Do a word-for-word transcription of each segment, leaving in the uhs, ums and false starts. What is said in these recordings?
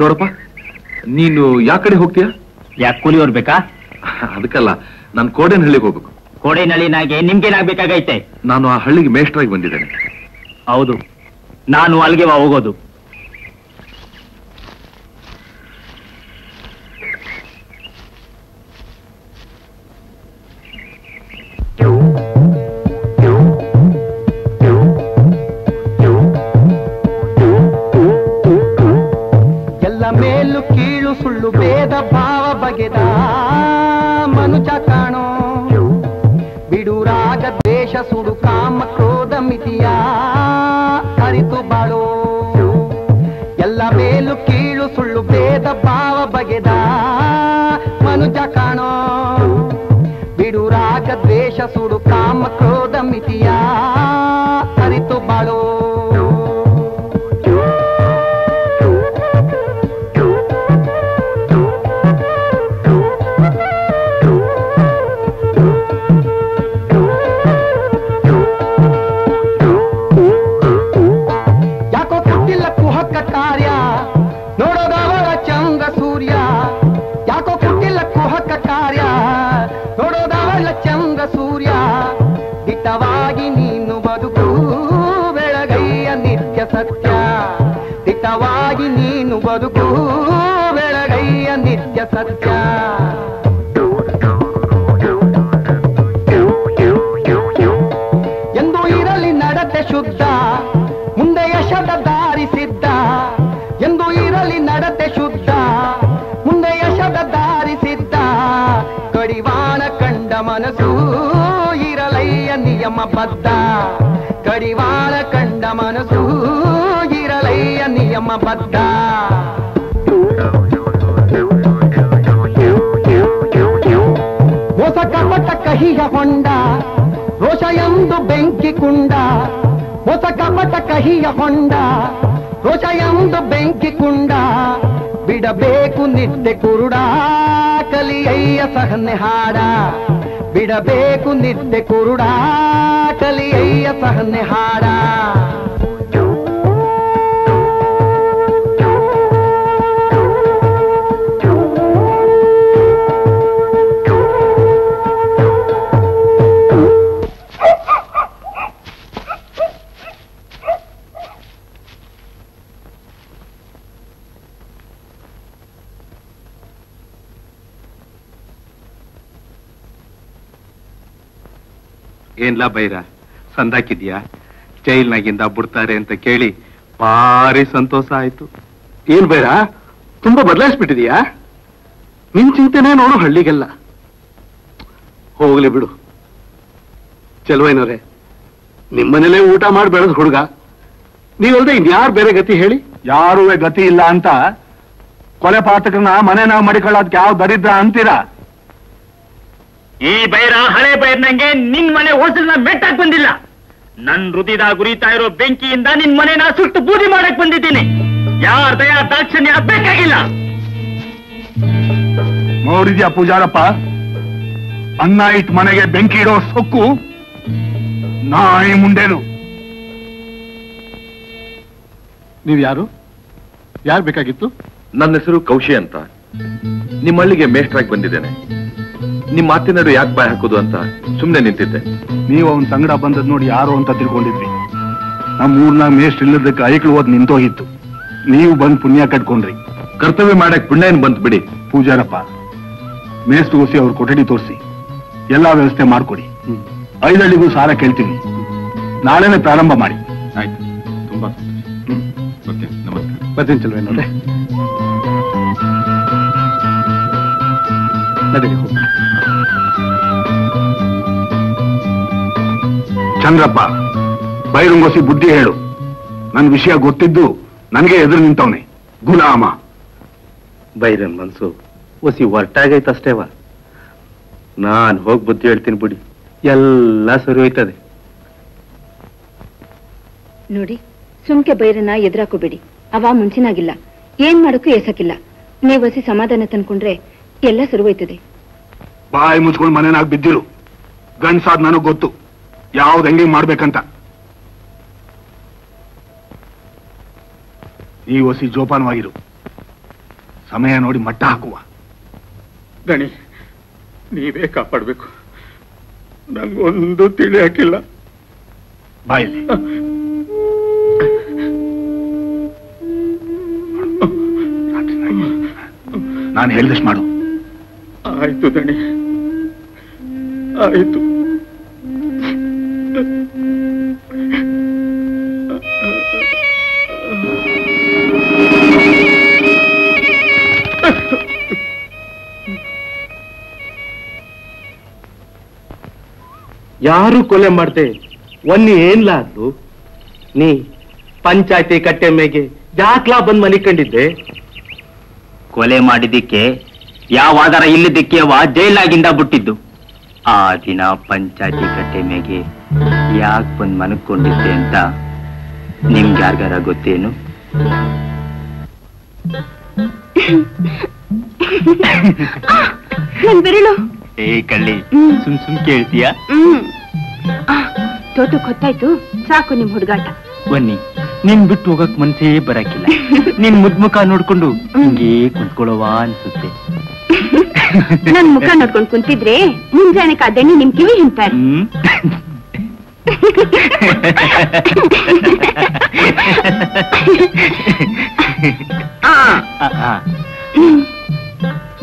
ನೋಡಪ್ಪ, ನೀನು ಯಾವ ಕಡೆ ಹೋಗ್ತೀಯಾ? ಯಾಕೆ ಕೂಲಿ ಹೊರಬೇಕಾ? ಅದಕ್ಕಲ್ಲ, ನಾನು ಕೋಡೇನಹಳ್ಳಿಗೆ ಹೋಗ್ಬೇಕು. ಕೋಡೇನಹಳ್ಳಿನಾಗೆ ನಿಮ್ಗೇನಾಗಬೇಕಾಗೈತೆ? ನಾನು ಆ ಹಳ್ಳಿಗೆ ಮೇಷ್ಟ್ರಾಗಿ ಬಂದಿದ್ದೇನೆ. ಹೌದು, ನಾನು ಅಲ್ಲಿಗೆ ಹೋಗೋದು. ಏನ್ಲಾ ಬೈರಾ ಸಂದಾಕಿದ್ಯಾ ಜೈಲ್ನಾಗಿಂದ ಬಿಡ್ತಾರೆ ಅಂತ ಕೇಳಿ ಭಾರಿ ಸಂತೋಷ ಆಯ್ತು. ಏನ್ ಬೈರಾ ತುಂಬಾ ಬದಲಾಯಿಸ್ಬಿಟ್ಟಿದ್ಯಾ? ನಿನ್ ಚಿಂತೆನೇ ನೋಡು ಹಳ್ಳಿಗೆಲ್ಲ. ಹೋಗ್ಲಿ ಬಿಡು ಚೆಲುವೈನವ್ರೆ, ನಿಮ್ಮನೇಲೆ ಊಟ ಮಾಡಿ ಬೆಳೆದ್ ಹುಡುಗ ನೀವಲ್ದೆ ಇನ್ಯಾರು ಬೇರೆ ಗತಿ ಹೇಳಿ? ಯಾರೂ ಗತಿ ಇಲ್ಲ ಅಂತ ಕೊಲೆ ಪಾತಕನ ಮನೆ ನಾವು ಮಡಿಕೊಳ್ಳೋದಕ್ಕೆ ಯಾವ ದರಿದ್ರ ಅಂತೀರಾ? ಈ ಬೈರ ಹಳೆ ಬೈರ್ನಂಗೆ ನಿನ್ ಮನೆ ಓಸಲ್ನ ಮೆಟ್ಟಾಕ್ ಬಂದಿಲ್ಲ. ನನ್ ಹೃದಯದ ಗುರಿತಾ ಇರೋ ಬೆಂಕಿಯಿಂದ ನಿನ್ ಮನೆನ ಸುಟ್ಟು ಬೂದಿ ಮಾಡಕ್ ಬಂದಿದ್ದೀನಿ. ಯಾರ ದಯಾ ದಾಕ್ಷಣ್ಯ ಬೇಕಾಗಿಲ್ಲ. ನೋಡಿದ್ಯಾ ಪೂಜಾರಪ್ಪ, ಅನ್ನ ಇಟ್ ಮನೆಗೆ ಬೆಂಕಿ ಇಡೋ ಸೊಕ್ಕು ನಾಯಿ ಮುಂಡೇನು. ನೀವ್ ಯಾರು? ಯಾರು ಬೇಕಾಗಿತ್ತು? ನನ್ನ ಹೆಸರು ಕೌಶಿ ಅಂತ. ನಿಮ್ಮಲ್ಲಿಗೆ ಮೇಷ್ಟ್ರಾಗಿ ಬಂದಿದ್ದೇನೆ. ನಿಮ್ಮ ಮಾತಿನರು ಯಾಕೆ ಬಾಯಿ ಹಾಕೋದು ಅಂತ ಸುಮ್ನೆ ನಿಂತಿದ್ದೆ. ನೀವು ಅವನ್ ಸಂಗಡ ಬಂದದ್ ನೋಡಿ ಯಾರು ಅಂತ ತಿಳ್ಕೊಂಡಿದ್ರಿ. ನಮ್ ಊರ್ನ ಮೇಷ್ಟ್ ಇಲ್ಲದಕ್ಕೆ ಐಕ್ಳು ಹೋದ್ ನಿಂತೋಗಿತ್ತು. ನೀವು ಬಂದ್ ಪುಣ್ಯ ಕಟ್ಕೊಂಡ್ರಿ. ಕರ್ತವ್ಯ ಮಾಡಕ್ ಪುಣ್ಯ ಏನ್ ಬಂದ್ ಬಿಡಿ. ಪೂಜಾರಪ್ಪ, ಮೇಷ್ಟ್ ಗೋಸಿ ಅವ್ರ ಕೊಠಡಿ ತೋರಿಸಿ ಎಲ್ಲಾ ವ್ಯವಸ್ಥೆ ಮಾಡ್ಕೊಡಿ. ಐದಳ್ಳಿಗೂ ಸಾಲ ಕೇಳ್ತೀನಿ. ನಾಳೆನೆ ಪ್ರಾರಂಭ ಮಾಡಿ. ಆಯ್ತು, ತುಂಬಾ ನಮಸ್ಕಾರ. ಬರ್ತೀನಿ ಚಲುವೆ ನೋಡ್ರೆ. ಚಂದ್ರಪ್ಪ, ಬೈರುಂಗೋಸಿ ಬುದ್ಧಿ ಹೇಳು. ನನ್ ವಿಷಯ ಗೊತ್ತಿದ್ದು ನನ್ಗೆ ಎದುರು ನಿಂತವನೆ ಗುಲಾಮ. ಬೈರನ್ ಮನ್ಸು ಒಸಿ ಹೊರ್ಟಾಗೈತಷ್ಟೇವಾ. ನಾನ್ ಹೋಗ್ ಬುದ್ಧಿ ಹೇಳ್ತೀನಿ ಬಿಡಿ, ಎಲ್ಲ ಸರಿ ಹೋಯ್ತದೆ. ನೋಡಿ, ಸುಮ್ಕೆ ಬೈರನ್ನ ಎದುರಾಕೋಬೇಡಿ. ಅವ ಮುಂಚಿನಾಗಿಲ್ಲ, ಏನ್ ಮಾಡಕ್ಕೂ ಎಸಕಿಲ್ಲ. ನೀವಸಿ ಸಮಾಧಾನ ತಂದ್ಕೊಂಡ್ರೆ ಎಲ್ಲ ಸುರುವೈತದೆ. ಬಾಯಿ ಮುಚ್ಕೊಂಡು ಮನೇನಾಗ್ ಬಿದ್ದಿರು. ಗಂಡ್ಸಾದ್ ನನಗ್ ಗೊತ್ತು ಯಾವ್ದು ಹೆಂಗೆ ಮಾಡ್ಬೇಕಂತ. ಈ ಹೊಸಿ ಜೋಪಾನವಾಗಿರು. ಸಮಯ ನೋಡಿ ಮಟ್ಟ ಹಾಕುವ. ಗಣಿ, ನೀವೇ ಕಾಪಾಡ್ಬೇಕು. ನಂಗೊಂದು ತಿಳಿ ಹಾಕಿಲ್ಲ. ಬಾಯಿ ನಾನು ಹೇಳಿದಷ್ಟು ಮಾಡು. ಆಯ್ತು ದಣಿ, ಆಯ್ತು. ಯಾರು ಕೊಲೆ ಮಾಡ್ತೆ ಒನ್ನಿ ಏನ್ಲ ಅದು? ನೀ ಪಂಚಾಯತಿ ಕಟ್ಟೆ ಮೇಗೆ ಜಾಕ್ಲಾ ಬಂದ್ ಮನಿಕೊಂಡಿದ್ದೆ. ಕೊಲೆ ಮಾಡಿದ್ದಕ್ಕೆ ಯಾವ ಆಧಾರ ಇಲ್ಲದಕ್ಕೆ ಅವ ಜೈಲಾಗಿಂದ ಬಿಟ್ಟಿದ್ದು. ಆ ದಿನ ಪಂಚಾಯತಿ ಕಟ್ಟೆ ಮೇಗೆ ಯಾಕೆ ಬಂದ್ ಮನಕೊಂಡಿದ್ದೆ ಅಂತ ನಿಮ್ಗೆ ಯಾರ್ಗಾರ ಗೊತ್ತೇನು? ಏ ಕಳ್ಳಿ, ಸುಮ್ ಸುಮ್ ಕೇಳ್ತೀಯ? ತೋಟು ಗೊತ್ತಾಯ್ತು, ಸಾಕು ನಿಮ್ ಹುಡುಗಾಟ. ಬನ್ನಿ, ನಿನ್ ಬಿಟ್ಟು ಹೋಗಕ್ ಮನ್ಸೇ ಬರಕಿಲ್ಲ. ನಿನ್ ಮುದ್ಮುಖ ನೋಡ್ಕೊಂಡು ಹಿಂಗೇ ಕುಂತ್ಕೊಳ್ಳುವ ಅನ್ಸುತ್ತೆ. ನನ್ ಮುಖ ನೋಡ್ಕೊಂಡು ಕುಂತಿದ್ರೆ ಮುಂಜಾನೆ ಕಾದಣ್ಣಿ ನಿಮ್ ಕಿವಿ ಹಿಂತಾರೆ.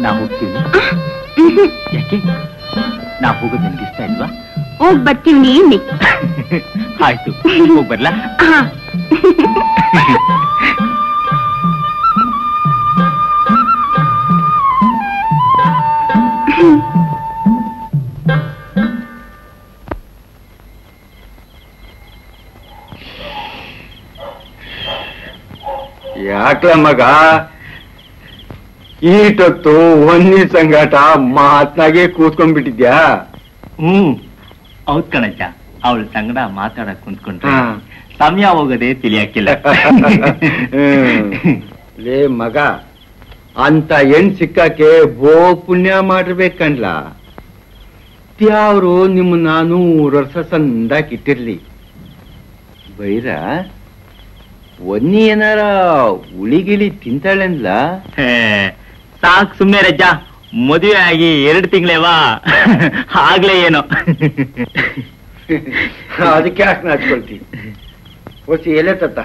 ನಾ ಹೋಗ್ತೀನಿ. ಯಾಕೆ ನಾ ಹೋಗೋದು ನನ್ಗೆ ಇಷ್ಟ ಇಲ್ವಾ? ಹೋಗ್ ಬರ್ತೀವಿ. ಆಯ್ತು, ಹೋಗ್ ಬರ್ಲಾ. ಯಾಕ್ಲ ಮಗ ಈಟೊತ್ತು ಒಂದಿ ಸಂಗಾಟ ಮಾತನಾಗೆ ಕೂತ್ಕೊಂಡ್ಬಿಟ್ಟಿದ್ಯಾ? ಹ್ಮ್, ಹೌದ್ ಕಣಜ್ಜ. ಅವಳ ಸಂಗಡ ಮಾತಾಡಕ್ ಕುಂತ್ಕೊಂಡ್ರೆ ಸಮಯ ಹೋಗದೆ ತಿಳಿಯಾಕಿಲ್ಲ. ಲೇ ಮಗ, ಅಂತ ಹೆಣ್ ಸಿಕ್ಕಕ್ಕೆ ಬೋ ಪುಣ್ಯ ಮಾಡಿರ್ಬೇಕಂಡ್ಲ. ತ್ಯಾವ್ರು ನಿಮ್ ನಾನು ಊರರ್ಸ ಸಂದಾಕಿಟ್ಟಿರ್ಲಿ. ಬೈರ ಒನ್ನಿ ಏನಾರ ಉಳಿಗಿಳಿ ತಿಂತಾಳೆಂದ್ಲ? ಸಾಕ್ ಸುಮ್ನೆ ರಜ್ಜ, ಮದುವೆ ಆಗಿ ಎರಡು ತಿಂಗಳೇವಾ, ಆಗ್ಲೇ ಏನೋ. ಅದಕ್ಕೆ ಯಾಕೆ ನಾಚ್ಕೊಳ್ತೀನಿ? ಹೊಸಿ ಎಲೆ ತತ್ತ.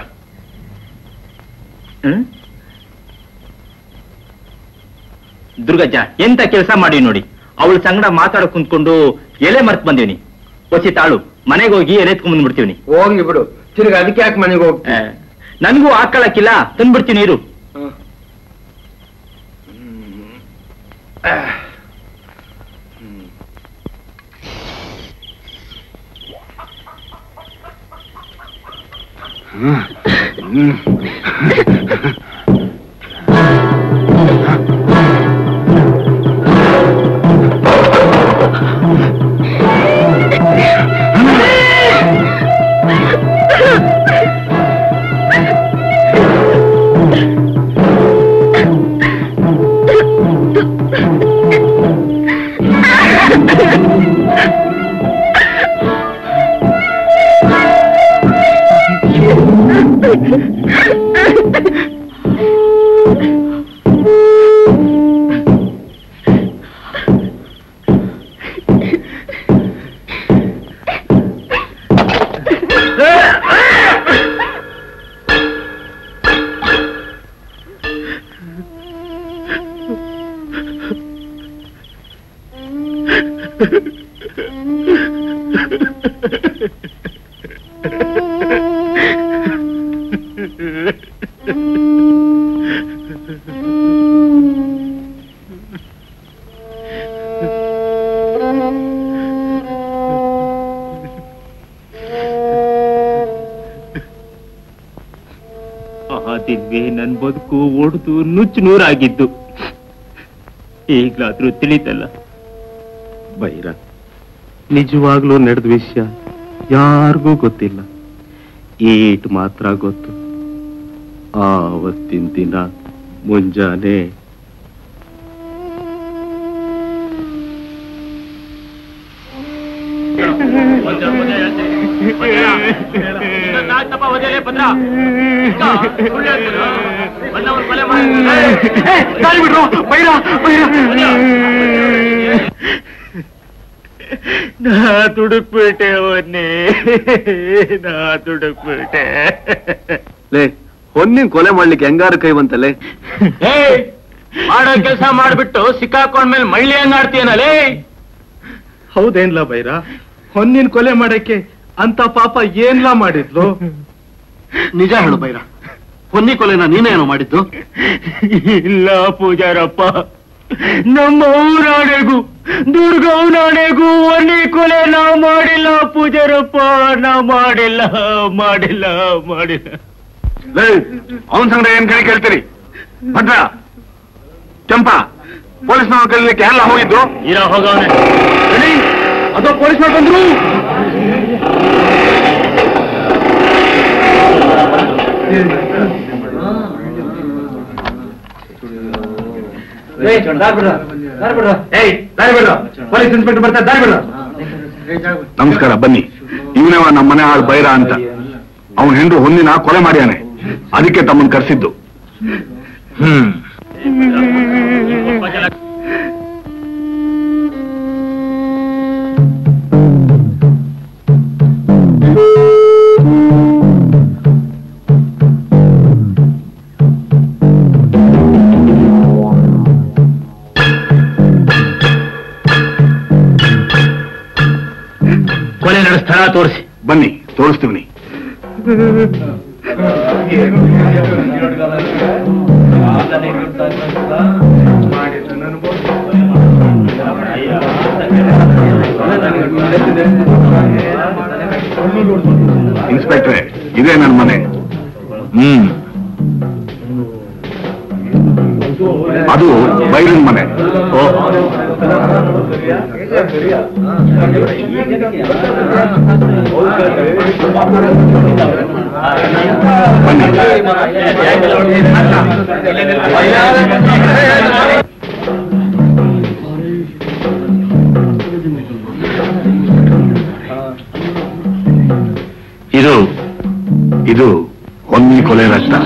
ದುರ್ಗಜ್ಜ ಎಂತ ಕೆಲಸ ಮಾಡಿ ನೋಡಿ, ಅವಳ ಸಂಗಡ ಮಾತಾಡ ಕುಂತ್ಕೊಂಡು ಎಲೆ ಮರ್ತ್ ಬಂದೀನಿ. ಕೊಚ್ಚಿ ತಾಳು ಮನೆಗೆ ಹೋಗಿ ಎಲೆ ಎತ್ಕೊಂಡು ಬಂದ್ಬಿಡ್ತೀವಿ. ಹೋಗಿ ಬಿಡು ತಿರ್ಗ ಅದಕ್ಕೆ ಯಾಕೆ ಮನೆಗೆ ಹೋಗ್ತೀಯ? ನನಗೂ ಹಾಕೊಳ್ಳಕ್ಕಿಲ್ಲ, ತಂದ್ಬಿಡ್ತೀನಿ ಇರು. ಬದುಕು ಓಡುದು ನುಚ್ಚು ನೂರಾಗಿದ್ದು ಈಗ್ಲಾದ್ರೂ ತಿಳಿತಲ್ಲ. ಬೈರ ನಿಜವಾಗ್ಲೂ ನಡೆದ ವಿಷಯ ಯಾರಿಗೂ ಗೊತ್ತಿಲ್ಲ, ಏಟು ಮಾತ್ರ ಗೊತ್ತು. ಆವತ್ತಿನ ದಿನ ಮುಂಜಾನೆ ತುಡುಕ್ಬಿಟ್ಟೆ ಹೊನ್ನಿ, ನಾ ತುಡುಕ್ಬಿಟ್ಟೆ. ಲೇ ಹೊನ್ನಿನ್ ಕೊಲೆ ಮಾಡ್ಲಿಕ್ಕೆ ಹೆಂಗಾರು ಕೈವಂತಲೇ ಮಾಡೋ ಕೆಲಸ ಮಾಡ್ಬಿಟ್ಟು ಸಿಕ್ಕಾಕೊಂಡ್ಮೇಲೆ ಮಳ್ಳಿ ಹೆಂಗಾಡ್ತೀಯನಲೇ? ಹೌದೇನ್ಲಾ ಬೈರಾ, ಹೊನ್ನಿನ್ ಕೊಲೆ ಮಾಡಕ್ಕೆ ಅಂತ ಪಾಪ ಏನ್ಲಾ ಮಾಡಿದ್ಲು? ನಿಜ ಹೇಳು ಬೈರಾ, ಹೊನ್ನಿ ಕೊಲೆನ ನೀನೇನೋ ಮಾಡಿದ್ದು? ಇಲ್ಲ ಪೂಜಾರಪ್ಪ, ನಮ್ಮ ಊರಾಣೆಗೂ ದುರ್ಗೌನಾಣೆಗೂ ಹೊನ್ನಿ ಕೊಲೆ ನಾ ಮಾಡಿಲ್ಲ ಪೂಜಾರಪ್ಪ, ನಾ ಮಾಡಿಲ್ಲ ಮಾಡಿಲ್ಲ ಮಾಡಿಲ್ಲ. ಅವನ್ ಸಂಗ್ರಹ ಏನ್ ಕಣಿ ಕೇಳ್ತೀರಿ? ಭದ್ರ ಚಂಪಾ ಪೊಲೀಸ್ ನಾವು ಕಲೀಲಿಕ್ಕೆ ಎಲ್ಲ ಹೋಗಿದ್ದು, ಈಗ ಹೋಗವನೆ ಅದು ಪೊಲೀಸ್ ನಾವು ಬಂದ್ರು. ನಮಸ್ಕಾರ, ಬನ್ನಿ. ಇವನೇವ ನಮ್ಮ ಮನೆ ಆಳ್ ಬೈರ ಅಂತ, ಅವನ್ ಹೆಂಡ್ರು ಹೊನ್ನಿನ ಕೊಲೆ ಮಾಡ್ಯಾನೆ, ಅದಕ್ಕೆ ತಮ್ಮನ್ ಕರೆಸಿದ್ದು. ಹ್ಮ್ ಸ್ಥಳ ತೋರಿಸಿ ಬನ್ನಿ, ತೋರಿಸ್ತೀವಿ. ಇನ್ಸ್ಪೆಕ್ಟ್ರೆ, ಇದೇ ನನ್ನ ಮನೆ. ಹ್ಮ್ ಅದು ಬೈರನ್ ಮನೆ. ಇದು ಇದು ಹೊನ್ನಿ ಕೊಲೆ ರಕ್ತ.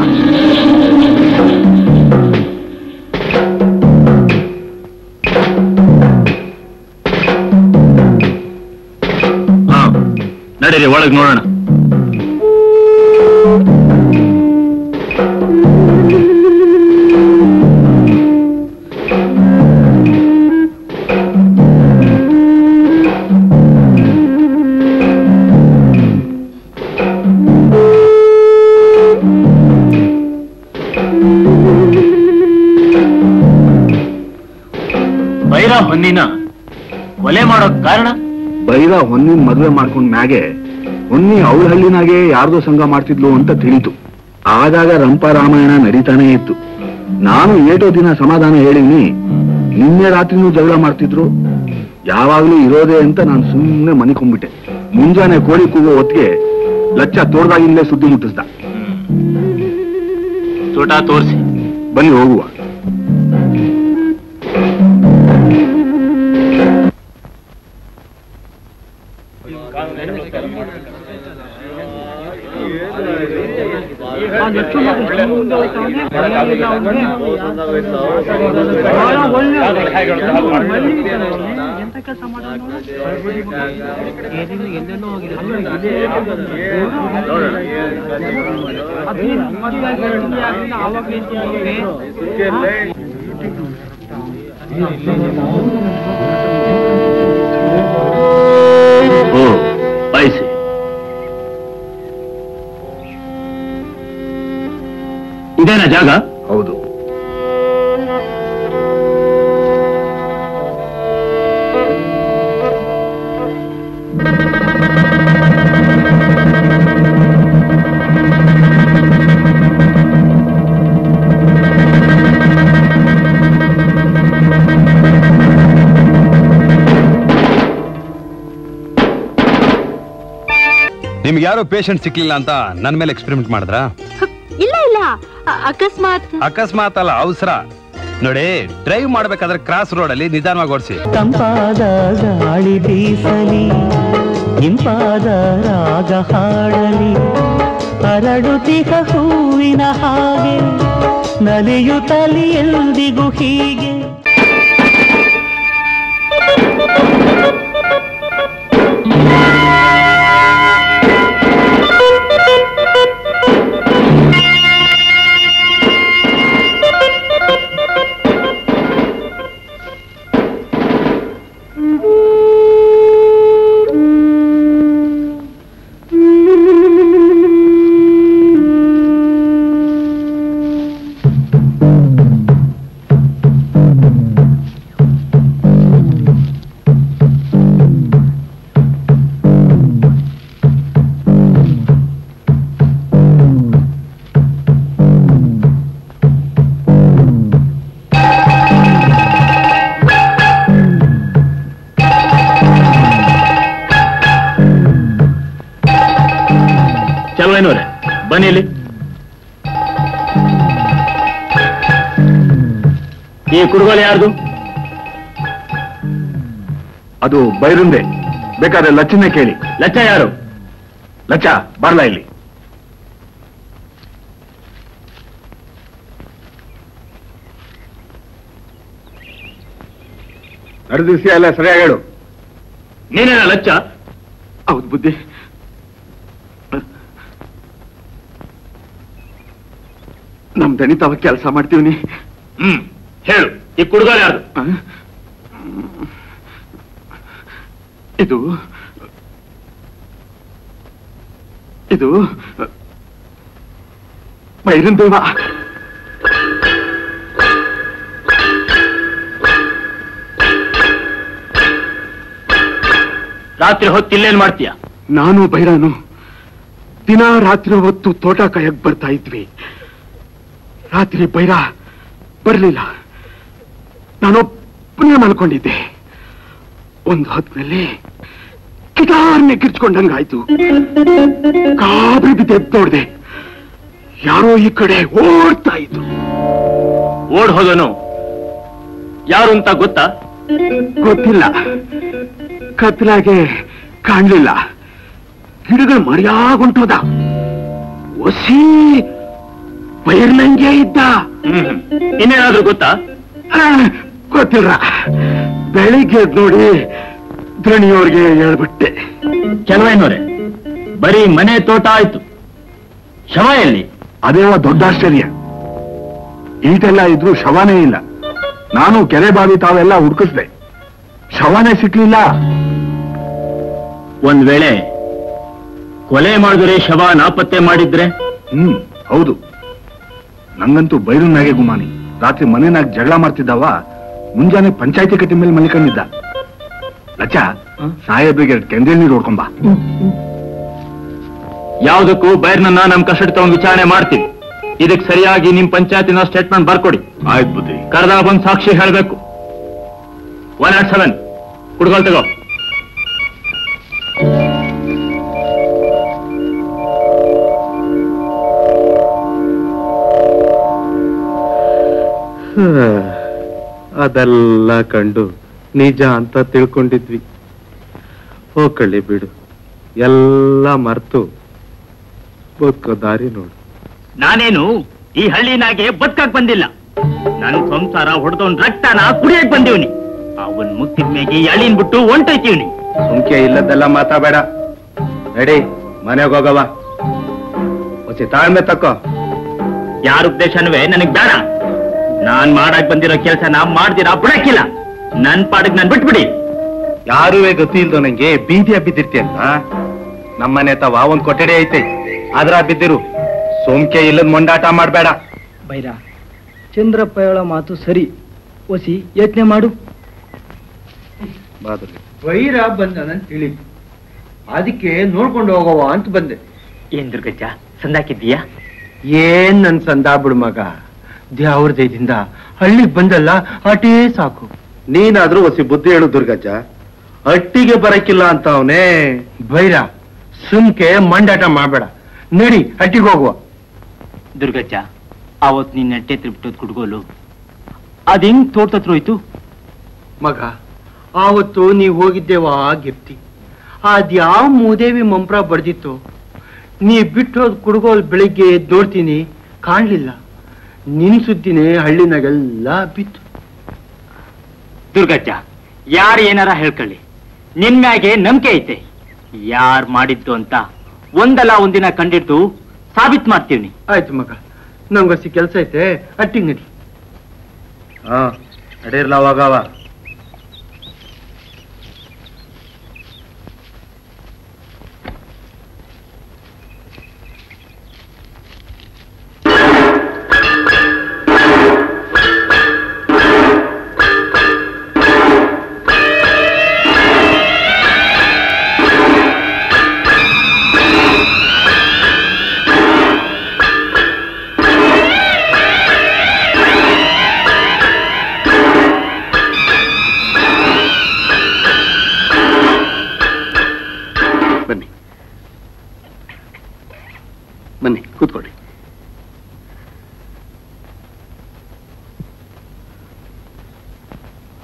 ಒಳಗೆ ನೋಡೋಣ. ಬೈರ ಹೊನ್ನಿನ ಕೊಲೆ ಮಾಡೋ ಕಾರಣ? ಬೈರ ಹೊನ್ನಿನ ಮದುವೆ ಮಾಡ್ಕೊಂಡ್ ಮ್ಯಾಗೆ ಹೊನ್ನಿ ಅವಳ ಹಳ್ಳಿನಾಗೆ ಯಾರ್ದೋ ಸಂಘ ಮಾಡ್ತಿದ್ಲು ಅಂತ ತಿಳಿತು. ಆದಾಗ ರಂಪ ರಾಮಾಯಣ ನಡೀತಾನೆ ಇತ್ತು. ನಾನು ಏಟೋ ದಿನ ಸಮಾಧಾನ ಹೇಳಿನಿ, ನಿನ್ನೆ ರಾತ್ರಿನೂ ಜಗಳ ಮಾಡ್ತಿದ್ರು, ಯಾವಾಗ್ಲೂ ಇರೋದೆ ಅಂತ ನಾನು ಸುಮ್ಮನೆ ಮನಿಕೊಂಡ್ಬಿಟ್ಟೆ. ಮುಂಜಾನೆ ಕೋಳಿ ಕೂಗೋ ಹೊತ್ತಿಗೆ ಲಚ್ಚ ತೋರ್ದಾಗಿಂದಲೇ ಸುದ್ದಿ ಮುಟ್ಟಿಸ್ದ. ಚೋಟ ತೋರಿಸಿ ಬನ್ನಿ ಹೋಗುವ. ಇದೇನಾ ಜಾಗ? ಹೌದು. ನಿಮ್ಗೆ ಯಾರೋ ಪೇಷಂಟ್ ಸಿಕ್ಲಿಲ್ಲ ಅಂತ ನನ್ನ ಮೇಲೆ ಎಕ್ಸ್ಪೆರಿಮೆಂಟ್ ಮಾಡಿದ್ರ? ಇಲ್ಲ ಇಲ್ಲ, ಅಕಸ್ಮಾತ್ ಅಕಸ್ಮಾತ್ ಅಲ್ಲ, ಅವಸರ ನೋಡಿ. ಡ್ರೈವ್ ಮಾಡ್ಬೇಕಾದ್ರೆ ಕ್ರಾಸ್ ರೋಡ್ ಅಲ್ಲಿ ನಿಧಾನವಾಗಿ ಓಡಿಸಿ. ತಂಪಾದ ಗಾಳಿ ಬೀಸಲಿ, ಇಂಪಾದ ರಾಗ ಹಾಡಲಿ, ಹರಡುತ್ತಿಹ ಹೂವಿನ ಹಾಗೆ ನಲಿಯುತ್ತಲಿ ಎಂದಿಗೂ ಹೀಗೆ. ಕುಡುಗೋಲೆ ಯಾರ್ದು? ಅದು ಬೈರುಂದೆ. ಬೇಕಾದ್ರೆ ಲಚ್ಚನ್ನೇ ಕೇಳಿ. ಲಚ್ಚ ಯಾರು? ಲಚ್ಚ ಬರ್ಲಾ ಇಲ್ಲಿ. ನಡೆದಿಸಿ ಎಲ್ಲ ಸರಿಯಾಗಿ ಹೇಳು. ನೀನೇನ ಲಚ್ಚ? ಹೌದು ಬುದ್ಧಿ. ನಮ್ ದಣಿತಾವ ಕೆಲಸ ಮಾಡ್ತೀವಿ. ಹ್ಮ್, ಹೇಳು. ಈ ಕುಡುಗೋಲೆ ಯಾರು? ಇದು ಇದು ಬೈರನ್ ದೇವ. ರಾತ್ರಿ ಹೊತ್ತು ಇಲ್ಲೇನ್ ಮಾಡ್ತೀಯ? ನಾನು ಬೈರಾನು ದಿನ ರಾತ್ರಿ ಹೊತ್ತು ತೋಟ ಕಾಯಕ್ ಬರ್ತಾ ಇದ್ವಿ. ರಾತ್ರಿ ಬೈರ ಬರ್ಲಿಲ್ಲ, ನಾನೊಬ್ಬನೇ ಮಲ್ಕೊಂಡಿದ್ದೆ. ಒಂದು ಹೊತ್ತಿನಲ್ಲಿ ಕಿಟಾರ್ನೆ ಕಿರ್ಚ್ಕೊಂಡಂಗಾಯ್ತು. ಕಾಬ್ರಿ ಬಿದ್ದೆ ನೋಡ್ದೆ, ಯಾರೋ ಈ ಕಡೆ ಓಡ್ತಾ ಇದ್ರು. ಓಡ್ ಹೋದನು ಯಾರು ಅಂತ ಗೊತ್ತಾ? ಗೊತ್ತಿಲ್ಲ, ಕತ್ಲಾಗೆ ಕಾಣ್ಲಿಲ್ಲ. ಗಿಡಗಳು ಮರೆಯಾಗುಂಟೋದ, ಒಸಿ ಬೈರ್ನಂಗೆ ಇದ್ದ. ಇನ್ನೇನಾದ್ರೂ ಗೊತ್ತಾ? ಗೊತ್ತಿಲ್ಲ. ಬೆಳಿಗ್ಗೆ ನೋಡಿ ದಣಿಯವ್ರಿಗೆ ಹೇಳ್ಬಿಟ್ಟೆ. ಕೆಲವೇನೋರೆ, ಬರೀ ಮನೆ ತೋಟ ಆಯ್ತು, ಶವ ಎಲ್ಲಿ? ಅದೇ ದೊಡ್ಡ ಆಶ್ಚರ್ಯ, ಈಟೆಲ್ಲ ಇದ್ರು ಶವನೇ ಇಲ್ಲ. ನಾನು ಕೆರೆ ಬಾವಿ ತಾವೆಲ್ಲ ಹುಡುಕಿಸ್ದೆ, ಶವನೇ ಸಿಕ್ಲಿಲ್ಲ. ಒಂದ್ ವೇಳೆ ಕೊಲೆ ಮಾಡಿದ್ರೆ ಶವ ನಾಪತ್ತೆ ಮಾಡಿದ್ರೆ? ಹ್ಮ್, ಹೌದು. ನಂಗಂತೂ ಬೈರುನಾಗೆ ಗುಮಾನಿ. ರಾತ್ರಿ ಮನೆನಾಗ ಜಗಳ ಮಾಡ್ತಿದ್ದಾವ, ಮುಂಜಾನೆ ಪಂಚಾಯತಿ ಕಟ್ಟಿ ಮೇಲೆ ಮಲಿಕೊಂಡಿದ್ದ. ಲಚ್ಚ, ಸಾಹೇಬ್ರಿಗೆ ಕೆಂದೇಲ್ ನೀರು ಹೊಡ್ಕೊಂಬ. ಯಾವುದಕ್ಕೂ ಬೈರ್ನನ್ನ ನಮ್ ಕಸ್ಟಡಿ ತಗೊಂಡ್ ವಿಚಾರಣೆ ಮಾಡ್ತೀವಿ. ಇದಕ್ಕೆ ಸರಿಯಾಗಿ ನಿಮ್ ಪಂಚಾಯತಿನ ಸ್ಟೇಟ್ಮೆಂಟ್ ಬರ್ಕೊಡಿ. ಆಯ್ತು ಬುದ್ಧಿ. ಕರೆದಾಗ ಬಂದ್ ಸಾಕ್ಷಿ ಹೇಳ್ಬೇಕು. ಒನ್ ಆಟ್ ಸೆವೆನ್ ಕುಡ್ಕೊಳ್ ತಗೋ. ಅದೆಲ್ಲ ಕಂಡು ನಿಜ ಅಂತ ತಿಳ್ಕೊಂಡಿದ್ವಿ. ಹೋಗಲಿ ಬಿಡು, ಎಲ್ಲ ಮರ್ತು ಬದುಕೋ ದಾರಿ ನೋಡು. ನಾನೇನು ಈ ಹಳ್ಳಿನಾಗೆ ಬದುಕಕ್ ಬಂದಿಲ್ಲ. ನನ್ ಸಂಸಾರ ಹೊಡೆದವನ್ ರಕ್ತನ ಕುಡಿಯಕ್ ಬಂದಿವ್ನಿ. ಅವನ್ ಮುಕ್ತಿದ ಮೇಗೆ ಹಳ್ಳಿನ ಬಿಟ್ಟು ಹೊಂಟೋಯ್ತೀವ್ನಿ. ಸುಮ್ಕೆ ಇಲ್ಲದೆಲ್ಲ ಮಾತಾಡಬೇಡ, ನಡಿ ಮನೆಗೆ ಹೋಗವ. ಒಸಿ ತಾಳ್ಮೆ ತಕ್ಕೋ. ಯಾರ ಉದ್ದೇಶನವೇ ನನಗ್ ಬೇಡ. ನಾನ್ ಮಾಡಕ್ ಬಂದಿರೋ ಕೆಲಸ ನಾ ಮಾಡ್ದಿರಾ ಬಿಡಕ್ಕಿಲ್ಲ. ನನ್ ಪಾಡಕ್ ನಾನ್ ಬಿಟ್ಬಿಡಿ. ಯಾರೂ ಗತಿ ಇಲ್ದೋ ನಂಗೆ ಬೀದಿಯ ಬಿದ್ದಿರ್ತೀಯಲ್ಲ. ನಮ್ಮನೆ ತವ ಒಂದ್ ಕೊಠಡಿ ಐತೆ, ಆದ್ರ ಬಿದ್ದಿರು. ಸೋಮ್ಕೆ ಇಲ್ಲದ ಮೊಂಡಾಟ ಮಾಡ್ಬೇಡ. ಬೈರ, ಚಂದ್ರಪ್ಪ ಹೇಳೋ ಮಾತು ಸರಿ. ಒಸಿ ಯೋಚನೆ ಮಾಡು. ಬೈರ ಬಂದ ನನ್ ತಿಳಿ, ಅದಕ್ಕೆ ನೋಡ್ಕೊಂಡು ಹೋಗವ ಅಂತ ಬಂದೆ. ಏನ್ ದುರ್ಗಜ್ಜ ಸಂದಾಕಿದ್ದೀಯಾ? ಏನ್ ನನ್ ಸಂದಾ ಬಿಡು ಮಗ, ದ್ಯಾವ್ರ ದಯದಿಂದ ಹಳ್ಳಿಗ್ ಬಂದಲ್ಲ, ಅಟೇ ಸಾಕು. ನೀನಾದ್ರೂ ಒಸಿ ಬುದ್ಧಿ ಹೇಳು ದುರ್ಗಜ್ಜ. ಅಟ್ಟಿಗೆ ಬರಕ್ಕಿಲ್ಲ ಅಂತ ಅವನೇ. ಭೈರ, ಸುಮ್ಕೆ ಮಂಡಾಟ ಮಾಡಬೇಡ, ನಡಿ ಅಟ್ಟಿಗೆ ಹೋಗುವ. ದುರ್ಗಜ್ಜ, ಅವತ್ ನೀನ್ ಅಟ್ಟೆ ತಿರುಪ್ಟೋದ್ ಕುಡ್ಗೋಲು ಅದ್ ಹೆಂಗ್ ತೋರ್ತತ್ರೋಯ್ತು ಮಗ? ಆವತ್ತು ನೀವ್ ಹೋಗಿದ್ದೇವಾ ಗೆಪ್ತಿ, ಅದ್ಯಾವ ಮೂದೇವಿ ಮಂಪ್ರ ಬಡ್ದಿತ್ತು. ನೀ ಬಿಟ್ಟೋದ್ ಕುಡ್ಗೋಲ್ ಬೆಳಿಗ್ಗೆ ನೋಡ್ತೀನಿ, ಕಾಣ್ಲಿಲ್ಲ. ನಿನ್ ಸುದ್ದಿನೇ ಹಳ್ಳಿನಾಗೆಲ್ಲ ಬಿತ್ತು. ದುರ್ಗಜ್ಜ, ಯಾರು ಏನಾರ ಹೇಳ್ಕೊಳ್ಳಿ, ನಿನ್ ಮ್ಯಾಗೆ ನಂಬಿಕೆ ಐತೆ. ಯಾರ್ ಮಾಡಿದ್ದು ಅಂತ ಒಂದಲ್ಲ ಒಂದಿನ ಕಂಡಿಡ್ದು ಸಾಬೀತ್ ಮಾಡ್ತೀವಿ. ಆಯ್ತು ಮಗ, ನಮ್ಗಸಿ ಕೆಲ್ಸ ಐತೆ, ಅಟ್ಟಿಗೆ ನಡಿ. ಹಾ ಅಡೇರ್ಲ ಅವಾಗವ.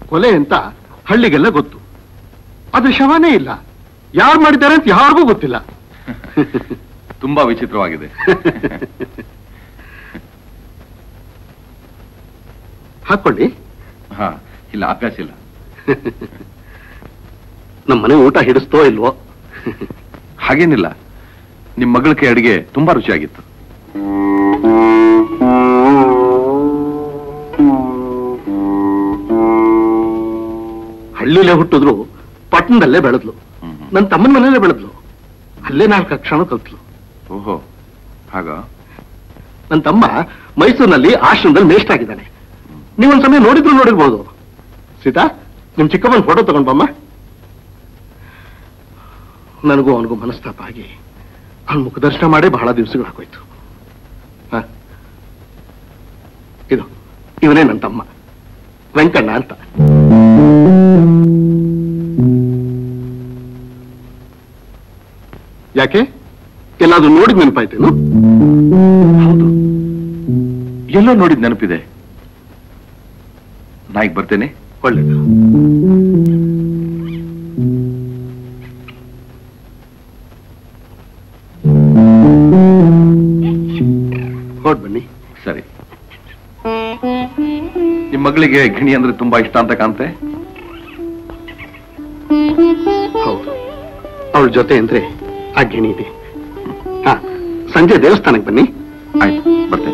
ಕೊಲೆ ಅಂತ ಹಳ್ಳಿಗೆಲ್ಲ ಗೊತ್ತು, ಅದು ಶವನೇ ಇಲ್ಲ. ಯಾರು ಮಾಡಿದ್ದಾರೆ ಅಂತ ಯಾರಿಗೂ ಗೊತ್ತಿಲ್ಲ. ತುಂಬಾ ವಿಚಿತ್ರವಾಗಿದೆ. ಹಾಕೊಳ್ಳಿ. ಹಾ, ಇಲ್ಲ ಅಭ್ಯಾಸ ಇಲ್ಲ. ನಮ್ಮನೆ ಊಟ ಹಿಡಿಸ್ತೋ ಇಲ್ವೋ? ಹಾಗೇನಿಲ್ಲ, ನಿಮ್ಮ ಮಗಳ ಕೈ ಅಡಿಗೆ ತುಂಬಾ ರುಚಿಯಾಗಿತ್ತು. ಹಳ್ಳಿಲೇ ಹುಟ್ಟಿದ್ರು, ಪಟ್ಟಣದಲ್ಲೇ ಬೆಳೆದ್ಲು. ನನ್ನ ತಮ್ಮನ ಮನೆಯಲ್ಲೇ ಬೆಳೆದ್ಲು, ಅಲ್ಲೇ ನಾಲ್ಕು ಅಕ್ಷರ ಕಲ್ತ್ಲು. ಓಹೋ, ಹಾಗ? ನನ್ನ ತಮ್ಮ ಮೈಸೂರಿನಲ್ಲಿ ಆಶ್ರಮದಲ್ಲಿ ಮೇಷ್ಟ್ ಆಗಿದ್ದಾನೆ. ನೀವೊಂದ್ ಸಮಯ ನೋಡಿದ್ರು ನೋಡಿರ್ಬೋದು. ಸೀತಾ, ನಿಮ್ ಚಿಕ್ಕಮ್ಮನ ಫೋಟೋ ತಗೊಂಡ್ಬಮ್ಮ. ನನಗೂ ಅವನಿಗೂ ಮನಸ್ತಾಪ ಆಗಿ ಅವ್ನ ಮುಖದರ್ಶನ ಮಾಡಿ ಬಹಳ ದಿವಸಗಳು ಹಾಕೋಯ್ತು. ಹ, ಇದು ಇವನೇ ನನ್ನ ತಮ್ಮ ವೆಂಕಣ್ಣ ಅಂತ. ಯಾಕೆ ಎಲ್ಲಾದ್ರೂ ನೋಡಿದ್ ನೆನಪಾಯ್ತೇನು? ಹೌದು, ಎಲ್ಲೋ ನೋಡಿದ್ ನೆನಪಿದೆ. ನಾ ಈಗ ಬರ್ತೇನೆ. ಒಳ್ಳೇದು. ಹೊಡ್ ಬನ್ನಿ. ಸರಿ. ನಿಮ್ಮ ಮಗಳಿಗೆ ಗಿಣಿ ಅಂದ್ರೆ ತುಂಬಾ ಇಷ್ಟ ಅಂತ ಕಾಣ್ತೆ. ಹೌದು, ಅವಳ ಜೊತೆ ಅಂದ್ರೆ ಆ ಗಿಣಿ ಇದೆ. ಹಾ, ಸಂಜೆ ದೇವಸ್ಥಾನಕ್ಕೆ ಬನ್ನಿ. ಆಯ್ತು, ಬರ್ತೇನೆ.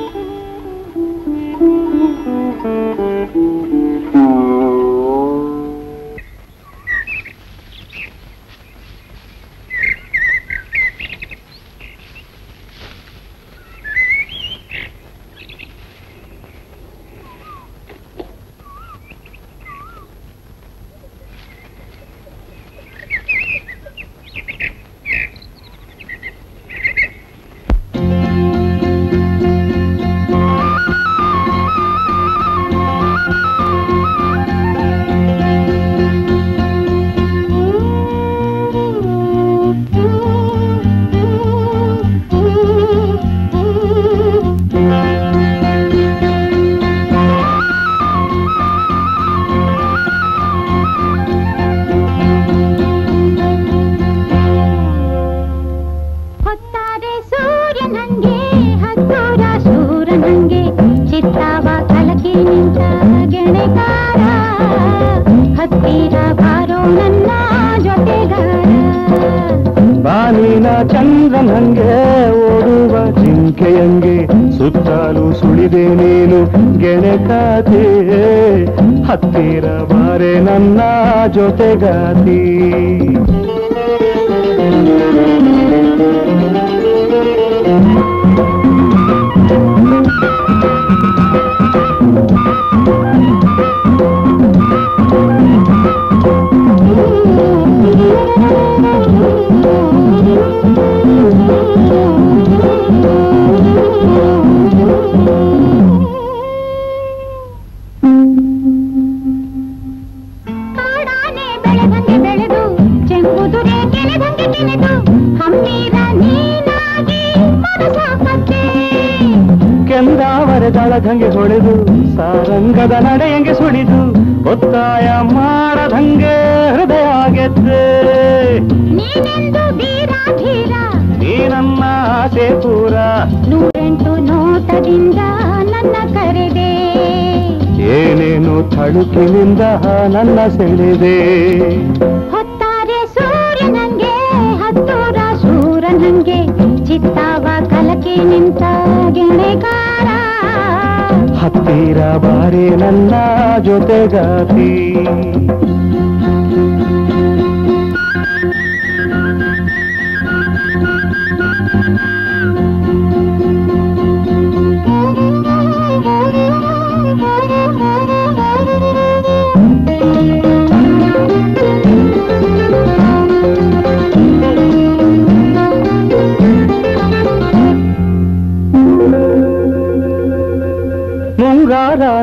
ಬಾಲಿನ ಚಂದ್ರನಂಗೆ ಓಡುವ ಜಿಂಕೆಯಂಗೆ ಸುತ್ತಲೂ ಸುಳಿದೆ ನೀನು ಗೆಳೆಕಾತಿ, ಹತ್ತಿರ ಬಾರೆ ನನ್ನ ಜೊತೆಗಾತಿ. ದಂಗೆ ಹೊಡೆದು ಸಾರಂಗದ ನಡೆಯಂಗೆ ಸುಳಿದು ಒತ್ತಾಯ ಮಾಡದಂಗೆ ಹೃದಯ ಗೆದ್ದೆ ನೀ ನನ್ನ ಆಸೆ ಪೂರ, ನೂರೆಂಟು ನೋಟದಿಂದ ನನ್ನ ಕರೆದೆ, ಏನೇನು ತಳುಕಿನಿಂದ ನನ್ನ ಸೆಳೆದೆ, ಹೊತ್ತಾರೆ ಸೂರ್ಯ ನಂಗೆ ಹತ್ತೂರ ಸೂರ ನಂಗೆ ಚಿತ್ತಾವ ಕಲಕಿ ನಿಂತ ಗೆಳೆಗಾರ, ಹತ್ತಿರ ಬಾರೆ ನನ್ನ ಜೊತೆಗಾತಿ.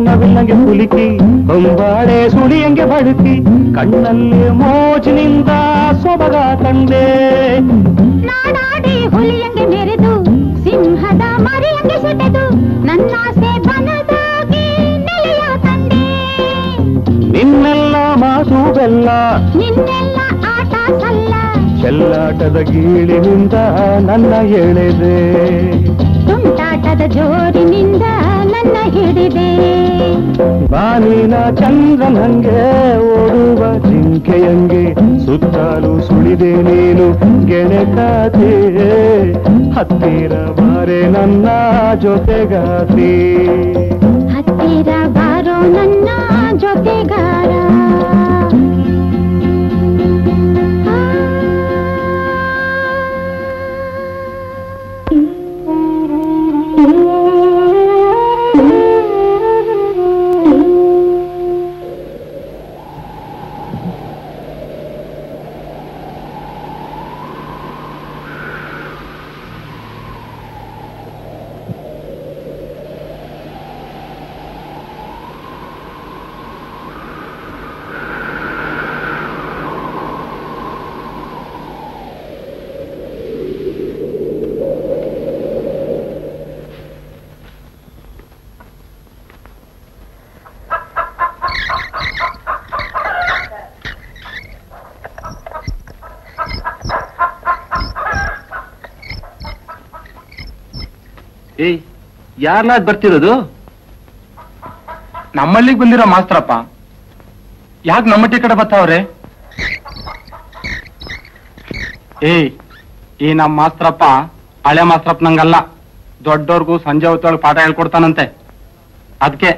ನವಿಲಂಗೆ ಹುಲಿಕಿ ಕೊಂಬಾಳೆ ಸುಳಿಯಂಗೆ ಬಳುಕಿ ಕಣ್ಣಲ್ಲಿ ಮೋಜಿನಿಂದ ಸೊಬಗ ತಂದೆ, ನಾಡಾಡಿ ಹುಲಿಯಂಗೆ ಮೆರೆದು ಸಿಂಹದ ಮರಿಯಂಗೆ ಸುಟೆದು ನನ್ನಾಸೆ ಬನದಾಗಿ ನೆಲೆಯ ತಂದೆ, ನಿನ್ನೆಲ್ಲ ಮಾತು ಬೆಲ್ಲ ನಿನ್ನೆಲ್ಲ ಆಟ ಸಲ್ಲ ಚೆಲ್ಲಾಟದ ಗೀಳಿನಿಂದ ನನ್ನ ಎಳೆದೆ, ತುಂಟಾಟದ ಜೋರಿನಿಂದ ನನ್ನ ಹಿಡಿದೆ, ಬಾಲಿನ ಚಂದ್ರನಂಗೆ ಓಡುವ ಜಿಂಕೆಯಂಗೆ ಸುತ್ತಲೂ ಸುಳಿದೆ ನೀನು ಗೆಳೆಕಾತಿ, ಹತ್ತಿರ ಬಾರೆ ನನ್ನ ಜೊತೆಗಾತಿ, ಹತ್ತಿರ ಬಾರೋ ನನ್ನ ಜೊತೆಗಾರ. ಯಾರನ್ನಾದ್ ಬರ್ತಿರೋದು? ನಮ್ಮಲ್ಲಿಗೆ ಬಂದಿರೋ ಮಾಸ್ತರಪ್ಪ ಯಾಕೆ ನಮ್ಮಟ್ಟಿ ಕಡೆ ಬರ್ತಾವ್ರೆ? ಏಯ್, ಈ ನಮ್ಮ ಮಾಸ್ತರಪ್ಪ ಹಳೆ ಮಾಸ್ತರಪ್ಪ ನಂಗಲ್ಲ, ದೊಡ್ಡವ್ರಿಗೂ ಸಂಜೆ ಹೊತ್ತೊಳಗೆ ಪಾಠ ಹೇಳ್ಕೊಡ್ತಾನಂತೆ, ಅದಕ್ಕೆ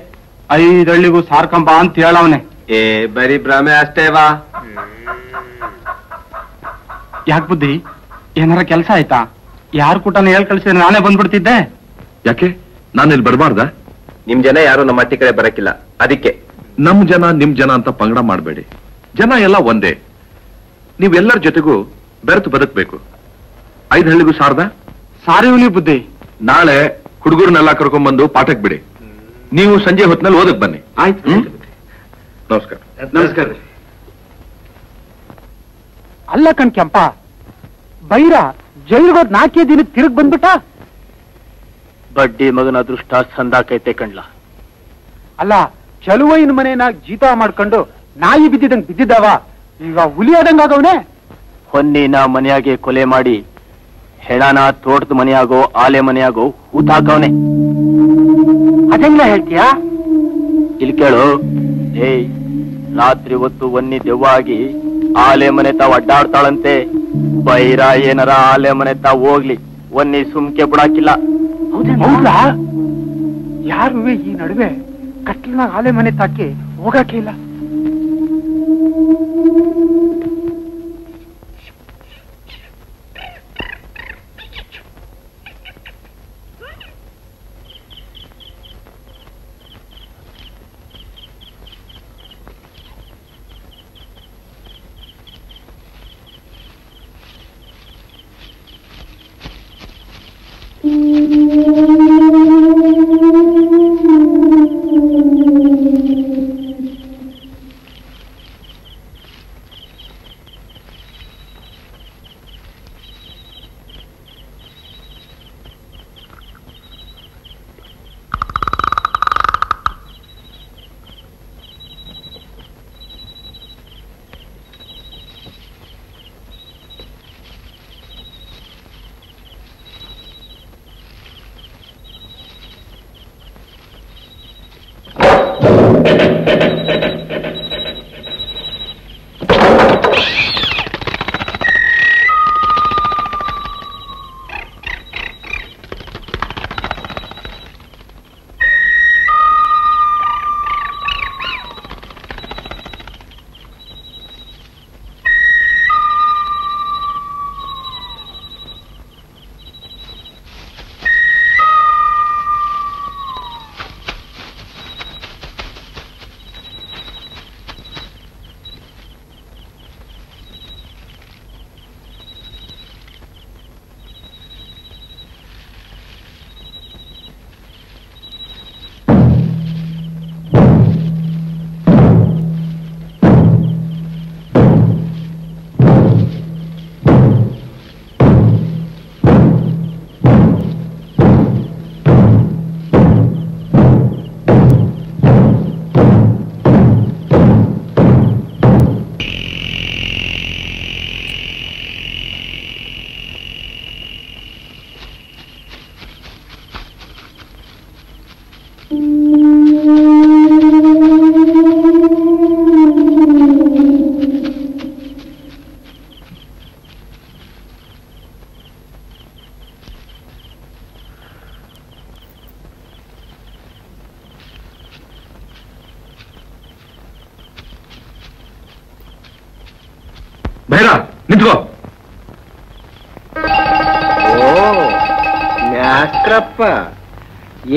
ಐದಳ್ಳಿಗೂ ಸಾರ್ಕಂಬ ಅಂತ ಹೇಳವನೆ. ಏ ಬರೀ ಭ್ರಮೆ ಅಷ್ಟೇವಾ? ಯಾಕೆ ಬುದ್ಧಿ, ಏನಾರ ಕೆಲಸ ಆಯ್ತಾ? ಯಾರು ಕೂಟನ ಹೇಳ್ ಕಳ್ಸಿದ್ರೆ ನಾನೇ ಬಂದ್ಬಿಡ್ತಿದ್ದೆ. ಯಾಕೆ ನಾನು ಇಲ್ಲಿ ಬರಬಾರ್ದ? ನಿಮ್ ಜನ ಯಾರು ನಮ್ಮ ಹಟ್ಟಿ ಕಡೆ ಬರಕಿಲ್ಲ, ಅದಕ್ಕೆ. ನಮ್ ಜನ ನಿಮ್ ಜನ ಅಂತ ಪಂಗಡ ಮಾಡಬೇಡಿ, ಜನ ಎಲ್ಲ ಒಂದೇ, ನೀವೆಲ್ಲರ ಜೊತೆಗೂ ಬೆರೆತು ಬದುಕಬೇಕು. ಐದು ಹಳ್ಳಿಗೂ ಸಾರ್ದ ಸಾರಿ ಹುಲಿ ಬುದ್ಧಿ, ನಾಳೆ ಹುಡುಗರನ್ನೆಲ್ಲ ಕರ್ಕೊಂಡ್ಬಂದು ಪಾಠಕ್ ಬಿಡಿ, ನೀವು ಸಂಜೆ ಹೊತ್ತಿನಲ್ಲಿ ಓದಕ್ ಬನ್ನಿ. ಆಯ್ತು, ನಮಸ್ಕಾರ. ನಮಸ್ಕಾರ. ಅಲ್ಲ ಕಣ್ ಕೆಂಪ, ಬೈರ ಜೈಲ್ಗೋದ್ ನಾಲ್ಕೇ ದಿನ ತಿರುಗ್ ಬಂದ್ಬಿಟ್ಟ. ಬಡ್ಡಿ ಮಗನ ಅದೃಷ್ಟ ಸಂದಾಕೈತೆ ಕಣ್ಲಾ. ಅಲ್ಲ, ಚಲುವೈನ ಮನೇನ ಜೀತ ಮಾಡ್ಕೊಂಡು ನಾಯಿ ಬಿದ್ದಿದಂಗ್ ಬಿದ್ದಿದ್ದಾವ, ಈಗ ಹುಲಿ ಆದಂಗಾಗವನೆ. ಹೊನ್ನಿನ ಮನೆಯಾಗೆ ಕೊಲೆ ಮಾಡಿ ಹೆಣನ ತೋಟದ ಮನೆಯಾಗೋ ಆಲೆ ಮನೆಯಾಗೋ ಹೂತಾಕವನೆ. ಅದೆಲ್ಲ ಹೇಳ್ತೀಯಾ? ಇಲ್ಕೇಳು ಏಯ್ ರಾತ್ರಿ ಹೊತ್ತು ಒನ್ನಿ ದೆವ್ವಾಗಿ ಆಲೆ ಮನೆ ತಾವ್ ಅಡ್ಡಾಡ್ತಾಳಂತೆ. ಬೈರ ಏನರ ಆಲೆ ಮನೆ ತಾವ್ ಹೋಗ್ಲಿ, ಒನ್ನಿ ಸುಮ್ಕೆ ಬಿಡಾಕಿಲ್ಲ. ಯಾರು ಈ ನಡುವೆ ಕತ್ಲನಾಗ ಆಲೆ ಮನೆ ತಾಕಿ ಹೋಗಕ್ಕೆ ಇಲ್ಲ.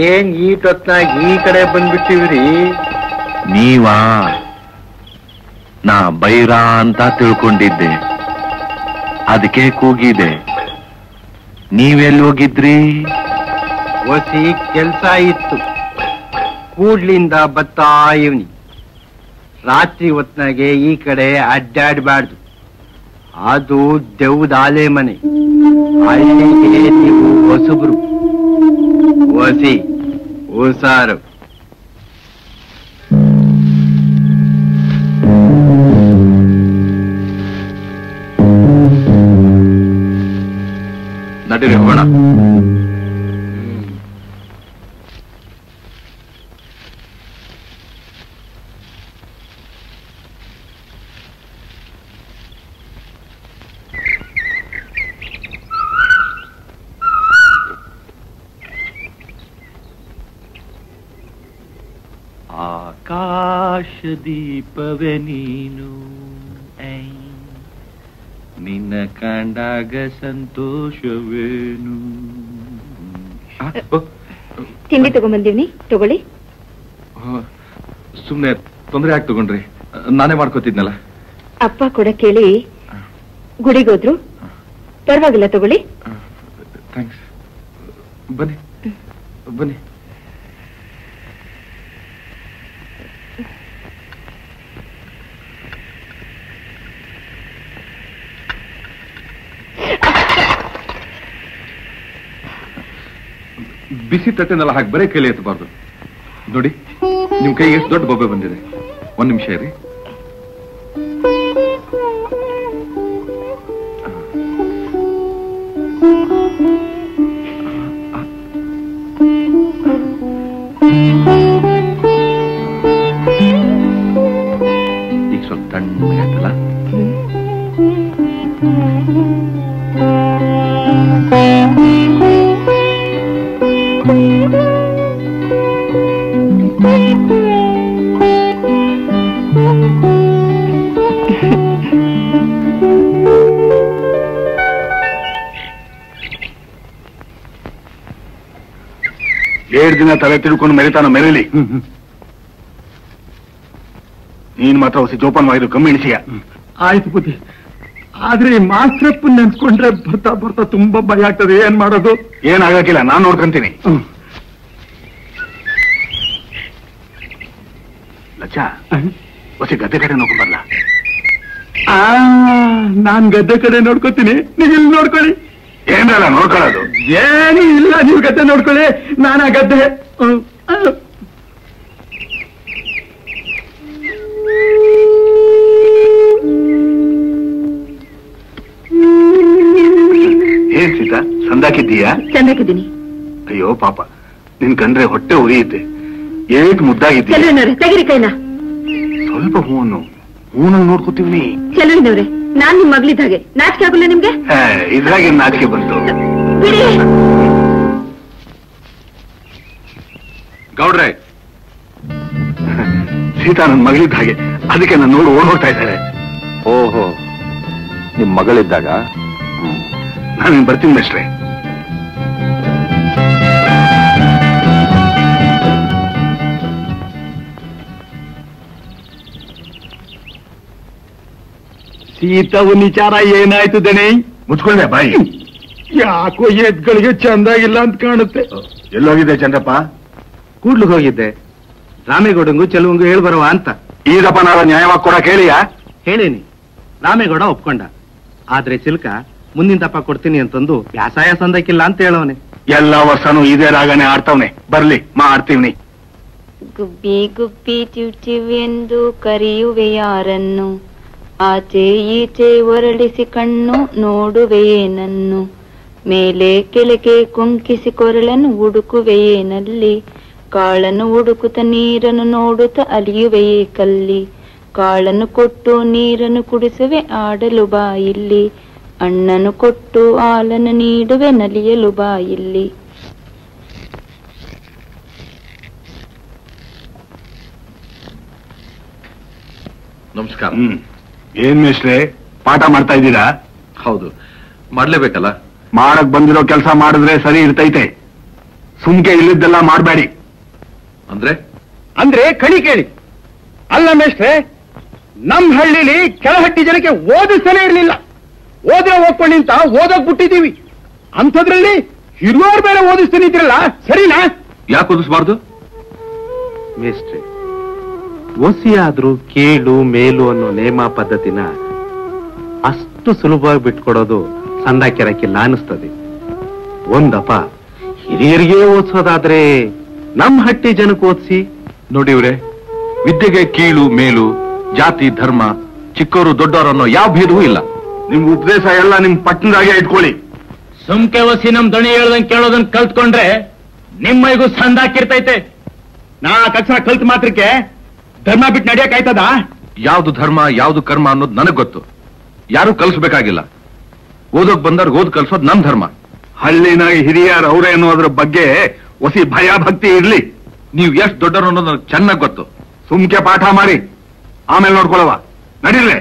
ಏನ್ ಈ ತೊತ್ನಾಗ ಈ ಕಡೆ ಬಂದ್ಬಿಟ್ಟಿವ್ರಿ ನೀವಾ? ನಾ ಬೈರ ಅಂತ ತಿಳ್ಕೊಂಡಿದ್ದೆ, ಅದಕ್ಕೆ ಕೂಗಿದೆ. ನೀವೆಲ್ಲಿ ಹೋಗಿದ್ರಿ? ಒಸಿ ಕೆಲ್ಸ ಇತ್ತು, ಕೂಡ್ಲಿಂದ ಬತ್ತಾ ಇವನಿ. ರಾತ್ರಿ ಹೊತ್ನಾಗೆ ಈ ಕಡೆ ಅಡ್ಡಾಡ್ಬಾರ್ದು, ಅದು ದೆವ್ದಾಲೆ ಮನೆ. ಅಲ್ಲಿಗೆ ನೀವು ಹೊಸಬ್ರು, ವಸಿ ಉಸಾರು. ನಡೀರಿ ಹೋಗೋಣ. ದೀಪವೇ ನೀನು, ನಿನ್ನ ಕಂಡಾಗ ಸಂತೋಷವೇನು. ತಿಂಡಿ ತಗೊಂಡ್ಬಂದಿವ್ನಿ, ತಗೊಳ್ಳಿ. ಸುಮ್ನೆ ತೊಂದರೆ ಆಗಿ ತಗೊಂಡ್ರಿ, ನಾನೇ ಮಾಡ್ಕೋತಿದ್ನಲ್ಲ. ಅಪ್ಪ ಕೂಡ ಕೇಳಿ ಗುಡಿಗೋದ್ರು, ಪರವಾಗಿಲ್ಲ ತಗೊಳ್ಳಿ. ಥ್ಯಾಂಕ್ಸ್. ಬನ್ನಿ ಬನ್ನಿ. ಬಿಸಿ ತಟ್ಟೆನೆಲ್ಲ ಹಾಕಿ ಬರೀ ಕೈಲಿ ಎತ್ತಬಾರ್ದು. ನೋಡಿ ನಿಮ್ ಕೈಗೆ ಎಷ್ಟು ದೊಡ್ಡ ಬೊಬ್ಬೆ ಬಂದಿದೆ. ಒಂದ್ ನಿಮಿಷ ಇರಿ. ಸ್ವಲ್ಪ ತಣ್ಣಗೆ ಆಯ್ತಲ್ಲ. ಎರಡು ದಿನ ತಲೆ ತಿಳ್ಕೊಂಡು ಮೆರಿತಾನ ಮೆರೀಲಿ, ನೀನ್ ಮಾತ್ರ ಹೊಸ ಜೋಪಾನವಾಗಿರು, ಕಮ್ಮಿ ಎಣಿಸಿಯ. ಆಯ್ತು ಬುದ್ಧಿ, ಆದ್ರೆ ಮಾಸ್ಟ್ರಪ್ಪ ನೆನ್ಸ್ಕೊಂಡ್ರೆ ಬರ್ತಾ ಬರ್ತಾ ತುಂಬಾ ಭಯ ಆಗ್ತದೆ. ಏನ್ ಮಾಡೋದು? ಏನಾಗಕ್ಕಿಲ್ಲ, ನಾನ್ ನೋಡ್ಕೊಂತೀನಿ. ಲಚ್ಚ, ಹೊಸ ಗದ್ದೆ ಕಡೆ ನೋಡ್ಕೊಂಡ್ ಬರ್ಲಾ? ಆ ನಾನ್ ಗದ್ದೆ ಕಡೆ ನೋಡ್ಕೊತೀನಿ, ನೀವ್ ಇಲ್ಲಿ ನೋಡ್ಕೊಳ್ಳಿ. ಏನ್ರಲ್ಲ ನೋಡ್ಕೊಳ್ಳೋದು? ಏನೂ ಇಲ್ಲ, ನೀವ್ ಗದ್ದೆ ನೋಡ್ಕೊಳ್ಳಿ, ನಾನಾ ಗದ್ದೆ. ಏನ್ ಸೀತಾ, ಸಂದಾಕಿದ್ದೀಯಾ? ಚಂದಾಕಿದ್ದೀನಿ. ಅಯ್ಯೋ ಪಾಪ, ನಿನ್ ಕಂಡ್ರೆ ಹೊಟ್ಟೆ ಉರಿಯುತ್ತೆ. ಏಟ್ ಮುದ್ದಾಗಿದ್ದೀರಿ, ತೆಗಿರಿ ಕೈನಾ. ಸ್ವಲ್ಪ ಹೂವನ್ನು ಹೂನಲ್ಲಿ ನೋಡ್ಕೊತೀವಿ. ಚಲೋನವ್ರೆ, ನಾನ್ ನಿಮ್ ಮಗಳಿದ್ದಾಗೆ. ನಾಚಿಕೆ ಆಗಲ್ಲ ನಿಮ್ಗೆ? ಇದ್ರಾಗೆ ನಾಚಿಕೆ ಬಂತು ಗೌಡ್ರೆ. ಸೀತಾ ನನ್ ಮಗಳಿದ್ದ ಹಾಗೆ, ಅದಕ್ಕೆ ನಾನು ನೋಡಿ ಓಡ್ ಹೋಗ್ತಾ ಇದ್ದಾರೆ. ಓಹೋ, ನಿಮ್ ಮಗಳಿದ್ದಾಗ? ನಾನು ಬರ್ತೀನಿ ಮೇಷ್ಟ್ರೆ. ಸೀತಾವು ವಿಚಾರ ಏನಾಯ್ತು ದಣಿ? ಮುಚ್ಕೊಂಡೆ ಬಾಯಿ. ಯಾಕೋ ಎದ್ಗಳಿಗೆ ಚಂದಾಗಿಲ್ಲ ಅಂತ ಕಾಣುತ್ತೆ. ಎಲ್ಲೋಗಿದ್ದೆ ಚಂದ್ರಪ್ಪ? ಕೂಡ್ಲಿಗೆ ಹೋಗಿದ್ದೆ, ರಾಮೇಗೌಡಂಗು ಚೆಲುವಂಗು ಹೇಳ್ಬರುವ ಅಂತ. ಈಗಪ್ಪ ನಾವ ನ್ಯಾಯವಾಗಿ ಕೊಡ ಕೇಳಿಯ? ಹೇಳೇನಿ, ರಾಮೇಗೌಡ ಒಪ್ಕೊಂಡ. ಆದ್ರೆ ಚಿಲ್ಕ ಮುಂದಿನ ತಪ್ಪ ಕೊಡ್ತೀನಿ ಅಂತಂದು ವ್ಯಾಸಾಯ ಸಂದಕ್ಕಿಲ್ಲ ಅಂತ ಹೇಳವನೆ. ಎಲ್ಲಾ ವರ್ಷನೂ ಇದೇ ರಾಗನೆ ಆಡ್ತಾವನೆ. ಬರ್ಲಿ, ಮಾಡ್ತೀವ್ನಿ. ಗುಬ್ಬಿ ಗುಬ್ಬಿ ಚಿವ್ಚಿವಿ ಎಂದು ಕರೆಯುವೆ ಯಾರನ್ನು, ಆಚೆ ಈಚೆ ಒರಳಿಸಿ ಕಣ್ಣು ನೋಡುವೆಯೇನನ್ನು, ಮೇಲೆ ಕೆಳಗೆ ಕುಂಕಿಸಿ ಕೊರಳನ್ನು ಹುಡುಕುವೆಯೇನಲ್ಲಿ, ಕಾಳನ್ನು ಹುಡುಕುತ್ತ ನೀರನ್ನು ನೋಡುತ್ತ ಅಲಿಯುವೆಯೇ ಕಲ್ಲಿ, ಕಾಳನ್ನು ಕೊಟ್ಟು ನೀರನ್ನು ಕುಡಿಸುವೆ ಆಡಲು ಬಾ ಇಲ್ಲಿ, ಅಣ್ಣನು ಕೊಟ್ಟು ಹಾಲನ್ನು ನೀಡುವೆ ನಲಿಯಲು ಬಾ ಇಲ್ಲಿ. ನಮಸ್ಕಾರ. ಏನ್ ಮೇಷ್ಟ್ರೆ, ಪಾಠ ಮಾಡ್ತಾ ಇದ್ದೀರಾ? ಹೌದು, ಮಾಡ್ಲೇಬೇಕಲ್ಲ. ಮಾಡಕ್ ಬಂದಿರೋ ಕೆಲಸ ಮಾಡಿದ್ರೆ ಸರಿ ಇರ್ತೈತೆ, ಸುಮ್ಕೆ ಇಲ್ಲದ್ದೆಲ್ಲ ಮಾಡಬೇಡಿ. ಅಂದ್ರೆ ಅಂದ್ರೆ ಕಣಿ ಕೇಳಿ. ಅಲ್ಲ ಮೇಷ್ಟ್ರೆ, ನಮ್ ಹಳ್ಳಿಲಿ ಕೆಳಹಟ್ಟಿ ಜನಕ್ಕೆ ಓದಿಸಲೇ ಇರ್ಲಿಲ್ಲ. ಓದ್ರೆ ಓದ್ಕೊಂಡು ನಿಂತ ಓದಕ್ ಬಿಟ್ಟಿದ್ದೀವಿ. ಅಂಥದ್ರಲ್ಲಿ ಹಿರಿಯವ್ರ ಮೇಲೆ ಓದಿಸ್ತೀನಿ ಇದ್ರಲ್ಲ, ಸರಿನಾ? ಯಾಕೆ ಓದಿಸ್ಬಾರ್ದು ಮೇಷ್ಟ್ರೆ? ಓಸಿಯಾದ್ರೂ ಕೀಳು ಮೇಲು ಅನ್ನೋ ನೇಮ ಪದ್ಧತಿನ ಅಷ್ಟು ಸುಲಭವಾಗಿ ಬಿಟ್ಕೊಡೋದು ಸಂದಾಕಿರಕ್ಕಿಲ್ಲ ಅನಿಸ್ತದೆ. ಒಂದಪ್ಪ, ಹಿರಿಯರಿಗೆ ಓದಿಸೋದಾದ್ರೆ ನಮ್ ಹಟ್ಟಿ ಜನಕ್ಕೆ ಓದಿಸಿ ನೋಡಿವ್ರೆ. ವಿದ್ಯೆಗೆ ಕೀಳು ಮೇಲು, ಜಾತಿ ಧರ್ಮ, ಚಿಕ್ಕವರು ದೊಡ್ಡವರು ಅನ್ನೋ ಯಾವ ಭೇದವೂ ಇಲ್ಲ. ನಿಮ್ ಉಪದೇಶ ಎಲ್ಲ ನಿಮ್ ಪಟ್ಟಣದಾಗೆ ಇಟ್ಕೊಳ್ಳಿ. ಸುಮ್ಕೆ ಒಸಿ ನಮ್ ದಣಿ ಹೇಳ್ದಂಗೆ ಕೇಳೋದನ್ನ ಕಲ್ತ್ಕೊಂಡ್ರೆ ನಿಮ್ಮೈಗೂ ಸಂದಾಕಿರ್ತೈತೆ. ನಾ ಕಕ್ಷಣ ಕಲ್ತ್ ಮಾತ್ರಕ್ಕೆ ಧರ್ಮ ಬಿಟ್ಟು ನಡೆಯಕ್ ಆಯ್ತದ? ಯಾವ್ದು ಧರ್ಮ ಯಾವ್ದು ಕರ್ಮ ಅನ್ನೋದು ನನಗ್ ಗೊತ್ತು, ಯಾರು ಕಲ್ಸ್ಬೇಕಾಗಿಲ್ಲ. ಓದೋಕ್ ಬಂದವ್ರಿಗೆ ಓದ್ ಕಲ್ಸೋದ್ ನಮ್ ಧರ್ಮ. ಹಳ್ಳಿನಾಗಿ ಹಿರಿಯರ್ ಅವ್ರೆ ಅನ್ನೋದ್ರ ಬಗ್ಗೆ ಹೊಸಿ ಭಯ ಭಕ್ತಿ ಇರ್ಲಿ. ನೀವ್ ಎಷ್ಟ್ ದೊಡ್ಡರು ಅನ್ನೋದು ನನಗ್ ಚೆನ್ನಾಗ್ ಗೊತ್ತು. ಸುಮ್ಕೆ ಪಾಠ ಮಾಡಿ ಆಮೇಲೆ ನೋಡ್ಕೊಳವ, ನಡೀರ್ಲೆ.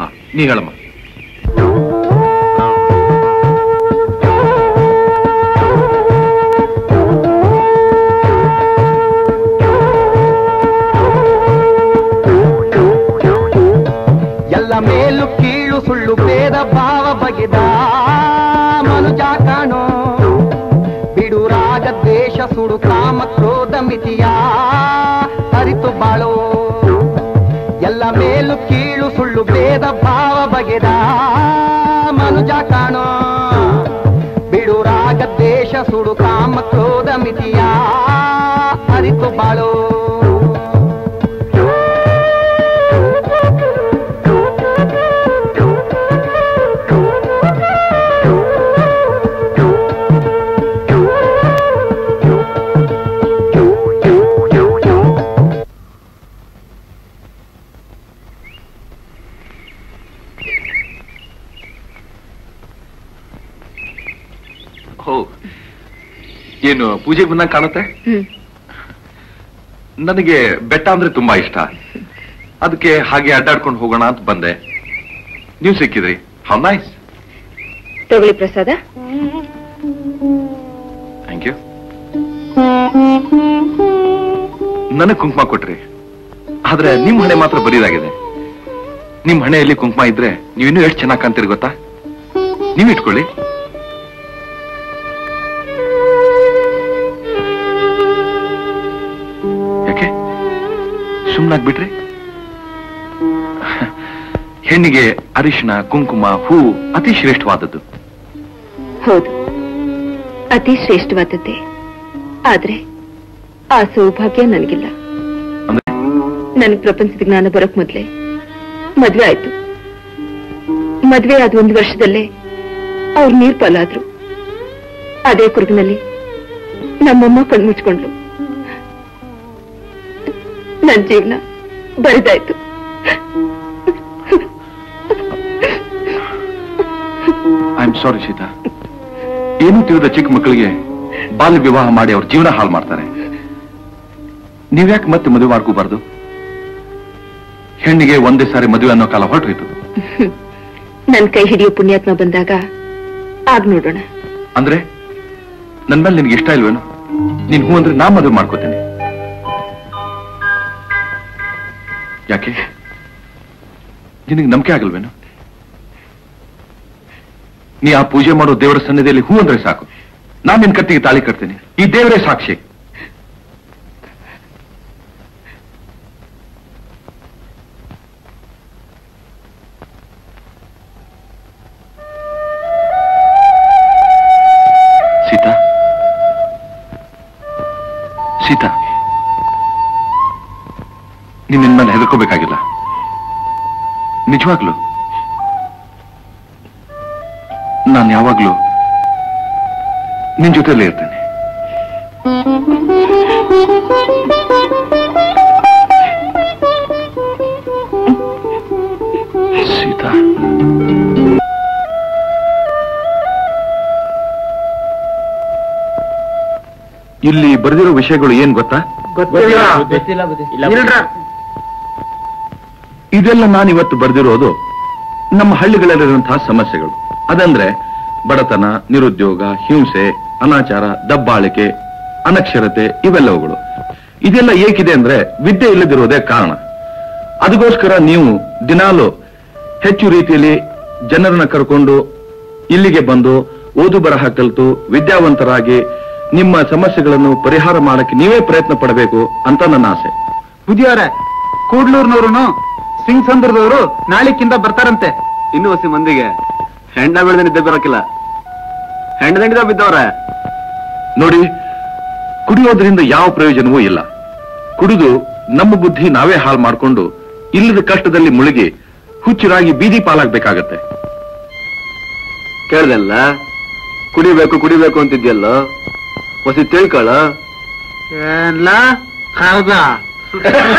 ಹಾ, ನೀ ಹೇಳಮ್ಮ. ಮೇಲು ಕೀಳು ಸುಳ್ಳು ಭೇದ ಭಾವ ಬಗೆದ ಮನುಜ ಕಾಣೋ, ಬಿಡು ರಾಗ ದ್ವೇಷ ಸುಡು ಕಾಮ ಕ್ರೋಧ ಮಿತಿಯ ಅರಿತು ಬಾಳೋ. ಎಲ್ಲ ಮೇಲು ಕೀಳು ಸುಳ್ಳು ಭೇದ ಭಾವ ಬಗೆದ ಮನುಜ ಕಾಣೋ, ಬಿಡು ರಾಗ ದ್ವೇಷ ಸುಡು ಕಾಮ ಕ್ರೋಧ ಮಿತಿಯ ಅರಿತು ಬಾಳೋ. Oh, you know, Pooja Bunda Kanate? Nanage Betandre Tumbaista. Adke Hagi Adarkon Hoganat Bande. New Sikiri, how nice. Togli Prasada? Thank you. Nana Kunkma Kotri. Adre Nimhane Matra Baridagade. Nimhane Kunkma Idre, you knew it Chanakantrigota? New it Kuli. Sumnak bitre? Henige Arishna Kunkuma who Ati Shrestwadadu. Hodu. Ati Shrestwadade. Adre. Aso Bhagya Nangilla. Nan Propansa Gnana Barak Mudle. Madve Aitu. Madve Adu Ondu Varshadalle. Avaru Neerpalu Adru. Ade Kuruginalli. Nammamma Kannu Muchikondlu. ನನ್ನ ಜೀವನ ಬರಿದಾಯ್ತು. I am sorry Sita. ಏನು ತಿಳಿದ ಚಿಕ್ಕ ಮಕ್ಕಳಿಗೆ ಬಾಲ್ಯ ವಿವಾಹ ಮಾಡಿ ಅವರ ಜೀವನ ಹಾಳು ಮಾಡ್ತಾರೆ. ನೀವ್ಯಾಕೆ ಮತ್ತೆ ಮದುವೆ ಮಾಡ್ಕೋಬಾರ್ದು? ಹೆಣ್ಣಿಗೆ ಒಂದೇ ಸಾರಿ ಮದುವೆ ಅನ್ನೋ ಕಾಲ ಹೊರಟೋಯ್ತು. ನನ್ನ ಕೈ ಹಿಡಿಯೋ ಪುಣ್ಯಾತ್ಮ ಬಂದಾಗ ಆಗ ನೋಡೋಣ. ಅಂದ್ರೆ ನನ್ನ ಮೇಲೆ ನಿನಗೆ ಇಷ್ಟ ಇಲ್ವೇನು? ನೀನು ಹೂ ಅಂದ್ರೆ ನಾ ಮದುವೆ ಮಾಡ್ಕೋತೀನಿ. ಯಾಕೆ ನಿನಗೆ ನಂಬಿಕೆ ಆಗಲ್ವೇನು? ನೀ ಆ ಪೂಜೆ ಮಾಡೋ ದೇವರ ಸನ್ನಿಧಿಯಲ್ಲಿ ಹೂ ಅಂದ್ರೆ ಸಾಕು, ನಾನು ನಿನ್ನ ಕತ್ತಿಗೆ ತಾಳಿ ಕಟ್ತೀನಿ. ಈ ದೇವರೇ ಸಾಕ್ಷಿ. ಸೀತಾ, ಸೀತಾ, ನೀನು ನನ್ನ ಹೆದರ್ಕೋಬೇಕಾಗಿಲ್ಲ. ನಿಜವಾಗ್ಲೂ ನಾನು ಯಾವಾಗ್ಲೂ ನಿನ್ನ ಜೊತೆಯಲ್ಲೇ ಇರ್ತೇನೆ. ಸೀತಾ, ಇಲ್ಲಿ ಬರೆದಿರೋ ವಿಷಯಗಳು ಏನ್ ಗೊತ್ತಾ? ಗೊತ್ತಿಲ್ಲ. ಇದೆಲ್ಲ ನಾನಿವತ್ತು ಬರೆದಿರೋದು ನಮ್ಮ ಹಳ್ಳಿಗಳಲ್ಲಿರುವಂತಹ ಸಮಸ್ಯೆಗಳು. ಅದಂದ್ರೆ ಬಡತನ, ನಿರುದ್ಯೋಗ, ಹಿಂಸೆ, ಅನಾಚಾರ, ದಬ್ಬಾಳಿಕೆ, ಅನಕ್ಷರತೆ, ಇವೆಲ್ಲವುಗಳು. ಇದೆಲ್ಲ ಏಕಿದೆ ಅಂದ್ರೆ ವಿದ್ಯೆ ಇಲ್ಲದಿರೋದೇ ಕಾರಣ. ಅದಕ್ಕೋಸ್ಕರ ನೀವು ದಿನಾಲೂ ಹೆಚ್ಚು ರೀತಿಯಲ್ಲಿ ಜನರನ್ನ ಕರ್ಕೊಂಡು ಇಲ್ಲಿಗೆ ಬಂದು ಓದು ಬರಹ ಕಲಿತು ವಿದ್ಯಾವಂತರಾಗಿ ನಿಮ್ಮ ಸಮಸ್ಯೆಗಳನ್ನು ಪರಿಹಾರ ಮಾಡಕ್ಕೆ ನೀವೇ ಪ್ರಯತ್ನ ಪಡಬೇಕು ಅಂತ ನನ್ನ ಆಸೆ. ಬುದ್ಧಿಯವರ, ಕೂಡ್ಲೂರ್ನವ್ರು ಸಿಂಗ್ ಸಂದ್ರದವರು ನಾಳಿಕ್ಕಿಂತ ಬರ್ತಾರಂತೆ. ಇನ್ನು ಹೊಸ ಮಂದಿಗೆ ಹೆಂಡ ಬೆಳೆದ ನಿದ್ದೆ ಬರೋಕಿಲ್ಲ. ಹೆಂಡದಂಡ ಬಿದ್ದವ್ರೆ ನೋಡಿ. ಕುಡಿಯೋದ್ರಿಂದ ಯಾವ ಪ್ರಯೋಜನವೂ ಇಲ್ಲ. ಕುಡಿದು ನಮ್ಮ ಬುದ್ಧಿ ನಾವೇ ಹಾಳು ಮಾಡಿಕೊಂಡು ಇಲ್ಲದ ಕಷ್ಟದಲ್ಲಿ ಮುಳುಗಿ ಹುಚ್ಚರಾಗಿ ಬೀದಿ ಪಾಲಾಗಬೇಕಾಗತ್ತೆ. ಕೇಳ್ದಲ್ಲ, ಕುಡಿಬೇಕು ಕುಡಿಬೇಕು ಅಂತಿದ್ಯಲ್ಲ, ಹೊಸ ತಿಳ್ಕೊಳ್ಳ. ಹೌದಾ? Thank you.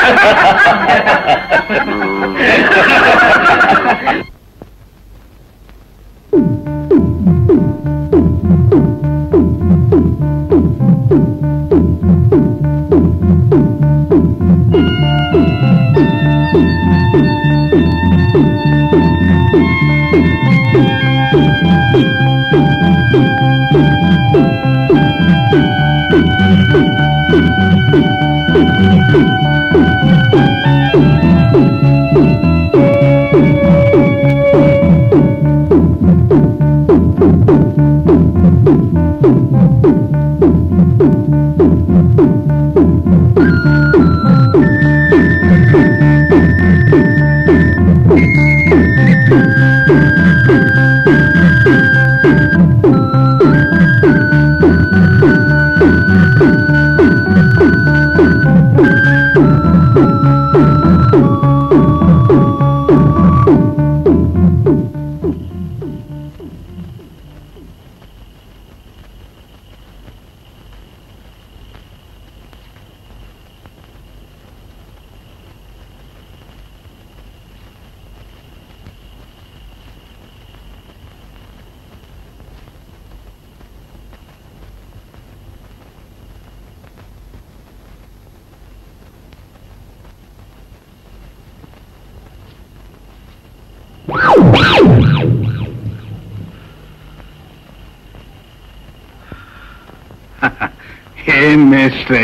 ಮೇಷ್ಟ್ರೆ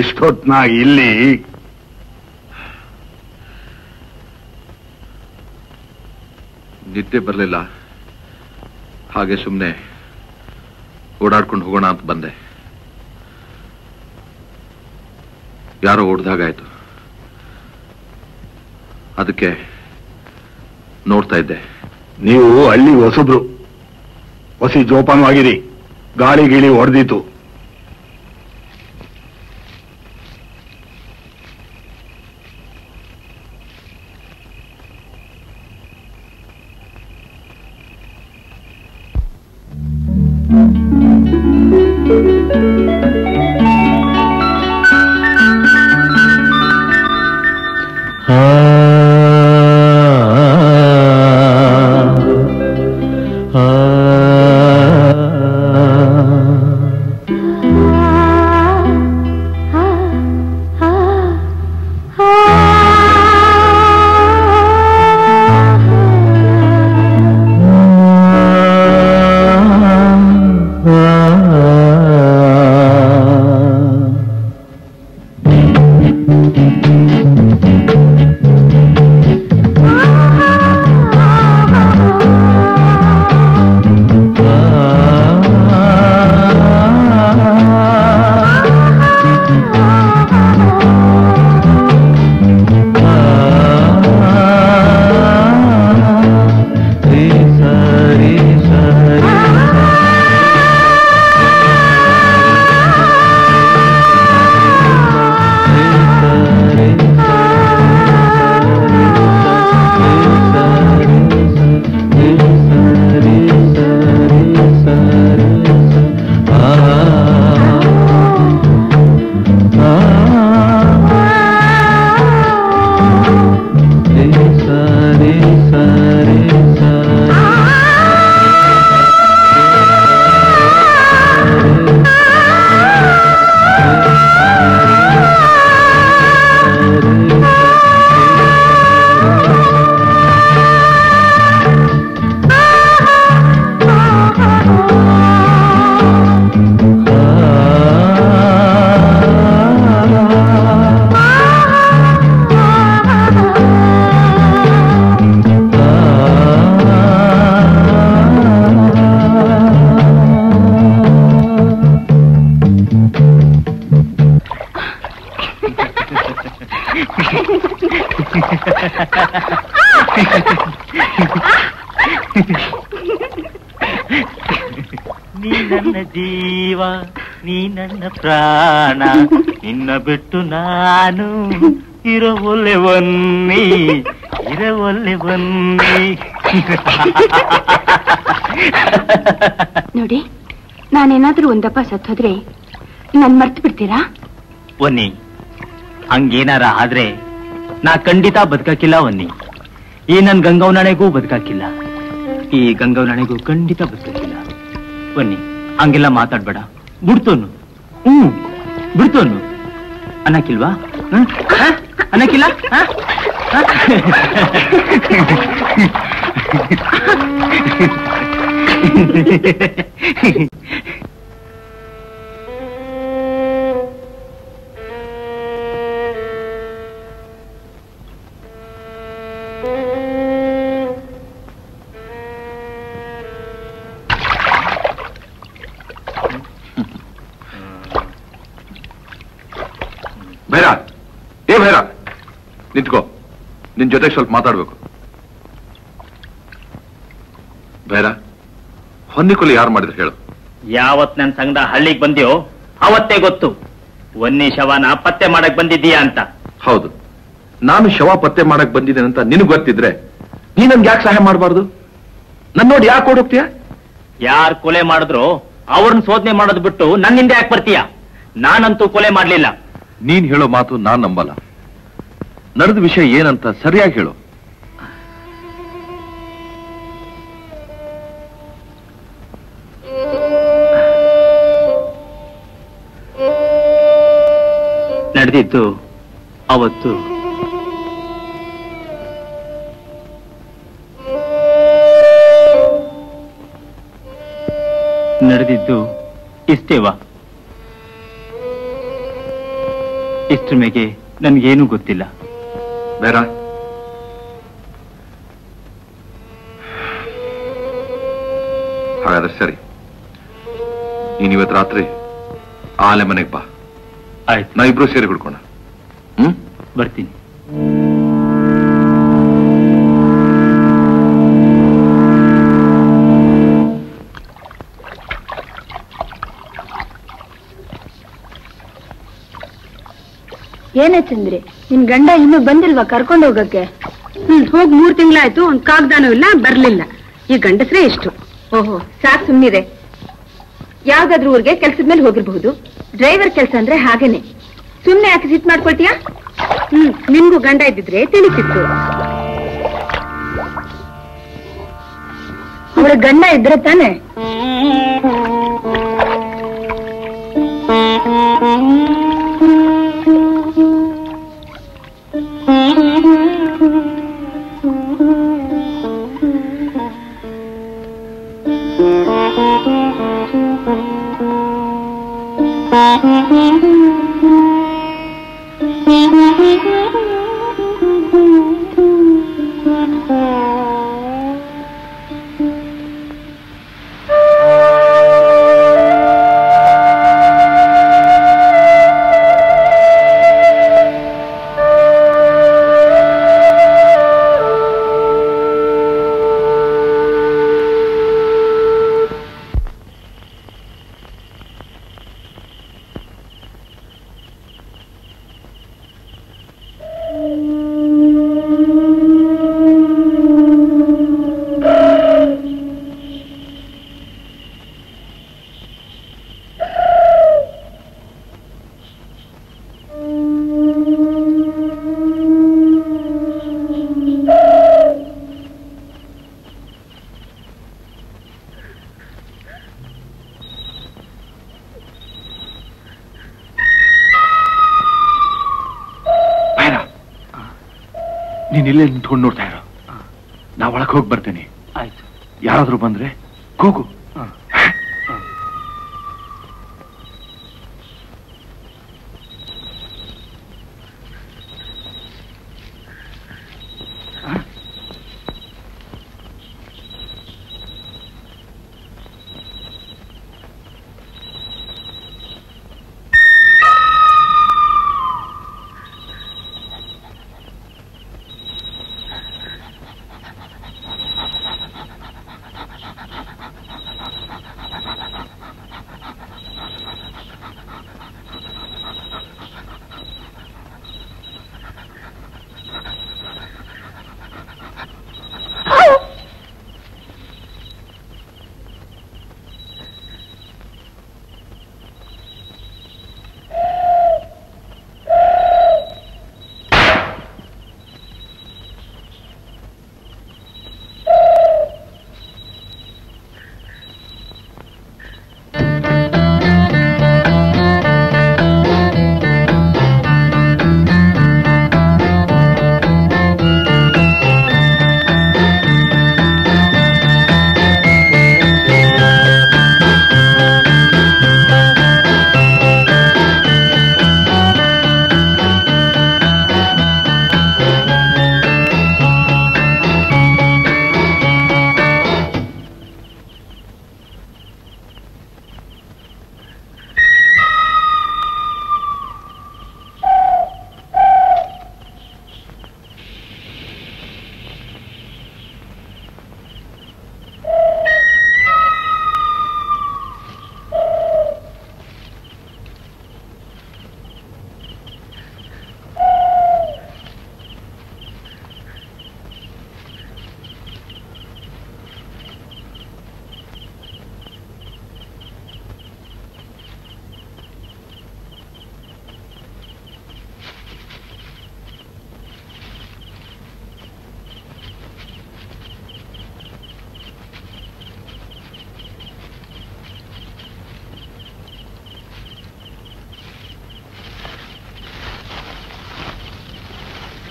ಇಷ್ಟೊತ್ತನಾಗಿ ಇಲ್ಲಿ ನಿದ್ದೆ ಬರಲಿಲ್ಲ ಹಾಗೆ ಸುಮ್ಮನೆ ಓಡಾಡ್ಕೊಂಡು ಹೋಗೋಣ ಅಂತ ಬಂದೆ ಯಾರೋ ಓಡದಾಗಾಯ್ತು ಅದಕ್ಕೆ ನೋಡ್ತಾ ಇದ್ದೆ ನೀವು ಅಲ್ಲಿ ಹೊಸಬ್ರು ಹೊಸಿ ಜೋಪಾನವಾಗಿರಿ ಗಾಳಿ ಗೀಳಿ ಹೊಡೆದಿತ್ತು ಬಿಟ್ಟು ನಾನು ಇರವೊಲ್ಲೆ ಬನ್ನಿ ಇರವೊಲ್ಲೆ ಬನ್ನಿ ನೋಡಿ ನಾನೇನಾದ್ರೂ ಒಂದಪ್ಪ ಸತ್ತೋದ್ರೆ ನಾನು ಮರ್ತು ಬಿಡ್ತೀರಾ ಒನ್ನಿ ಹಂಗೇನಾರ ಆದ್ರೆ ನಾ ಖಂಡಿತ ಬದುಕಕ್ಕಿಲ್ಲ ಒನ್ನಿ ಈ ನನ್ನ ಗಂಗವನಣೆಗೂ ಬದುಕಕ್ಕಿಲ್ಲ ಈ ಗಂಗವನಣೆಗೂ ಖಂಡಿತ ಬದುಕಕ್ಕಿಲ್ಲ ಒನ್ನಿ ಹಂಗೆಲ್ಲ ಮಾತಾಡ್ಬೇಡ ಬಿಡ್ತೋನು ಹ್ಮ್ ಬಿಡ್ತೋನು ಅನ್ನಕ್ಕಿಲ್ವಾ ಅನ್ನಕ್ಕಿಲ್ಲ ನಿನ್ ಜೊತೆ ಸ್ವಲ್ಪ ಮಾತಾಡ್ಬೇಕು ಬೇಡ ಹೊನ್ನಿಕೊಲಿ ಯಾರು ಮಾಡಿದ್ರು ಹೇಳು ಯಾವತ್ ನನ್ ಸಂಘದ ಹಳ್ಳಿಗೆ ಬಂದ್ಯೋ ಅವತ್ತೇ ಗೊತ್ತು ಒನ್ನಿ ಶವನ ಪತ್ತೆ ಮಾಡಕ್ ಬಂದಿದ್ದೀಯಾ ಅಂತ ಹೌದು ನಾನು ಶವ ಪತ್ತೆ ಮಾಡಕ್ ಬಂದಿದ್ದೇನೆ ಅಂತ ನಿನಗ್ ಗೊತ್ತಿದ್ರೆ ನೀ ನನ್ಗೆ ಯಾಕೆ ಸಹಾಯ ಮಾಡಬಾರ್ದು ನನ್ ನೋಡಿ ಯಾಕೆ ಓಡೋಗ್ತೀಯ ಯಾರು ಕೊಲೆ ಮಾಡಿದ್ರು ಅವ್ರನ್ನ ಶೋಧನೆ ಮಾಡೋದ್ ಬಿಟ್ಟು ನನ್ನಿಂದ ಯಾಕೆ ಬರ್ತೀಯ ನಾನಂತೂ ಕೊಲೆ ಮಾಡ್ಲಿಲ್ಲ ನೀನ್ ಹೇಳೋ ಮಾತು ನಾನ್ ನಂಬಲ್ಲ ನಡೆದ ವಿಷಯ ಏನಂತ ಸರಿಯಾಗಿ ಹೇಳು ನಡೆದಿತ್ತು ಅವತ್ತು ನಡೆದಿದ್ದು ಇಷ್ಟೇವಾ ಇಷ್ಟರ ಮೇಲೆ ನನಗೇನು ಗೊತ್ತಿಲ್ಲ. ಬೇರ ಹಾಗಾದ್ರೆ ಸರಿ, ನೀನು ಇವತ್ತು ರಾತ್ರಿ ಆಲೆ ಮನೆಗೆ ಬಾ. ಆಯ್ತು, ನಾ ಇಬ್ರು ಸೇರಿ ಬಿಡ್ಕೋಣ. ಹ್ಮ್, ಬರ್ತೀನಿ. ಏನೇ ಚಂದ್ರಿ, ನಿನ್ ಗಂಡ ಇನ್ನೂ ಬಂದಿಲ್ವಾ ಕರ್ಕೊಂಡು ಹೋಗಕ್ಕೆ? ಹ್ಮ್, ಹೋಗಿ ಮೂರ್ ತಿಂಗಳಾಯ್ತು, ಒಂದ್ ಕಾಗ್ದಾನೂ ಇಲ್ಲ, ಬರ್ಲಿಲ್ಲ. ಈ ಗಂಡಸ್ರೆ ಎಷ್ಟು. ಓಹೋ, ಸಾಕ್ ಸುಮ್ನಿದೆ. ಯಾವ್ದಾದ್ರೂ ಊರಿಗೆ ಕೆಲ್ಸದ ಮೇಲೆ ಹೋಗಿರ್ಬಹುದು. ಡ್ರೈವರ್ ಕೆಲ್ಸ ಅಂದ್ರೆ ಹಾಗೇನೆ, ಸುಮ್ನೆ ಯಾಕೆ ಸಿಟ್ ಮಾಡ್ಕೊಳ್ತೀಯಾ? ಹ್ಮ್, ನಿನ್ಗೂ ಗಂಡ ಇದ್ದಿದ್ರೆ ತಿಳಿಸಿತ್ತು. ಅವಳ ಗಂಡ ಇದ್ರೆ ತಾನೆ. ಇಲ್ಲೇ ನಿಂತ್ಕೊಂಡು ನೋಡ್ತಾ ಇರೋ, ನಾ ಒಳಗೆ ಹೋಗಿ ಬರ್ತೇನೆ. ಆಯ್ತು, ಯಾರಾದ್ರೂ ಬಂದ್ರೆ ಕೂಗು.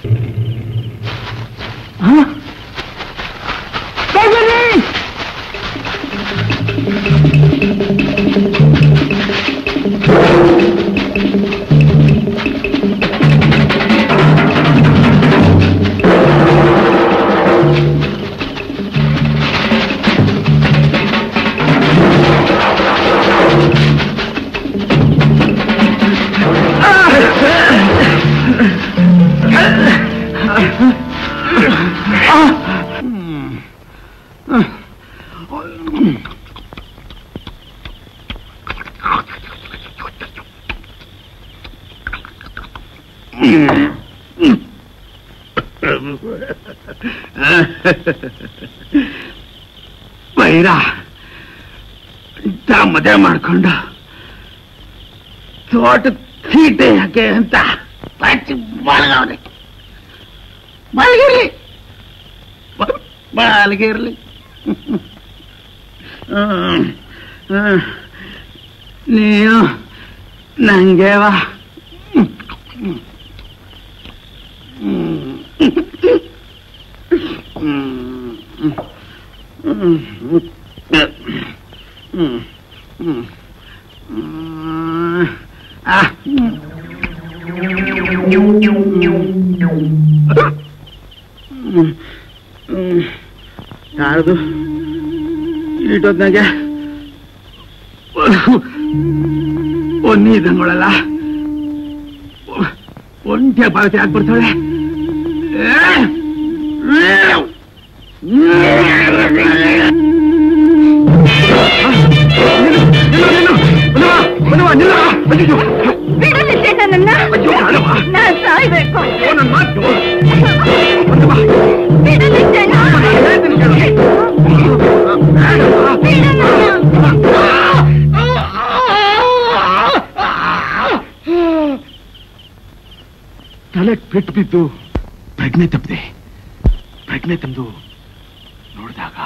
Thank you. ವೈರ ಇಂಥ ಮದುವೆ ಮಾಡ್ಕೊಂಡು ತೋಟದ ತೀಟೆ ಯಾಕೆ ಅಂತ ಪಚ್ಚಿ ಮಲಗವನೆ. ಮಲಗಿರ್ಲಿ ಮಲಗಿರ್ಲಿ ನೀನು ನಂಗೆ ವಾ ಯಾರದು ಇಟ್ಟೊತ್ನಾಗೆ ಒನ್ನಿ ಇದ್ದಂಗೊಳಲ್ಲ ಒಂಟೆ ಪಾವತಿ ಆಗ್ಬಿಡ್ತಾಳೆ. ತಲೆ ಪೆಟ್ಟು ಬಿದ್ದು ಪ್ರಜ್ಞೆ ತಪ್ಪಿದೆ. ಪ್ರಜ್ಞೆ ತಂದು ನೋಡಿದಾಗ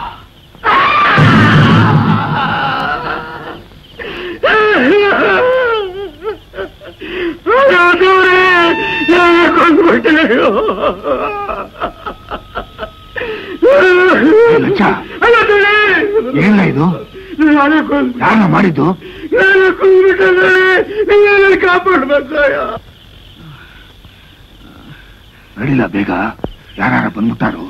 ಏನ ಇದು ಯಾರ ಮಾಡಿದ್ದು? ನಡಿಲ್ಲ, ಬೇಗ ಯಾರು ಬಂದ್ಬಿಟ್ಟಾರು.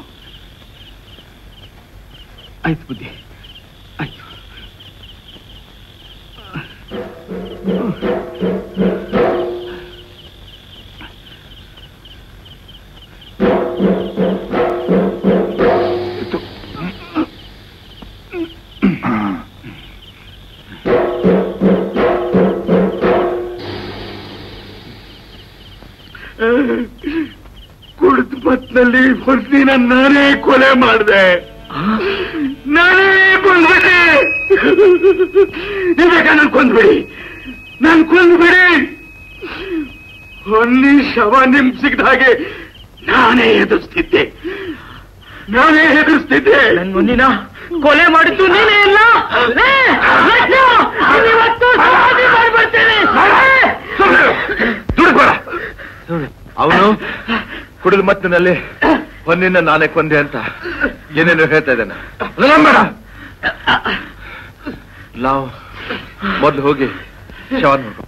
ಆಯ್ತು ಬುದ್ಧಿ, ಆಯ್ತು. ಕುಡಿದ ಮತ್ನಲ್ಲಿ ಹೊರದಿನ ನಾನೇ ಕೊಲೆ ಮಾಡಿದೆ. ನಾನೇ ಕೊಂದ್ಬಿಡಿ, ಇವಾಗ ನನ್ ಕೊಂದ್ಬಿಡಿ, ನನ್ ಕೊಂದ್ಬಿಡಿ. ಹೊನ್ನಿ ಶವ ನಿಮ್ ಸಿಗದ ಹಾಗೆ ನಾನೇ ಹೆದರ್ಸ್ತಿದ್ದೆ, ನಾನೇ ಹೆದರ್ಸ್ತಿದ್ದೆ. ನನ್ ಮುನ್ನಿನ ಕೊಲೆ ಮಾಡಿದ್ದು ನೀನೇ ಇಲ್ಲ. ಅವನು ಕುಡಿದ ಮತ್ತಿನಲ್ಲಿ ಹೊನ್ನಿನ ನಾನೇ ಕೊಂದೆ ಅಂತ ಏನೇನು ಹೇಳ್ತಾ ಇದ್ದೇನೆ. ನಾವು ಮೊದಲು ಹೋಗಿ ಶವನ್ ನೋಡು.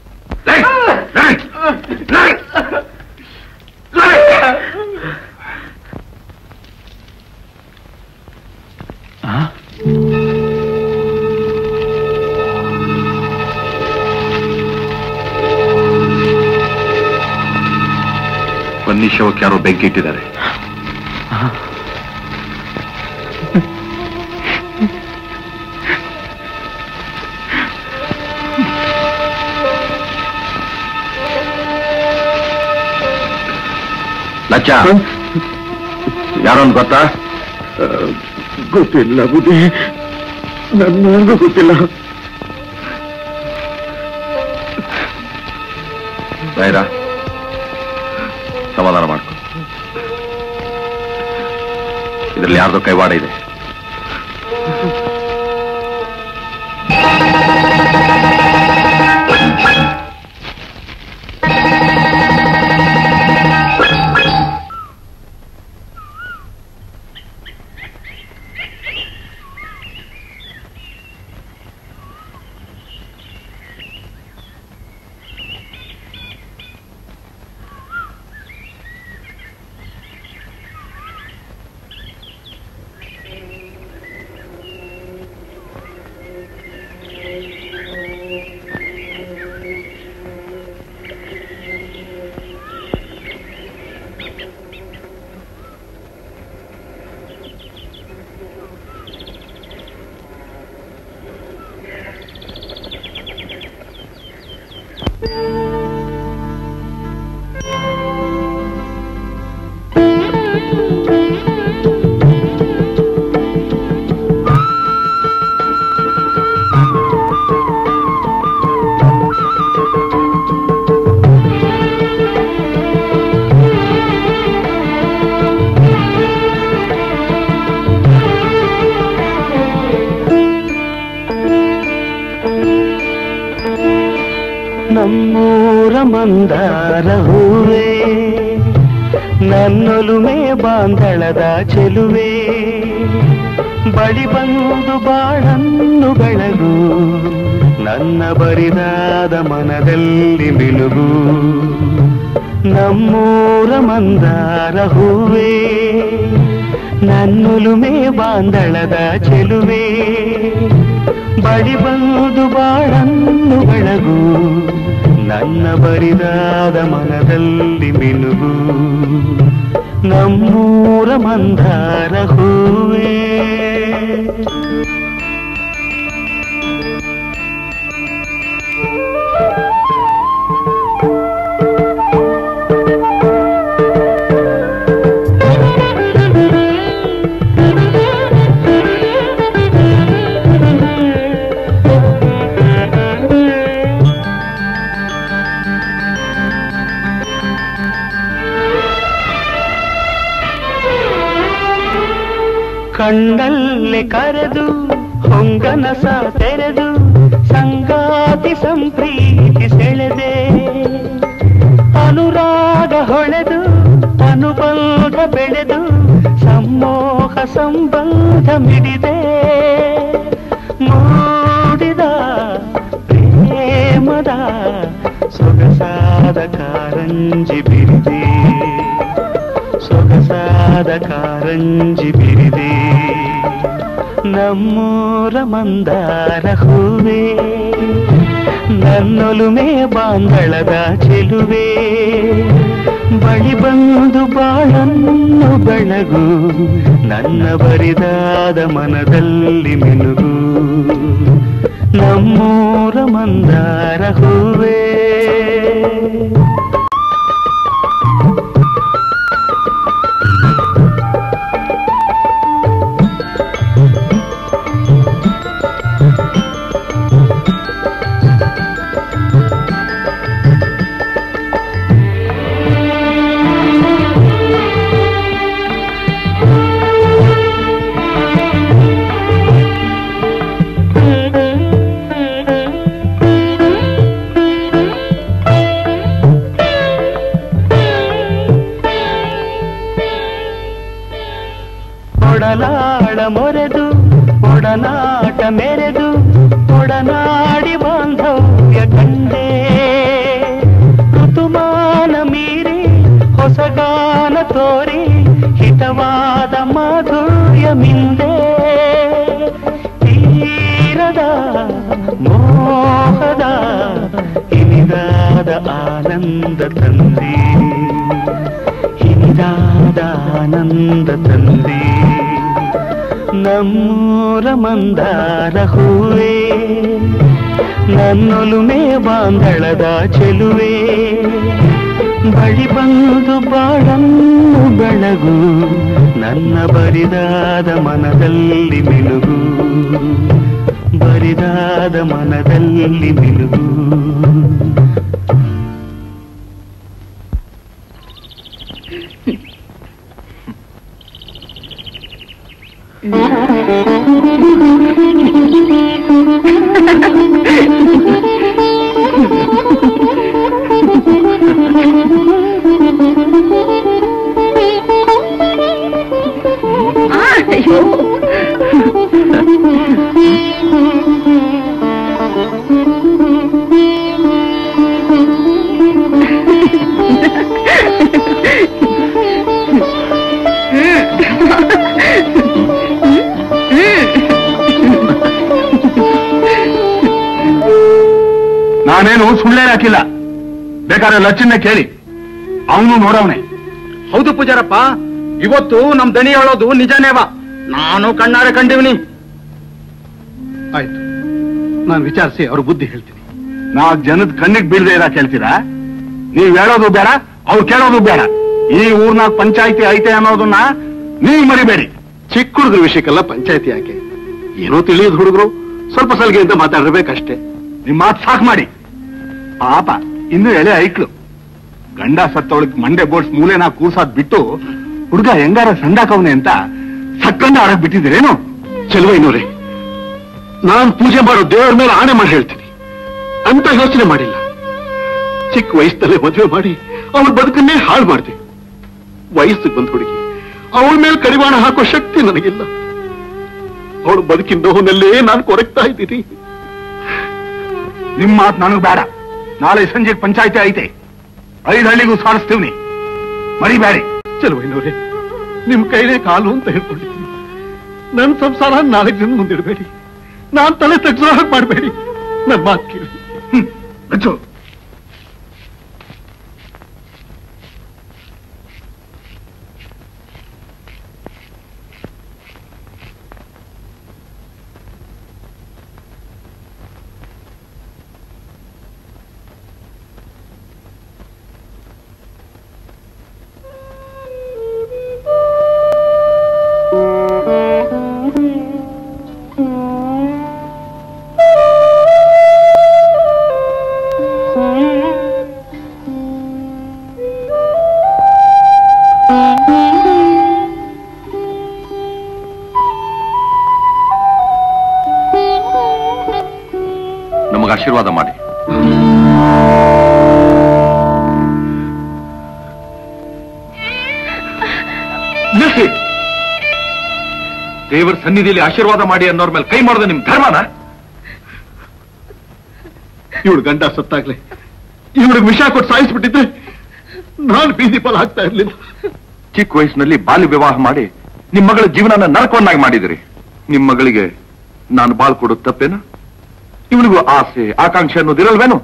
ಹೊನ್ನಿ ಶವಕ್ಕೆ ಯಾರೋ ಬೆಂಕಿ ಇಟ್ಟಿದ್ದಾರೆ. ಲಚ್ಚ, ಯಾರೊಂದು ಗೊತ್ತಾ? ಗೊತ್ತಿಲ್ಲ ಬುದ್ಧಿ, ನನ್ಗೂ ಗೊತ್ತಿಲ್ಲ. ಬೈರಾ, ಸಮಾಧಾನ ಮಾಡ್ಕೊ. ಇದರಲ್ಲಿ ಯಾರ್ದೋ ಕೈವಾಡ ಇದೆ. ಮಂದಾರ ಹೂವೆ ನನ್ನೊಲುಮೆ ಬಾಂಧಳದ ಚೆಲುವೆ ಬಳಿ ಬಂದು ಬಾಳನ್ನು ಬೆಳಗು ನನ್ನ ಬರಿದಾದ ಮನದಲ್ಲಿ ಬಿಲುಗು ನಮ್ಮೂರ ಮಂದಾರ ಹೂವೆ ನನ್ನೊಲುಮೆ ಬಾಂಧಳದ ಚೆಲುವೆ ಬಳಿ ಬಂದು ಬಾಳನ್ನು ಬೆಳಗು ನನ್ನ ಬರಿದಾದ ಮನದಲ್ಲಿ ಮಿನುಗು ನಮ್ಮೂರ ಮಂದಾರ ಹೂವೆ ಕಣ್ಣಲ್ಲಿ ಕರೆದು ಹೊಂಗನಸ ತೆರೆದು ಸಂಗಾತಿ ಸಂಪ್ರೀತಿ ಸೆಳೆದೆ ಅನುರಾಗ ಹೊಳೆದು ಅನುಬಂಧ ಬೆಳೆದು ಸಮ್ಮೋಹ ಸಂಬಂಧ ಮಿಡಿದೆ ಮೂಡಿದ ಪ್ರೇಮದ ಸೊಗಸಾದ ಕಾರಂಜಿ ಬಿರಿದೆ ಸೊಗಸಾದ ಕಾರಂಜಿ ಬಿರಿದೆ ನಮ್ಮೂರ ಮಂದಾರ ಹೂವೆ ನನ್ನೊಲುಮೆ ಬಾಂಧಳದ ಚೆಲುವೆ ಬಳಿ ಬಂದು ಬಾಳನ್ನು ಬೆಳಗು ನನ್ನ ಬರಿದಾದ ಮನದಲ್ಲಿ ಮಿನುಗು ನಮ್ಮೂರ ಮಂದಾರ ಹೂವೆ ಒಡಲಾಳ ಮೊರೆದು ಒಡನಾಟ ಮೆರೆದು ಒಡನಾಡಿ ಬಾಂಧವ್ಯ ಕಂಡೆ ಋತುಮಾನ ಮೀರಿ ಹೊಸಗಾನ ತೋರಿ ಹಿತವಾದ ಮಾಧುರ್ಯ ಮಿಂದೆ ತೀರದ ಮೋಹದ ಇನಿದಾದ ಆನಂದ ತಂದೆ ಇನಿದಾದ ಆನಂದ ತಂದೆ ನಮ್ಮೂರ ಮಂದಾರ ಹೂವೆ ನನ್ನೊಲುಮೆ ಬಾಂಧಳದ ಚೆಲುವೆ ಬಳಿ ಬಂದು ಬಾಳನ್ನು ಬೆಳಗು ನನ್ನ ಬರಿದಾದ ಮನದಲ್ಲಿ ಮಿಲುಗು ಬರಿದಾದ ಮನದಲ್ಲಿ ಮಿಲುಗು ನಾನೇನು ಸುಳ್ಳೇ ಹಾಕಿಲ್ಲ, ಬೇಕಾದ್ರೆ ಲಚ್ಚಿನ ಕೇಳಿ, ಅವನು ನೋಡವನೆ. ಹೌದು ಪೂಜಾರಪ್ಪ, ಇವತ್ತು ನಮ್ ದಣಿ ಹೇಳೋದು ನಿಜನೇವಾ, ನಾನು ಕಣ್ಣಾರೆ ಕಂಡಿವ್ನಿ. ಆಯ್ತು, ನಾನು ವಿಚಾರಿಸಿ ಅವ್ರ ಬುದ್ಧಿ ಹೇಳ್ತೀನಿ. ನಾಲ್ಕು ಜನದ ಕಣ್ಣಿಗೆ ಬೀಳದೆ ಇರ ಕೇಳ್ತೀರಾ? ನೀವ್ ಹೇಳೋದು ಬೇಡ, ಅವ್ರು ಕೇಳೋದು ಬೇಡ. ಈ ಊರ್ನಾಗ ಪಂಚಾಯಿತಿ ಐತೆ ಅನ್ನೋದನ್ನ ನೀವ್ ಮರಿಬೇಡಿ. ಚಿಕ್ಕ ಹುಡುಗ್ರ ವಿಷಯಕ್ಕೆಲ್ಲ ಪಂಚಾಯಿತಿ ಯಾಕೆ? ಏನೋ ತಿಳಿಯೋದು ಹುಡುಗರು, ಸ್ವಲ್ಪ ಸಲ್ಗೆ ಅಂತ ಮಾತಾಡಿರ್ಬೇಕಷ್ಟೇ. ನಿಮ್ ಮಾತು ಸಾಕು ಮಾಡಿ. ಪಾಪ ಇನ್ನು ಎಳೆ ಐಕ್ಳು, ಗಂಡ ಸತ್ತವಳಗ್ ಮಂಡೆ ಬೋರ್ಡ್ಸ್ ಮೂಲೆನ ಕೂರ್ಸಾದ್ ಬಿಟ್ಟು ಹುಡುಗ ಹೆಂಗಾರ ಸಂಡಾಕವನೆ ಅಂತ ಸಕ್ಕಂಡ ಆಡಕ್ ಬಿಟ್ಟಿದ್ದೀರೇನು? ಚೆಲುವೆ ಇನ್ನೂರೇ, ನಾನ್ ಪೂಜೆ ಮಾಡೋ ದೇವರ ಮೇಲೆ ಆಣೆ ಮಾಡಿ ಹೇಳ್ತೀನಿ, ಅಂತ ಯೋಚನೆ ಮಾಡಿಲ್ಲ. ಚಿಕ್ಕ ವಯಸ್ಸಲ್ಲೇ ಮದುವೆ ಮಾಡಿ ಅವಳ ಬದುಕನ್ನೇ ಹಾಳು ಮಾಡಿದೆ. ವಯಸ್ಸಿಗೆ ಬಂದ ಹುಡುಗಿ ಅವಳ ಮೇಲೆ ಕಡಿವಾಣ ಹಾಕೋ ಶಕ್ತಿ ನನಗಿಲ್ಲ. ಅವಳು ಬದುಕಿನ ದೋಹನಲ್ಲೇ ನಾನು ಕೊರಗ್ತಾ ಇದ್ದೀನಿ. ನಿಮ್ಮ ಮಾತು ನನಗೆ ಬೇಡ. ನಾಳೆ ಸಂಜೆ ಪಂಚಾಯತಿ ಐತೆ, ಐದು ಹಳ್ಳಿಗೂ ಸಾರಿಸ್ತೀವಿ, ಮರಿಬೇಡಿ. ಚಲುವೈನವ್ರೆ, ನಿಮ್ ಕೈಲೇ ಕಾಲು ಅಂತ ಹೇಳ್ಕೊಂಡಿದ್ದೀನಿ. ನನ್ನ ಸಂಸಾರ ನಾಳೆ ದಿನ ಮುಂದಿಡಬೇಡಿ, ನಾನ್ ತಲೆ ತಗ್ಸೋ ಹಾಗೆ ಮಾಡಬೇಡಿ. ನನ್ನ ಮಾತು ಕೇಳಿ. ಹ್ಞೂ, ಆಶೀರ್ವಾದ ಮಾಡಿ. ದೇವರ ಸನ್ನಿಧಿಯಲ್ಲಿ ಆಶೀರ್ವಾದ ಮಾಡಿ ಅನ್ನೋರ್ ಮೇಲೆ ಕೈ ಮಾಡೋದು ನಿಮ್ ಧರ್ಮನಾ? ಇವಳು ಗಂಡ ಸತ್ತಾಗ್ಲೆ ಇವಳಿಗೆ ವಿಷ ಕೊಟ್ಟು ಸಾಯಿಸ್ಬಿಟ್ಟಿದ್ರೆ ನಾನು ಬೀದಿ ಪಾಲ್ ಹಾಕ್ತಾ ಇರ್ಲಿಲ್ಲ. ಚಿಕ್ಕ ವಯಸ್ಸಿನಲ್ಲಿ ಬಾಲ್ಯ ವಿವಾಹ ಮಾಡಿ ನಿಮ್ ಮಗಳ ಜೀವನನ ನರಕವನ್ನಾಗಿ ಮಾಡಿದ್ರಿ. ನಿಮ್ ಮಗಳಿಗೆ ನಾನು ಬಾಳ್ ಕೊಡೋದು ತಪ್ಪೇನಾ? ಇವಳಿಗೂ ಆಸೆ ಆಕಾಂಕ್ಷೆ ಅನ್ನೋದಿರಲ್ವೇನು?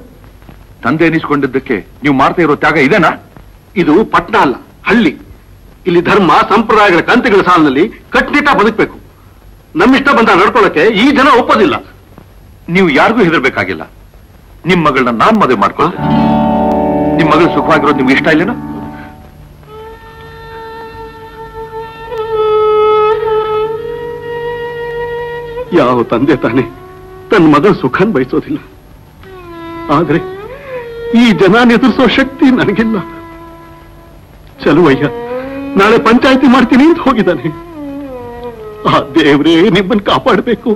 ತಂದೆ ಎನಿಸ್ಕೊಂಡಿದ್ದಕ್ಕೆ ನೀವು ಮಾಡ್ತಾ ಇರೋ ತ್ಯಾಗ ಇದೇನಾ? ಇದು ಪಟ್ಟಣ ಅಲ್ಲ, ಹಳ್ಳಿ. ಇಲ್ಲಿ ಧರ್ಮ ಸಂಪ್ರದಾಯಗಳ ಕಂತೆಗಳ ಸಾಲಿನಲ್ಲಿ ಕಟ್ಟುನಿಟ್ಟ ಬದುಕಬೇಕು. ನಮ್ಮಿಷ್ಟ ಬಂದ ನಡ್ಕೊಳ್ಳೋಕೆ ಈ ಜನ ಒಪ್ಪೋದಿಲ್ಲ. ನೀವು ಯಾರಿಗೂ ಹೆದರ್ಬೇಕಾಗಿಲ್ಲ. ನಿಮ್ ಮಗಳನ್ನ ನಾನ್ ಮದುವೆ ಮಾಡ್ಕೊಳ್ಳಿ. ನಿಮ್ ಮಗಳು ಸುಖವಾಗಿರೋದು ನಿಮ್ಗೆ ಇಷ್ಟ ಇಲ್ಲೇನೋ? ಯಾವ ತಂದೆ ತಾನೆ ತನ್ನ ಮಗಳು ಸುಖನ್ ಬಯಸೋದಿಲ್ಲ? ಆದ್ರೆ ಈ ಜನ ಎದುರಿಸೋ ಶಕ್ತಿ ನನಗಿಲ್ಲ. ಚಲುವಯ್ಯ ನಾಳೆ ಪಂಚಾಯಿತಿ ಮಾಡ್ತೀನಿ ಅಂತ ಹೋಗಿದ್ದಾನೆ. ಆ ದೇವ್ರೇ ನಿಮ್ಮನ್ನು ಕಾಪಾಡಬೇಕು.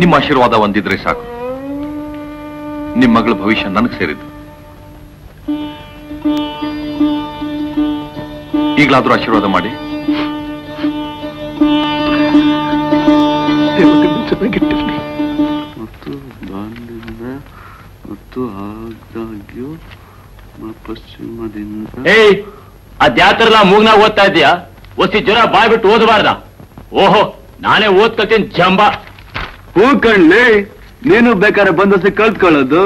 ನಿಮ್ಮ ಆಶೀರ್ವಾದ ಒಂದಿದ್ರೆ ಸಾಕು. ನಿಮ್ಮ ಮಗಳ ಭವಿಷ್ಯ ನನಗೆ ಸೇರಿದ್ದು. ಈಗಲಾದ್ರೂ ಆಶೀರ್ವಾದ ಮಾಡಿ. ಗಿಟ್ಟಿರಲಿ ಮತ್ತು ಬಾಲ್ಯದ ಮತ್ತು ಆದಾಗ್ಯೂ ಪಶ್ಚಿಮದಿಂದ. ಏಯ್, ಅದ್ಯಾತರಲ್ಲ ಮೂಗ್ನಾಗ ಓದ್ತಾ ಇದೀಯಾ? ಒಸಿ ಜ್ವರ ಬಾಯ್ ಬಿಟ್ಟು ಓದಬಾರ್ದ? ಓಹೋ, ನಾನೇ ಓದ್ಕೊಳ್ತೀನಿ ಜಂಬ. ಹೂ ಕಣ್ಲಿ, ನೀನು ಬೇಕಾದ್ರೆ ಬಂದೊಸಿ ಕಲ್ತ್ಕೊಳ್ಳೋದು.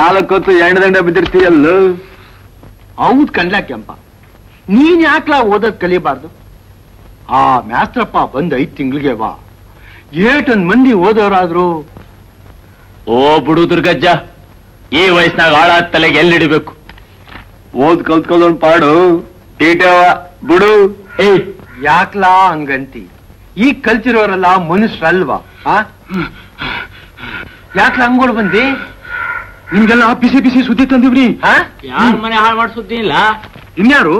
ನಾಲ್ಕೊತ್ತು ಎಣ್ಣೆ ದಂಡ ಬಿದ್ದಿರ್ತೀಯಲ್ಲ. ಹೌದ್ ಕಣ್ಲಾ ಕೆಂಪ, ನೀನ್ ಯಾಕ್ಲಾ ಓದೋದ್ ಕಲಿಬಾರ್ದು? ಆ ಮ್ಯಾಸ್ತ್ರಪ್ಪ ಬಂದ್ ಐದ್ ತಿಂಗಳಿಗೆ ವಾ ಏಟನ್ ಮಂದಿ ಓದೋರಾದ್ರು. ಓ ಬಿಡು ದುರ್ಗಜ್ಜ, ಈ ವಯಸ್ಸಿನಾಗ ಹಾಳಾದ ತಲೆಗೆ ಎಲ್ಲಿಡಬೇಕು? ಓದ್ ಕಲ್ತ್ಕೊಂಡ್ ಪಾಡು ಟೇಟವ ಬಿಡು. ಏ ಯಾಕ್ಲಾ ಹಂಗಂತಿ? ಈಗ ಕಲ್ತಿರೋರೆಲ್ಲ ಮನುಷ್ಯರಲ್ವಾ? ಯಾಕ್ಲಾ ಹಂಗೋಳ್ ಬಂದಿ? ನಿಮ್ಗೆಲ್ಲ ಬಿಸಿ ಬಿಸಿ ಸುದ್ದಿ ತಂದಿವ್ರಿ. ಯಾರ ಮನೆ ಹಾಳು ಮಾಡ್ ಸುದ್ದಿ ಇಲ್ಲ? ಇನ್ಯಾರು?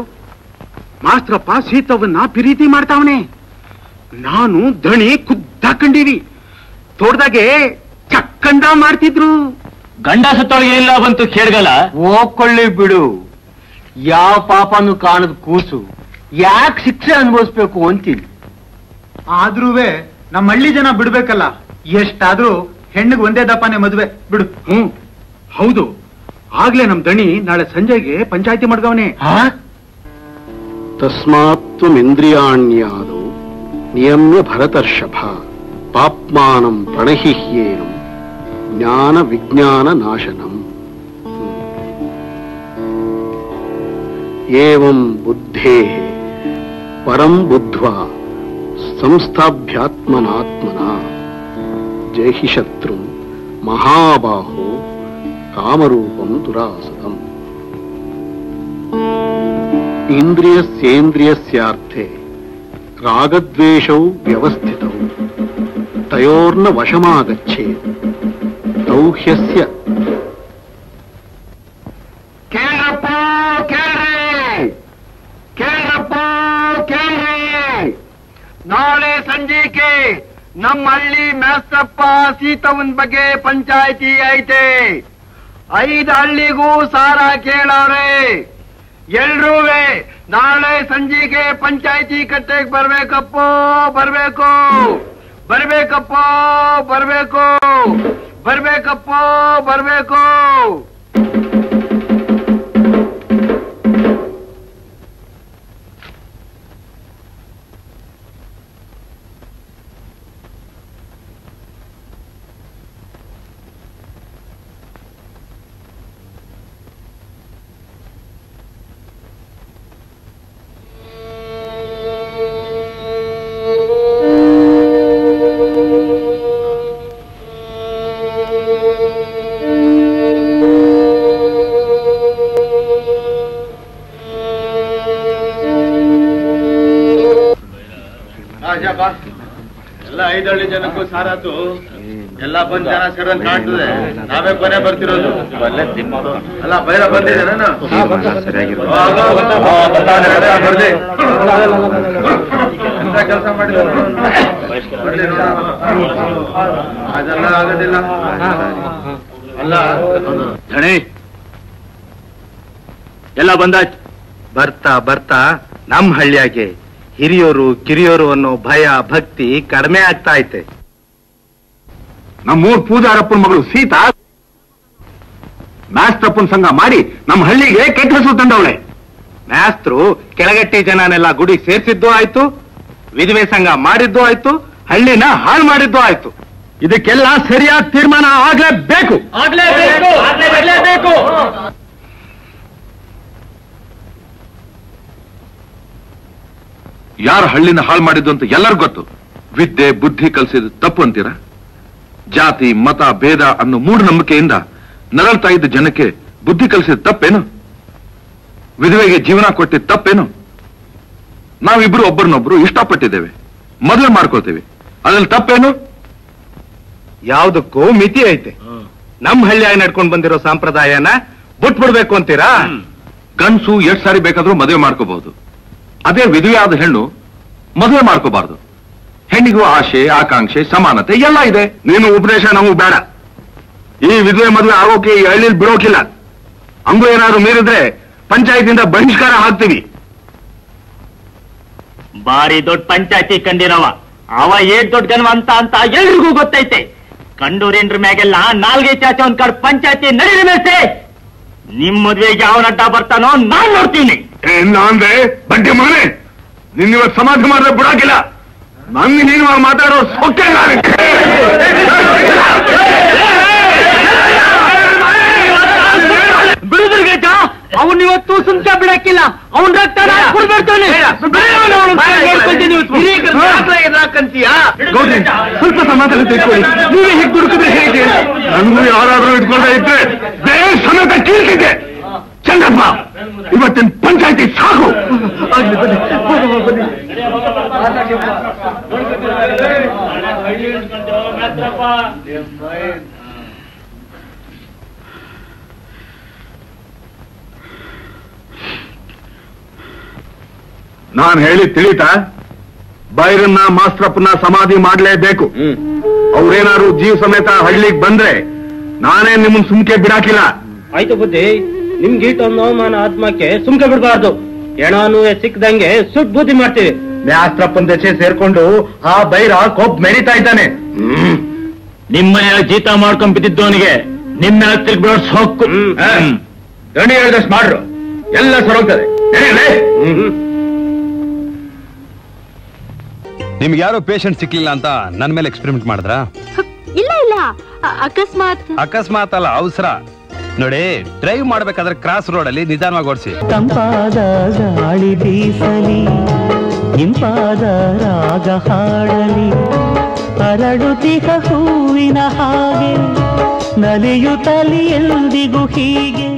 ಮಾಸ್ತ್ರಪ್ಪ ಸೀತವನ್ನ ಪ್ರೀತಿ ಮಾಡ್ತಾವನೆ. ನಾನು ದಣಿ ಕುದ್ದಾಕಂಡೀವಿ. ತೋಟದಾಗೆ ಚಕ್ಕಂಡ ಮಾಡ್ತಿದ್ರು. ಗಂಡ ಸತ್ತೊಳಗೇನಿಲ್ಲ ಬಂತು ಕೇಳ್ಗಲ್ಲ? ಹೋಗ್ಕೊಳ್ಳಿ ಬಿಡು. ಯಾವ ಪಾಪನು ಕಾಣದ್ ಕೂಸು ಯಾಕೆ ಶಿಕ್ಷೆ ಅನುಭವಿಸ್ಬೇಕು ಅಂತೀನಿ. ಆದ್ರೂ ನಮ್ಮ ಹಳ್ಳಿ ಜನ ಬಿಡ್ಬೇಕಲ್ಲ. ಎಷ್ಟಾದ್ರೂ ಹೆಣ್ಣಿಗೆ ಒಂದೇ ದಪ್ಪನೆ ಮದುವೆ ಬಿಡು. ಹ್ಮ್, ಹೌದು. ಆಗ್ಲೇ ನಮ್ ದಣಿ ನಾಳೆ ಸಂಜೆಗೆ ಪಂಚಾಯತಿ ಮಾಡ್ಗವನೆ. ತಸ್ಮಾತ್ ಇಂದ್ರಿಯಾಣ್ಯಾದು ನಿಯಮ್ಯ ಭರತರ್ಷಭ ಪಾಪ್ಮಾನಂ ಪ್ರಣಹಿಹ್ಯೇನಂ ಜ್ಞಾನ ವಿಜ್ಞಾನ ನಾಶನಂ. ಏವಂ ಬುದ್ಧೇ ಪರಂ ಬುದ್ಧ್ವಾ ಸಂಸ್ಥಾಭ್ಯಾತ್ಮನಾತ್ಮನಾ. ಜೈ ಹಿ ಶತ್ರುಂ ಮಹಾಬಾಹೋ ಕಾಮರೂಪಂ ದುರಾಸುರಂ. ಇಂದ್ರಿಯಸ್ಯೇಂದ್ರಿಯಸ್ಯಾರ್ಥೇ ರಾಗದ್ವೇಷೌ ವ್ಯವಸ್ಥಿತೌ ತಯೋರ್ನ ವಶಮಾಗಚ್ಚೇತ್ ತೌಹ್ಯಸ್ಯ. ಕೇಳ್ರಪ್ಪ ಕೇಳ್ರಿ, ಕೇಳ್ರಪ್ಪ ಕೇಳ್ರಿ. ನಾಳೆ ಸಂಜೆಗೆ ನಮ್ಮ ಹಳ್ಳಿ ಮ್ಯಾಸಪ್ಪ ಸೀತವನ್ ಬಗ್ಗೆ ಪಂಚಾಯಿತಿ ಐತೆ. ಐದು ಹಳ್ಳಿಗೂ ಸಾರ ಕೇಳವ್ರೆ. ಎಲ್ರೂ ನಾಳೆ ಸಂಜೆಗೆ ಪಂಚಾಯಿತಿ ಕಟ್ಟೆಗೆ ಬರ್ಬೇಕಪ್ಪೋ ಬರ್ಬೇಕು ಬರ್ಬೇಕಪ್ಪೋ ಬರ್ಬೇಕು ಬರ್ಬೇಕಪ್ಪೋ ಬರ್ಬೇಕು. ಐದಳ್ಳಿ ಜನಕ್ಕೂ ಸಾರಾತು ಎಲ್ಲ ಬಂದ್ ಜನ ಸೇರನ್ ಕಾಣ್ತದೆ. ನಾವೇ ಕೊನೆ ಬರ್ತಿರೋದು ಅಲ್ಲ, ಬೈರ ಬಂದಿದೆ ಕೆಲಸ ಮಾಡಿದ ಅದೆಲ್ಲ ಆಗೋದಿಲ್ಲ ಅಲ್ಲ. ಧಣಿ ಎಲ್ಲ ಬಂದಾಯ್ತು. ಬರ್ತಾ ಬರ್ತಾ ನಮ್ ಹಳ್ಳಿಯಾಗೆ ಹಿರಿಯೋರು ಕಿರಿಯೋರು ಅನ್ನೋ ಭಯ ಭಕ್ತಿ ಕಡಿಮೆ ಆಗ್ತಾ ಐತೆ. ನಮ್ಮೂರ್ ಪೂಜಾರಪ್ಪನ ಮಗಳು ಸೀತಾ ಮ್ಯಾಸ್ತ್ರಪ್ಪನ ಸಂಘ ಮಾಡಿ ನಮ್ಮ ಹಳ್ಳಿಗೆ ಕೆಟ್ಟ ಹೆಸರು ತಂದವಳೆ. ಮ್ಯಾಸ್ತ್ರು ಕೆಳಗಟ್ಟಿ ಜನನೆಲ್ಲ ಗುಡಿ ಸೇರಿಸಿದ್ದು ಆಯ್ತು, ವಿಧವೆ ಸಂಘ ಮಾಡಿದ್ದು ಆಯ್ತು, ಹಳ್ಳಿನ ಹಾಳು ಮಾಡಿದ್ದು ಆಯ್ತು. ಇದಕ್ಕೆಲ್ಲ ಸರಿಯಾದ ತೀರ್ಮಾನ ಆಗ್ಲೇಬೇಕು. ಯಾರು ಹಳ್ಳಿನ ಹಾಳು ಮಾಡಿದ್ದು ಅಂತ ಎಲ್ಲರಿಗೂ ಗೊತ್ತು. ವಿದ್ಯೆ ಬುದ್ಧಿ ಕಲಿಸಿದ ತಪ್ಪು ಅಂತೀರಾ? ಜಾತಿ ಮತ ಭೇದ ಅನ್ನೋ ಮೂಢನಂಬಿಕೆಯಿಂದ ನರಳ್ತಾ ಇದ್ದ ಜನಕ್ಕೆ ಬುದ್ಧಿ ಕಲಿಸಿದ ತಪ್ಪೇನು? ವಿಧವೆಗೆ ಜೀವನ ಕೊಟ್ಟಿದ್ದ ತಪ್ಪೇನು? ನಾವಿಬ್ರು ಒಬ್ಬರನ್ನೊಬ್ರು ಇಷ್ಟಪಟ್ಟಿದ್ದೇವೆ, ಮದುವೆ ಮಾಡ್ಕೊಳ್ತೇವೆ, ಅದ್ರಲ್ಲಿ ತಪ್ಪೇನು? ಯಾವುದಕ್ಕೂ ಮಿತಿ ಐತೆ. ನಮ್ಮ ಹಳ್ಳಿಯಾಗಿ ನಡ್ಕೊಂಡು ಬಂದಿರೋ ಸಂಪ್ರದಾಯನ ಬಿಟ್ಬಿಡ್ಬೇಕು ಅಂತೀರಾ? ಗಂಡಸು ಎಷ್ಟು ಸಾರಿ ಬೇಕಾದ್ರೂ ಮದುವೆ ಮಾಡ್ಕೋಬಹುದು, ಅದೇ ವಿಧವೆಯಾದ ಹೆಣ್ಣು ಮದುವೆ ಮಾಡ್ಕೋಬಾರ್ದು. ಹೆಣ್ಣಿಗೂ ಆಶೆ ಆಕಾಂಕ್ಷೆ ಸಮಾನತೆ ಎಲ್ಲ ಇದೆ. ನೀನು ಉಪದೇಶ ನಮಗೂ ಬೇಡ. ಈ ವಿಧವೆ ಮದುವೆ ಆಗೋಕೆ ಈ ಹಳ್ಳಿಲಿ ಬಿಡೋಕಿಲ್ಲ. ಹಂಗೂ ಏನಾದ್ರು ಮೀರಿದ್ರೆ ಪಂಚಾಯತಿಯಿಂದ ಬಹಿಷ್ಕಾರ ಹಾಕ್ತೀವಿ. ಬಾರಿ ದೊಡ್ಡ ಪಂಚಾಯತಿ ಕಂಡಿರವ. ಅವ ಏಟ್ ದೊಡ್ಡ ಗಣವಂತ ಅಂತ ಎಲ್ರಿಗೂ ಗೊತ್ತೈತೆ. ಕಂಡೂರೇನ್ರ ಮ್ಯಾಗೆಲ್ಲ ನಾಲ್ಗೆ ಚಾಚೆ ಒಂದ್ ಕಡೆ ಪಂಚಾಯತಿ ನಡೀಲಿ. ನಿಮ್ ಮದ್ವೆಗೆ ಅವನ ಅಡ್ಡ ಬರ್ತಾನೋ ನಾನ್ ನೋಡ್ತೀನಿ. ಅಂದ್ರೆ ಬಡ್ಡಿ ಮಗನೆ, ನಿನ್ ಇವತ್ತು ಸಮಾಧಿ ಮಾಡಿದ್ರೆ ಬಿಡಾಕಿಲ್ಲ. ನನ್ ನೀನು ಮಾತಾಡೋ ಸೊಕ್ಕೆ ಬಿಡುದ್ರಿಗೇಟ. ಅವನ್ ಇವತ್ತು ಸುಮ್ಕ ಬಿಡಕ್ಕಿಲ್ಲ. ಅವನ್ ರಕ್ತ ಕೊಡ್ಬಿಡ್ತಾನೆ. ಸ್ವಲ್ಪ ಸಮಾಧಾನ ತಿಳ್ಕೊಳ್ಳಿ. ನೀವೇ ಹೀಗೆ ದುಡುಕಿದ್ರೆ ಹೇಗೆ? ನನ್ಗೂ ಯಾರಾದ್ರೂ ಇಟ್ಕೊಂಡ ಇದ್ರೆ ಬೇರೆ ಸಮೇತ ಕೀಳ್ತಿದ್ದೆ. ಚಂದ್ರಪ್ಪ, ಇವತ್ತಿನ ಪಂಚಾಯತಿ ಸಾಕು. ನಾನು ಹೇಳಿ ತಿಳಿತಾ? ಬೈರನ್ನ ಮಾಸ್ತ್ರಪ್ಪನ ಸಮಾಧಿ ಮಾಡಲೇಬೇಕು. ಅವ್ರೇನಾದ್ರು ಜೀವ ಸಮೇತ ಹಳ್ಳಿಗೆ ಬಂದ್ರೆ ನಾನೇ ನಿಮ್ಮನ್ ಸುಮ್ಕೆ ಬಿಡಾಕಿಲ್ಲ. ಆಯ್ತು ಬುದ್ಧಿ, ನಿಮ್ಗೀಟೊಂದು ಅವಮಾನ ಆತ್ಮಕ್ಕೆ ಸುಮ್ಕೆ ಬಿಡಬಾರ್ದು. ಹೆಣಾನು ಸಿಕ್ಕದಂಗೆ ಸುಟ್ ಬುದ್ಧಿ ಮಾಡ್ತೀವಿ. ಮ್ಯಾಸ್ತ್ರಪ್ಪನ ದಶೆ ಸೇರ್ಕೊಂಡು ಆ ಬೈರ ಕೊಬ್ಬು ಮೆರಿತಾ ಇದ್ದಾನೆ. ನಿಮ್ಮ ಜೀತ ಮಾಡ್ಕೊಂಡ್ ಬಿದ್ದಿದ್ದವನಿಗೆ ನಿಮ್ಮ ಹತ್ತಿರ ಬಿಡೋ ಸೊಕ್ಕು. ಗಣಿ ಹೇಳಿದಷ್ಟು ಮಾಡ್ರು, ಎಲ್ಲ ಸರೋಗ್ತದೆ. ನಿಮ್ಗೆ ಯಾರೋ ಪೇಷಂಟ್ ಸಿಕ್ಲಿಲ್ಲ ಅಂತ ನನ್ನ ಮೇಲೆ ಎಕ್ಸ್ಪೆರಿಮೆಂಟ್ ಮಾಡಿದ್ರಾ? ಇಲ್ಲ ಇಲ್ಲ, ಅಕಸ್ಮಾತ್ ಅಕಸ್ಮಾತ್ ಅಲ್ಲ, ಅವಸರ ನೋಡಿ. ಡ್ರೈವ್ ಮಾಡ್ಬೇಕಾದ್ರೆ ಕ್ರಾಸ್ ರೋಡ್ ಅಲ್ಲಿ ನಿಧಾನವಾಗಿ ಓಡಿಸಿ. ತಂಪಾದ ಗಾಳಿ ಬೀಸಲಿ, ಇಂಪಾದ ರಾಗ ಹಾಡಲಿ, ಅರಳುತ್ತಿಹ ಹೂವಿನ ಹಾಗೆ ನಲಿಯುತ್ತಲಿ ಎಂದಿಗೂ ಹೀಗೆ.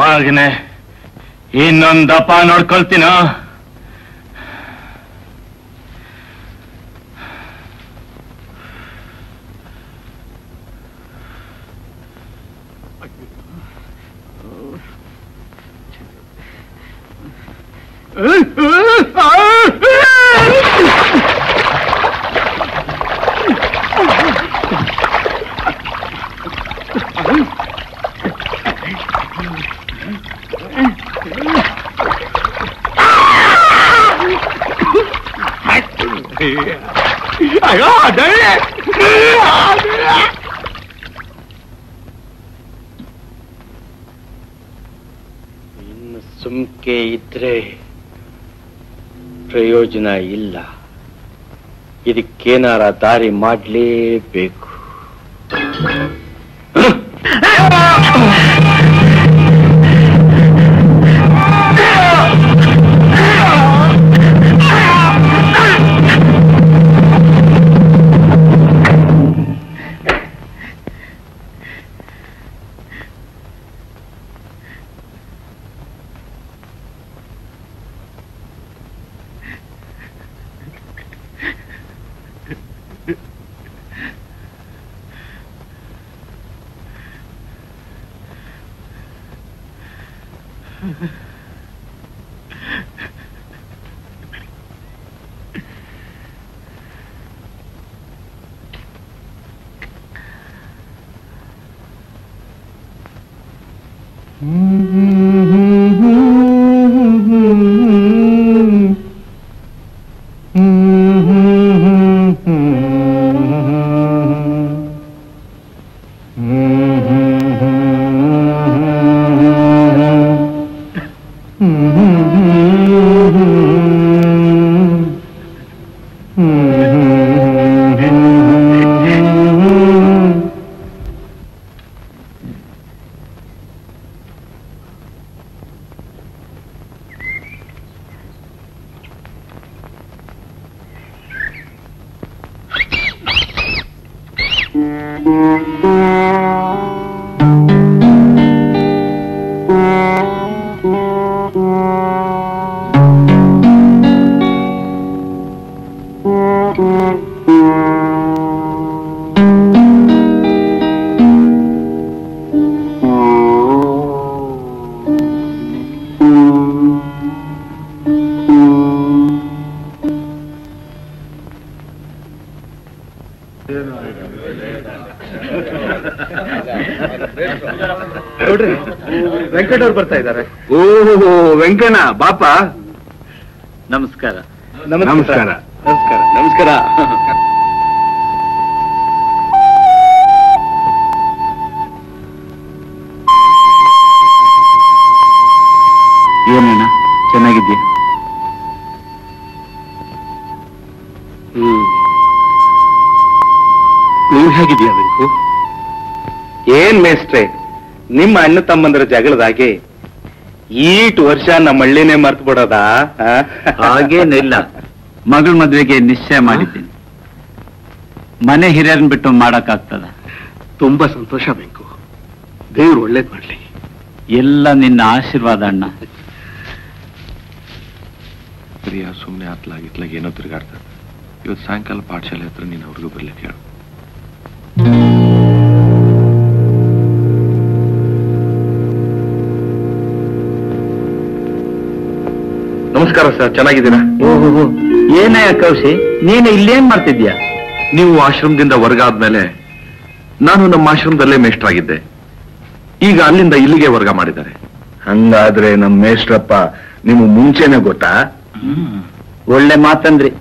ಮಾರ್ಗನೆ ಇನ್ನೊಂದಪ್ಪ ನೋಡ್ಕೊಳ್ತೀನ. ಪ್ರಯೋಜನ ಇಲ್ಲ, ಇದಕ್ಕೇನಾರ ದಾರಿ ಮಾಡಲೇಬೇಕು. ವೆಂಕಣ್ಣ ಬಾಪ, ನಮಸ್ಕಾರ. ನಮಸ್ಕಾರ ನಮಸ್ಕಾರ ನಮಸ್ಕಾರ. ಏನಣ್ಣ ಚೆನ್ನಾಗಿದ್ದೀಯ? ಹ್ಮ್ ನೀವು ಹೇಗಿದ್ದೀಯ ವೆಂಕು? ಏನ್ ಮೇಷ್ಟ್ರೆ, ನಿಮ್ಮ ಅಣ್ಣ ತಮ್ಮಂದರ ಜಗಳದಾಗೆ ಈಟು ವರ್ಷ ನಮ್ಮ ಹಳ್ಳಿನೇ ಮರ್ತು ಬಿಡೋದಾ? ಹಾಗೇನಿಲ್ಲ, ಮಗಳ ಮದ್ವೆಗೆ ನಿಶ್ಚಯ ಮಾಡಿದ್ದೀನಿ. ಮನೆ ಹಿರಿಯರನ್ನ ಬಿಟ್ಟು ಮಾಡಕ್ಕಾಗ್ತದ? ತುಂಬಾ ಸಂತೋಷ ಬೇಕು, ದೇವ್ರು ಒಳ್ಳೇದ್ ಮಾಡ್ಲಿ. ಎಲ್ಲ ನಿನ್ನ ಆಶೀರ್ವಾದ ಅಣ್ಣ. ಪ್ರಿಯಾ ಸುಮ್ನೆ ಆತ್ಲಾಗಿತ್ಲಾಗ ಏನೋ ತಿರುಗಾಡ್ತದೆ. ಇವತ್ತು ಸಾಯಂಕಾಲ ಪಾಠಶಾಲೆ ಹತ್ರ ನೀನು ಅವ್ರಿಗೂ ಬರ್ಲಿಕ್ಕೆ ಹೇಳು. ನಮಸ್ಕಾರ ಸರ್, ಚೆನ್ನಾಗಿದ್ದೀರಾ? ಓಹೋ, ಏನೇ ಕೌಶಿ, ನೀನು ಇಲ್ಲೇನ್ ಮಾಡ್ತಿದ್ಯಾ? ನೀವು ಆಶ್ರಮದಿಂದ ವರ್ಗ ಆದ್ಮೇಲೆ ನಾನು ನಮ್ಮ ಆಶ್ರಮದಲ್ಲೇ ಮೇಷ್ಟ್ರಾಗಿದ್ದೆ. ಈಗ ಅಲ್ಲಿಂದ ಇಲ್ಲಿಗೆ ವರ್ಗ ಮಾಡಿದ್ದಾರೆ. ಹಂಗಾದ್ರೆ ನಮ್ಮ ಮೇಷ್ಟ್ರಪ್ಪ ನಿಮ್ಗೆ ಮುಂಚೆನೆ ಗೊತ್ತಾ? ಒಳ್ಳೆ ಮಾತಂದ್ರಿ.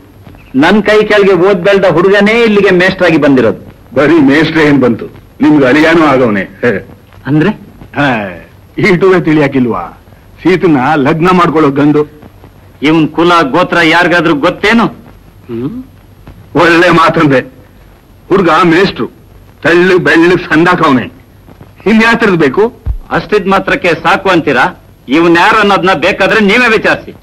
ನನ್ ಕೈ ಕೆಳಗೆ ಓದ್ಬೆಲ್ದ ಹುಡುಗನೇ ಇಲ್ಲಿಗೆ ಮೇಷ್ಟ್ರಾಗಿ ಬಂದಿರೋದು. ಬರೀ ಮೇಷ್ಟ್ರೆ ಏನ್ ಬಂತು, ನಿಮ್ಗೆ ಅಳಿಯಾನು ಆಗವನೆ ಅಂದ್ರೆ? ಹ, ಈಟುವೆ ತಿಳಿಯಾಕಿಲ್ವಾ ಸೀತನ ಲಗ್ನ ಮಾಡ್ಕೊಳ್ಳೋ ಗಂಡು? ಇವನ್ ಕುಲ ಗೋತ್ರ ಯಾರಿಗಾದ್ರೂ ಗೊತ್ತೇನು? ಒಳ್ಳೆ ಮಾತಂದೆ, ಹುಡ್ಗ ಮೇಷ್ಟ್ರು, ತಳ್ಳು ಬೆಳ್ಳು ಸಂದಾಕವನೆ, ಇನ್ಯಾತರದ್ ಬೇಕು? ಅಷ್ಟಿದ್ ಮಾತ್ರಕ್ಕೆ ಸಾಕು ಅಂತೀರಾ? ಇವನ್ ಯಾರು ಅನ್ನೋದನ್ನ ಬೇಕಾದ್ರೆ ನೀವೇ ವಿಚಾರಿಸಿ.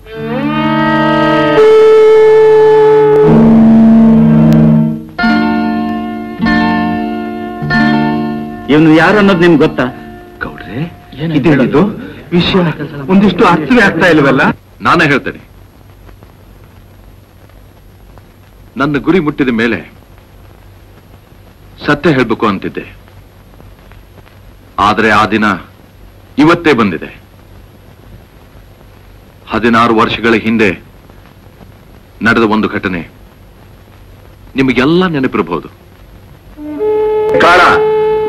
ಇವನು ಯಾರು ಅನ್ನೋದು ನಿಮ್ಗೆ ಗೊತ್ತಾ ಗೌಡ್ರೆ? ಏನಿದು ವಿಷಯ ಒಂದಿಷ್ಟು ಅರ್ಥವೇ ಆಗ್ತಾ ಇಲ್ಲವಲ್ಲ? ನಾನೇ ಹೇಳ್ತೇನೆ. ನನ್ನ ಗುರಿ ಮುಟ್ಟಿದ ಮೇಲೆ ಸತ್ಯ ಹೇಳಬೇಕು ಅಂತಿದ್ದೆ. ಆದರೆ ಆ ದಿನ ಇವತ್ತೇ ಬಂದಿದೆ. ಹದಿನಾರು ವರ್ಷಗಳ ಹಿಂದೆ ನಡೆದ ಒಂದು ಘಟನೆ ನಿಮಗೆಲ್ಲ ನೆನಪಿರಬಹುದು. ಕಾಳ,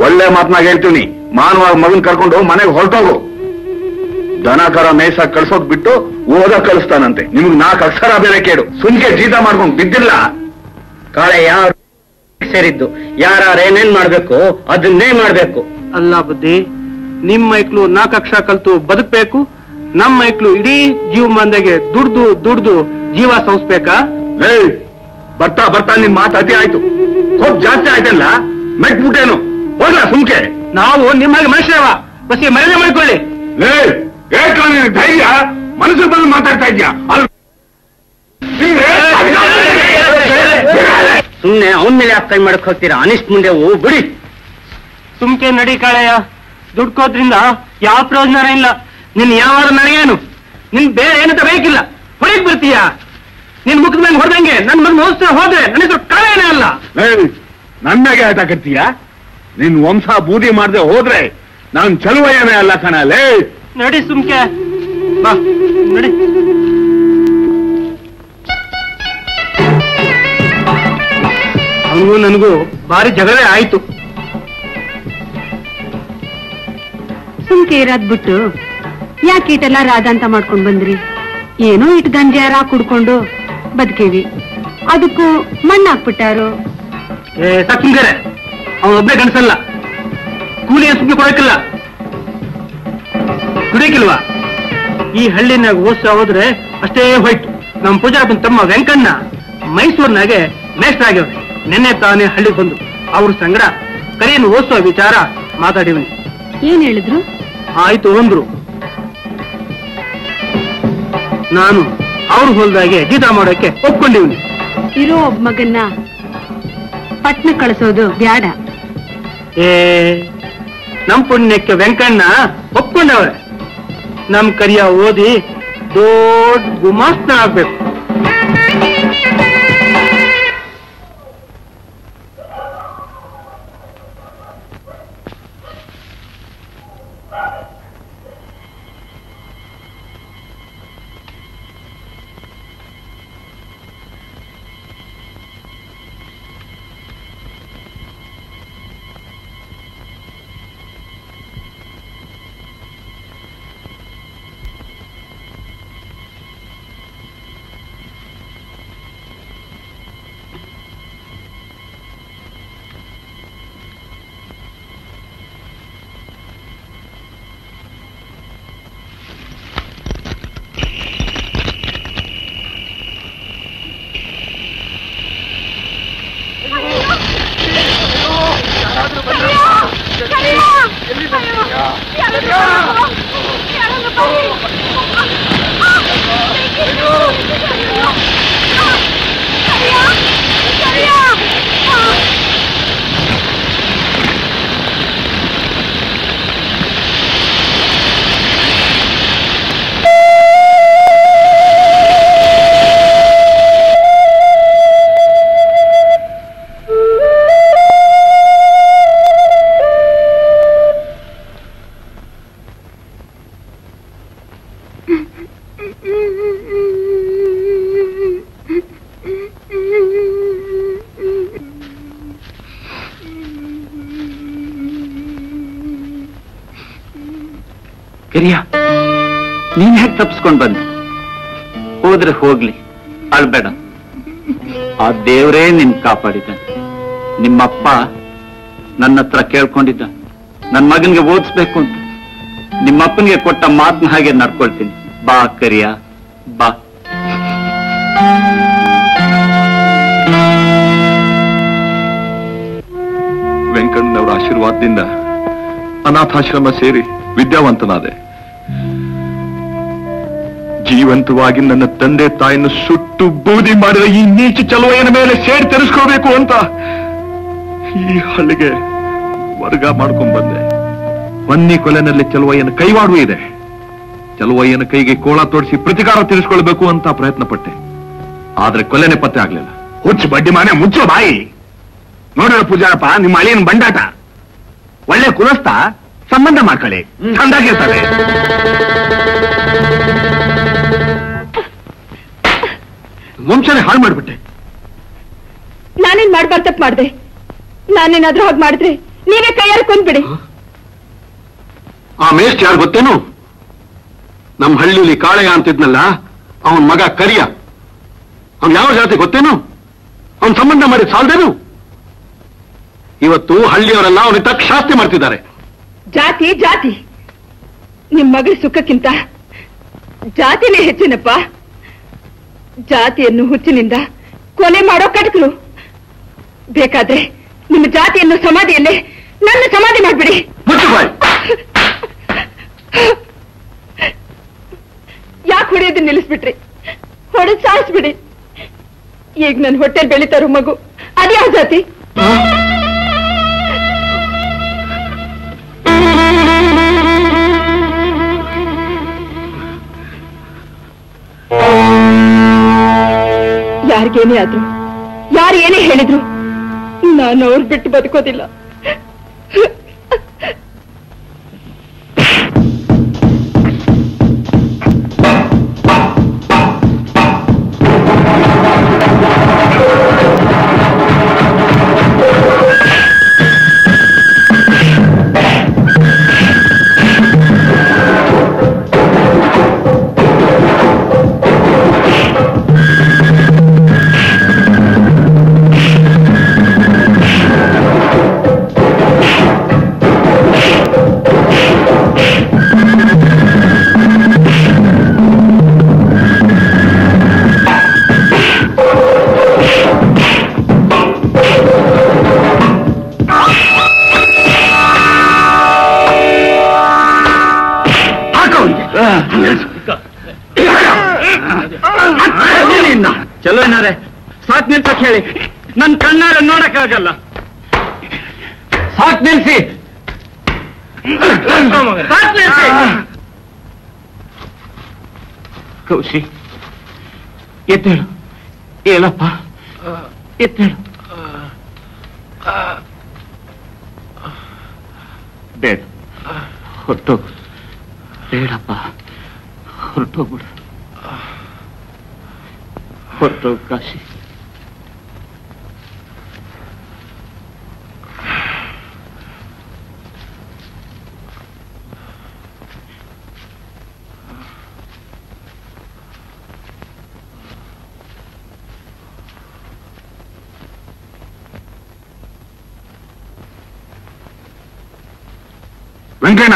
ಒಳ್ಳೆ ಮಾತನಾಗ ಹೇಳ್ತೀನಿ, ಮಾನವಾಗಿ ಮಗನ್ ಕರ್ಕೊಂಡು ಮನೆಗೆ ಹೊರಟೋಗು. ದನಕರ ಮೇಸ ಕಳ್ಸೋದ್ ಬಿಟ್ಟು ಓದ ಕಳಿಸ್ತಾನಂತೆ. ನಿಮ್ಗೆ ನಾಲ್ಕು ಅಕ್ಷರ ಬೇರೆ ಕೇಳು. ಸುಮ್ಕೆ ಜೀತ ಮಾಡ್ಕೊಂಡು ಬಿದ್ದಿಲ್ಲ. ಕಾಳೆ, ಯಾರು ಸೇರಿದ್ದು ಯಾರೇನೇನ್ ಮಾಡ್ಬೇಕು ಅದನ್ನೇ ಮಾಡ್ಬೇಕು. ಅಲ್ಲ ಬುದ್ಧಿ, ನಿಮ್ ಮೈಕ್ಳು ನಾಲ್ಕು ಅಕ್ಷರ ಕಲ್ತು ಬದುಕ್ಬೇಕು, ನಮ್ ಮೈಕ್ಳು ಇಡೀ ಜೀವ ಮಂದೆಗೆ ದುಡ್ದು ದುಡ್ದು ಜೀವ ಸೌಸ್ಬೇಕಾ? ಬರ್ತಾ ಬರ್ತಾ ನಿನ್ ಮಾತು ಅತಿ ಆಯ್ತು, ಹೋಗ್ ಜಾಸ್ತಿ ಆಯ್ತಲ್ಲ, ಮೆಟ್ಬಿಟ್ಟೇನು ಹೋಗ್ಲಾ ಸುಮ್ಕೆ. ನಾವು ನಿಮ್ಮಾಗಿ ಮನುಷ್ಯವ, ಬಸ್ಸಿ ಮರ್ಯಾದೆ ಮಾಡ್ಕೊಳ್ಳಿ. ಧೈರ್ಯ ಮನಸ್ಸು ಬಂದು ಮಾತಾಡ್ತಾ ಇದ್ಯಾ? ಸುಮ್ನೆ ಅವನ್ ಮೇಲೆ ಕೈ ಮಾಡಕ್ ಹೋಗ್ತೀರಾ? ಅನಿಷ್ಟ್ ಮುಂದೆ ಓ ಬಿಡಿ. ಸುಮ್ಕೆ ನಡಿ ಕಾಳೆಯ, ದುಡ್ಕೋದ್ರಿಂದ ಯಾವ ಪ್ರಯೋಜನ ಇಲ್ಲ. ನಿನ್ ಯಾವಾದ್ರೂ ನನಗೇನು, ನಿನ್ ಬೇರೆ ಏನಂತ ಬೇಕಿಲ್ಲ. ಹೊರಗೆ ಬರ್ತೀಯಾ? ನಿನ್ ಮುಖದ ಮೇಲೆ ಹೊಡೆದಂಗೆ ನನ್ ಮನ್ ಮೋಸ್ತ ಹೋದ್ರೆ ನನಗೆ ಕಾಳೇನೇ ಅಲ್ಲ. ನನ್ನಾಗೆ ಆಟ ಕಟ್ತೀಯ? ನಿನ್ ವಂಶ ಬೂದಿ ಮಾಡದೆ ಹೋದ್ರೆ ನಾನ್ ಚಲುವಯ್ಯನೇ ಅಲ್ಲ ಕಣಲೇ. ನಡಿ ಸುಮ್ಕೆ, ಬಾ ನಡಿ. ಅವನಿಗೂ ನನಗೂ ಭಾರಿ ಜಗಳೇ ಆಯ್ತು. ಸುಮ್ಕೆ ಇರೋದ್ ಬಿಟ್ಟು ಯಾಕೆ ಈಟೆಲ್ಲ ರಾಜ ಅಂತ ಮಾಡ್ಕೊಂಡ್ ಬಂದ್ರಿ? ಏನೋ ಇಟ್ ಗಂಜಾರ ಕುಡ್ಕೊಂಡು ಬದುಕೇವಿ, ಅದಕ್ಕೂ ಮಣ್ಣಾಕ್ಬಿಟ್ಟಾರು. ಸುಮ್ಕರೆ, ಅವನೊಬ್ಬನೇ ಗಂಡಸಲ್ಲ, ಕೂಲಿ ಸುಮ್ಮನೆ ಕೊಡಕ್ಕಿಲ್ಲ, ದುಡಿಯಕ್ಕಿಲ್ವಾ? ಈ ಹಳ್ಳಿನಾಗ ಓದ್ಸ ಹೋದ್ರೆ ಅಷ್ಟೇ ಹೋಯ್ತು. ನಮ್ಮ ಪೂಜಾರಪ್ಪನ ತಮ್ಮ ವೆಂಕಣ್ಣ ಮೈಸೂರಿನಾಗೆ ಮೇಷ್ಟ್ರ ಆಗ್ಯವನಿ. ನೆನ್ನೆ ತಾನೇ ಹಳ್ಳಿಗೆ ಬಂದು ಅವ್ರ ಸಂಗಡ ಕರೆಯನ್ನು ಓದಿಸೋ ವಿಚಾರ ಮಾತಾಡಿವನಿ. ಏನ್ ಹೇಳಿದ್ರು? ಆಯ್ತು ಅಂದ್ರು. ನಾನು ಅವ್ರು ಹೋಲ್ದಾಗೆ ಗೀತಾ ಮಾಡೋಕೆ ಒಪ್ಕೊಂಡಿವ್ನಿ. ಇರೋ ಒಬ್ಬ ಮಗನ್ನ ಪಟ್ನ ಕಳಿಸೋದು ಬ್ಯಾಡ. ಏ, ನಮ್ ಪುಣ್ಯಕ್ಕೆ ವೆಂಕಣ್ಣ ಒಪ್ಕೊಂಡವ್ರೆ. ನಮ್ ಕರಿಯ ಓದಿ ದೊಡ್ಡ ಗುಮಾಸ್ನ ಆಗ್ಬೇಕು. ನೀನ್ ಹೇಗೆ ತಪ್ಪಿಸ್ಕೊಂಡ್ ಬಂದ? ಹೋದ್ರೆ ಹೋಗ್ಲಿ, ಅಳ್ಬೇಡ, ಆ ದೇವರೇ ನಿನ್ ಕಾಪಾಡಿದ್ದ. ನಿಮ್ಮಪ್ಪ ನನ್ನ ಹತ್ರ ಕೇಳ್ಕೊಂಡಿದ್ದ, ನನ್ ಮಗನ್ಗೆ ಓದಿಸ್ಬೇಕು ಅಂತ. ನಿಮ್ಮಪ್ಪನಿಗೆ ಕೊಟ್ಟ ಮಾತನ್ನ ಹಾಗೆ ನಡ್ಕೊಳ್ತೀನಿ. ಬಾ ಕರಿಯ, ಬಾ. ವೆಂಕಣ್ಣನವರ ಆಶೀರ್ವಾದದಿಂದ ಅನಾಥಾಶ್ರಮ ಸೇರಿ ವಿದ್ಯಾವಂತನಾದೆ. ಜೀವಂತವಾಗಿ ನನ್ನ ತಂದೆ ತಾಯಿಯನ್ನು ಸುಟ್ಟು ಬೂದಿ ಮಾಡಿದ ಈ ನೀಚ ಚಲುವೆಯ ಮೇಲೆ ಸೇಡ್ ತರಿಸ್ಕೋಬೇಕು ಅಂತ ಈ ಹಳ್ಳಿಗೆ ವರ್ಗ ಮಾಡ್ಕೊಂಡ್ ಬಂದೆ. ಹೊನ್ನಿ ಕೊಲೆನಲ್ಲಿ ಚಲುವೆಯನ್ನು ಕೈವಾಡುವ ಇದೆ. ಚಲುವಯ್ಯನ ಕೈಗೆ ಕೋಳ ತೋರಿಸಿ ಪ್ರತಿಕಾರ ತೀರಿಸಿಕೊಳ್ಳಬೇಕು ಅಂತ ಪ್ರಯತ್ನ ಪಟ್ಟೆ. ಆದ್ರೆ ಕೊಲೆನೆ ಪತ್ತೆ ಆಗ್ಲಿಲ್ಲ. ಹುಚ್ಚು ಬಡ್ಡಿ ಮಾನೆ ಮುಚ್ಚೋ ಬಾಯಿ. ನೋಡೋಣ ಪೂಜಾರಪ್ಪ, ನಿಮ್ಮ ಅಳಿಯನ ಬಂಡಾಟ. ಒಳ್ಳೆ ಕುಲಸ್ತ, ಸಂಬಂಧ ಮಾಡ್ಕೊಳ್ಳಿ, ಚಂದಾಗಿರ್ತಾರೆ. ವಂಶನೇ ಹಾಳು ಮಾಡ್ಬಿಟ್ಟೆ. ನಾನೇನ್ ಮಾಡ್ಬಾರ್ದು ತಪ್ಪು ಮಾಡಿದೆ. ನಾನೇನಾದ್ರೂ ಹಾಗೆ ಮಾಡಿದ್ರೆ ನೀವೇ ಕೈಯಲ್ಲಿ ಕೊಂದ್ಬಿಡಿ. ಆ ಮೇಷ್ಟ್ ಯಾರು ಗೊತ್ತೇನು? ನಮ್ಮ ಹಳ್ಳಿಲಿ ಕಾಳೆಯ ಅಂತಿದ್ನಲ್ಲ ಅವನ ಮಗ ಕರಿಯ. ಅವನ್ ಯಾವ ಜಾತಿ ಗೊತ್ತೇನು? ಅವನ ಸಂಬಂಧ ಮಾಡಿದ ಸಾಲದೇನು? ಇವತ್ತು ಹಳ್ಳಿಯವರೆಲ್ಲ ಅವನಿಗೆ ತಕ್ಕ ಶಾಸ್ತಿ ಮಾಡ್ತಿದ್ದಾರೆ. ಜಾತಿ ಜಾತಿ ನಿಮ್ ಮಗಳ ಸುಖಕ್ಕಿಂತ ಜಾತಿನೇ ಹೆಚ್ಚಿನಪ್ಪ. ಜಾತಿಯನ್ನು ಹುಚ್ಚಿನಿಂದ ಕೊಲೆ ಮಾಡೋ ಕಟಕರು. ಬೇಕಾದ್ರೆ ನಿಮ್ಮ ಜಾತಿಯನ್ನು ಸಮಾಧಿಯಲ್ಲೇ ನನ್ನ ಸಮಾಧಿ ಮಾಡ್ಬಿಡಿ. ಯಾಕೆ ಹೊಡೆಯೋದು ನಿಲ್ಲಿಸ್ಬಿಟ್ರಿ? ಹೊಡೆದು ಸಾಯಿಸ್ಬಿಡಿ. ಈಗ ನನ್ನ ಹೊಟ್ಟೆಲ್ ಬೆಳೀತಾರೋ ಮಗು ಅದ್ಯಾವ ಜಾತಿ? ಯಾರಿಗೇನೇ ಆದ್ರು, ಯಾರು ಏನೇ ಹೇಳಿದ್ರು ನಾನು ಅವ್ರು ಬಿಟ್ಟು ಬದುಕೋದಿಲ್ಲ. ಎತ್ತೇಳು ಏನಪ್ಪ ಎತ್ತೇಳು. ಬೇಡ ಹೊರಟೋಗು. ಬೇಡಪ್ಪ ಹೊರಟೋಗ್ಬಿಡು. ಹೊರಟೋಗು ಕಾಶಿ. ವೆಂಕಣ್ಣ,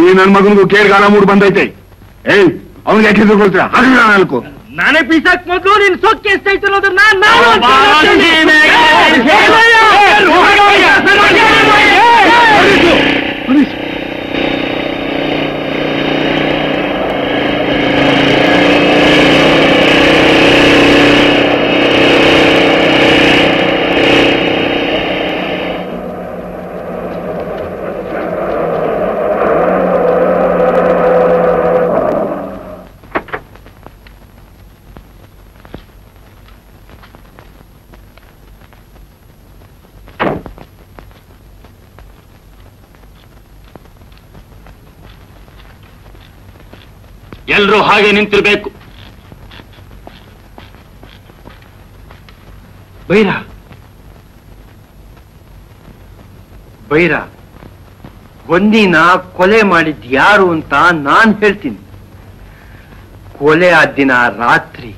ಈ ನನ್ ಮಗನಿಗೂ ಕೇಳ್ಗಾಲ ಮೂಡ್ ಬಂದೈತೆ. ಏಯ್ ಅವನಿಗೆ ಯಾಕೆ ಹೆಸರುಕೊಳ್ತೀರಾ? ನಾಲ್ಕು ನಾನೇ ಪೀಸಾಕ್ ಮೊದಲು ನಿನ್ ಸೊಕ್ಕೆ ಎಷ್ಟೈತೆ ಅನ್ನೋದನ್ನ ನಾನು ಹಾಗೆ ನಿಂತಿರ್ಬೇಕು. ಬೈರ ಬೈರ ಒಂದಿನ ಕೊಲೆ ಮಾಡಿದ್ ಯಾರು ಅಂತ ನಾನ್ ಹೇಳ್ತೀನಿ. ಕೊಲೆ ಆ ದಿನ ರಾತ್ರಿ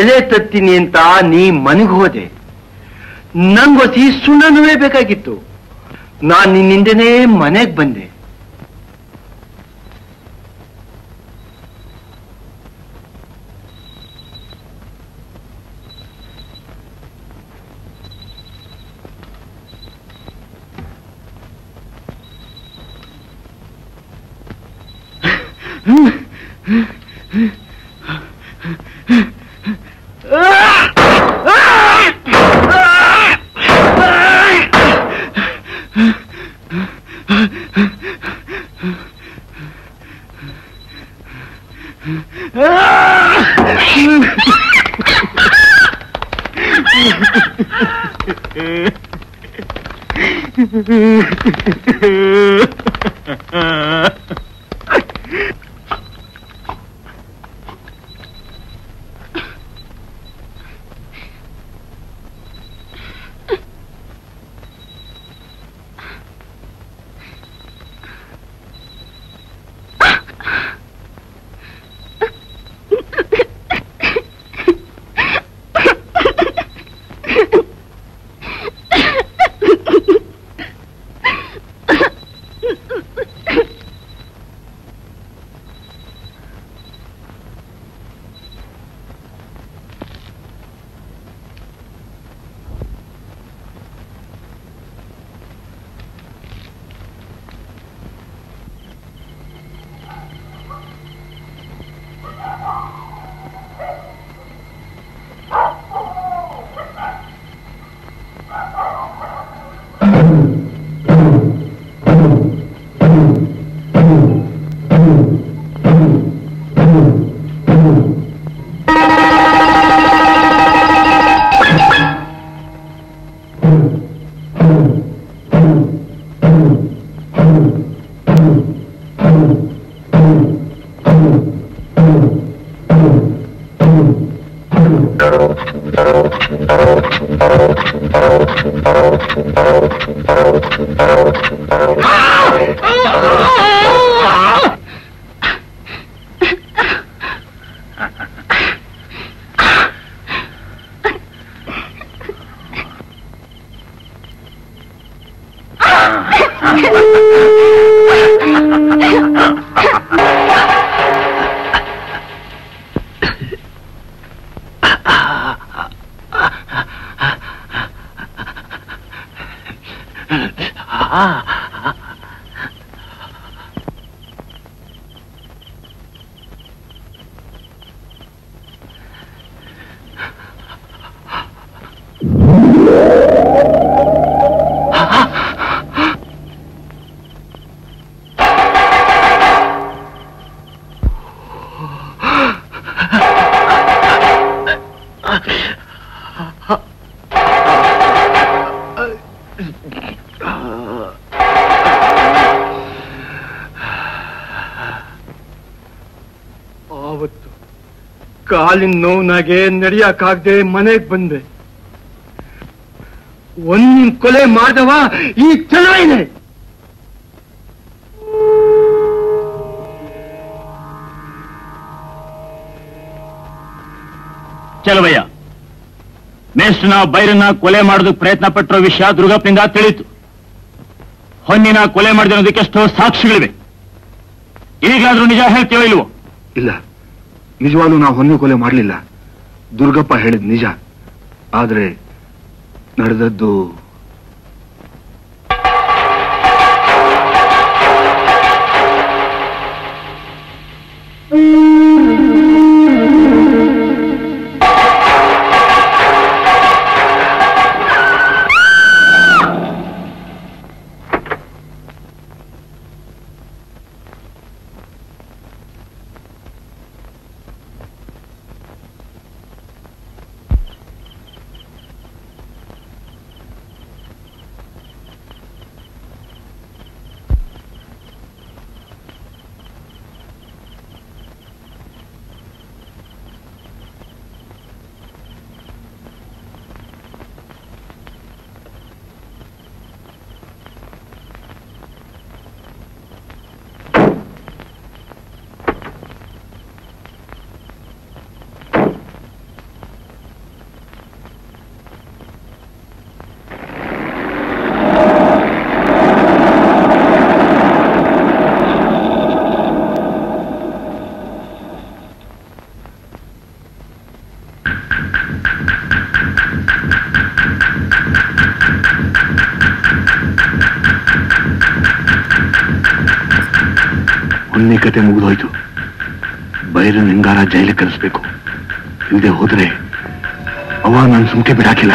ಎಲೆ ತತ್ತೀನಿ ಅಂತ ನೀ ಮನೆಗೆ ಹೋದೆ. ನಂಗೊಸಿ ಸುಣ್ಣನುವೇ ಬೇಕಾಗಿತ್ತು. ನಾನು ನಿನ್ನಿಂದನೇ ಮನೆಗೆ ಬಂದೆ. ಕಾಲಿನ ನೋವಿನಾಗೆ ನಡೆಯಕ್ಕಾಗದೆ ಮನೆಗೆ ಬಂದೆ. ಒಂದಿನ ಕೊಲೆ ಮಾಡಿದವ ಈ ಚೆಲುವನೇ. ಚೆಲುವಯ್ಯ ಮೇಷ್ಟ್ರನ ಬೈರನ್ನ ಕೊಲೆ ಮಾಡೋದಕ್ಕೆ ಪ್ರಯತ್ನ ಪಟ್ಟಿರೋ ವಿಷಯ ದುರ್ಗಪ್ಪನಿಂದ ತಿಳಿತು. ಹೊನ್ನಿನ ಕೊಲೆ ಮಾಡಿದನ್ನೋದಕ್ಕೆ ಎಷ್ಟೋ ಸಾಕ್ಷಿಗಳಿವೆ. ಈಗಾದ್ರೂ ನಿಜ ಹೇಳ್ತೀವೋ ಇಲ್ವೋ? ಇಲ್ಲ, ನಿಜವಾಗ್ಲೂ ನಾವು ಹೊನ್ನ ಕೊಲೆ ಮಾಡಲಿಲ್ಲ. ದುರ್ಗಪ್ಪ ಹೇಳಿದ್ ನಿಜ. ಆದ್ರೆ ನಡೆದದ್ದು ಅನ್ನಿ ಕತೆ ಮುಗಿದೋಯ್ತು. ಬೈರನ್ ಹಿಂಗಾರ ಜೈಲಿಗೆ ಕಳಿಸ್ಬೇಕು. ಇಲ್ಲದೆ ಹೋದ್ರೆ ಅವ ನಾನು ಸುಮ್ಕೆ ಬಿಡಾಕಿಲ್ಲ.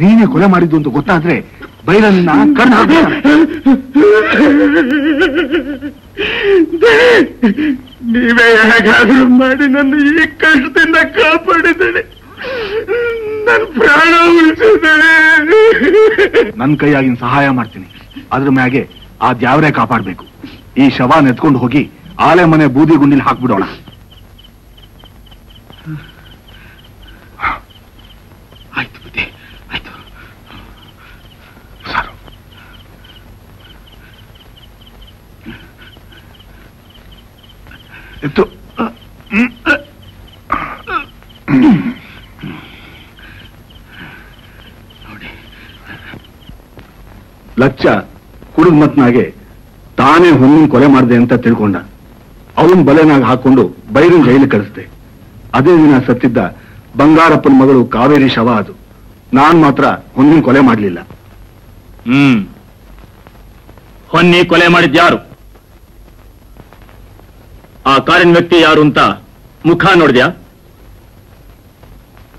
ನೀನೇ ಕೊಲೆ ಮಾಡಿದ್ದು ಅಂತ ಗೊತ್ತಾದ್ರೆ ಬೈರನ್ನ ಕಣ್ಣು ಹಾಕ್ತಾನೆ. ನೀವೇ ಹೇಗಾದ್ರೂ ಮಾಡಿ ನನ್ನ ಈ ಕಷ್ಟದಿಂದ ಕಾಪಾಡಿದ್ದೇನೆ, ನನ್ನ ಪ್ರಾಣ ಉಳಿಸಿದ್ದೇನೆ. ನನ್ನ ಕೈಯಾಗಿನ ಸಹಾಯ ಮಾಡ್ತೀನಿ, ಅದ್ರ ಮ್ಯಾಗೆ ಆ ದ್ಯಾವ್ರೆ ಕಾಪಾಡ್ಬೇಕು. ಈ ಶವ ನೆತ್ಕೊಂಡು ಹೋಗಿ ಆಲೆ ಮನೆ ಬೂದಿ ಗುಂಡಿಲಿ ಹಾಕ್ಬಿಡೋಣ. ಲಚ್ಚ ಕುಡಿದ ಮತ್ನಾಗೆ ತಾನೇ ಹೊನ್ನ ಕೊಲೆ ಮಾಡಿದೆ ಅಂತ ತಿಳ್ಕೊಂಡ. ಅವನ್ ಬಲೆನಾಗ ಹಾಕೊಂಡು ಬೈರನ್ ಜೈಲಿಗೆ ಕಳಿಸ್ದೆ. ಅದೇ ದಿನ ಸತ್ತಿದ್ದ ಬಂಗಾರಪ್ಪನ ಮಗಳು ಕಾವೇರಿ ಶವ ಅದು. ನಾನ್ ಮಾತ್ರ ಹೊನ್ನಿನ ಕೊಲೆ ಮಾಡಲಿಲ್ಲ. ಹ್ಮ್ ಹೊನ್ನಿ ಕೊಲೆ ಮಾಡಿದ್ಯಾರು, ಆ ಕಾರಣ ವ್ಯಕ್ತಿ ಯಾರು ಅಂತ ಮುಖ ನೋಡಿದ್ಯಾ?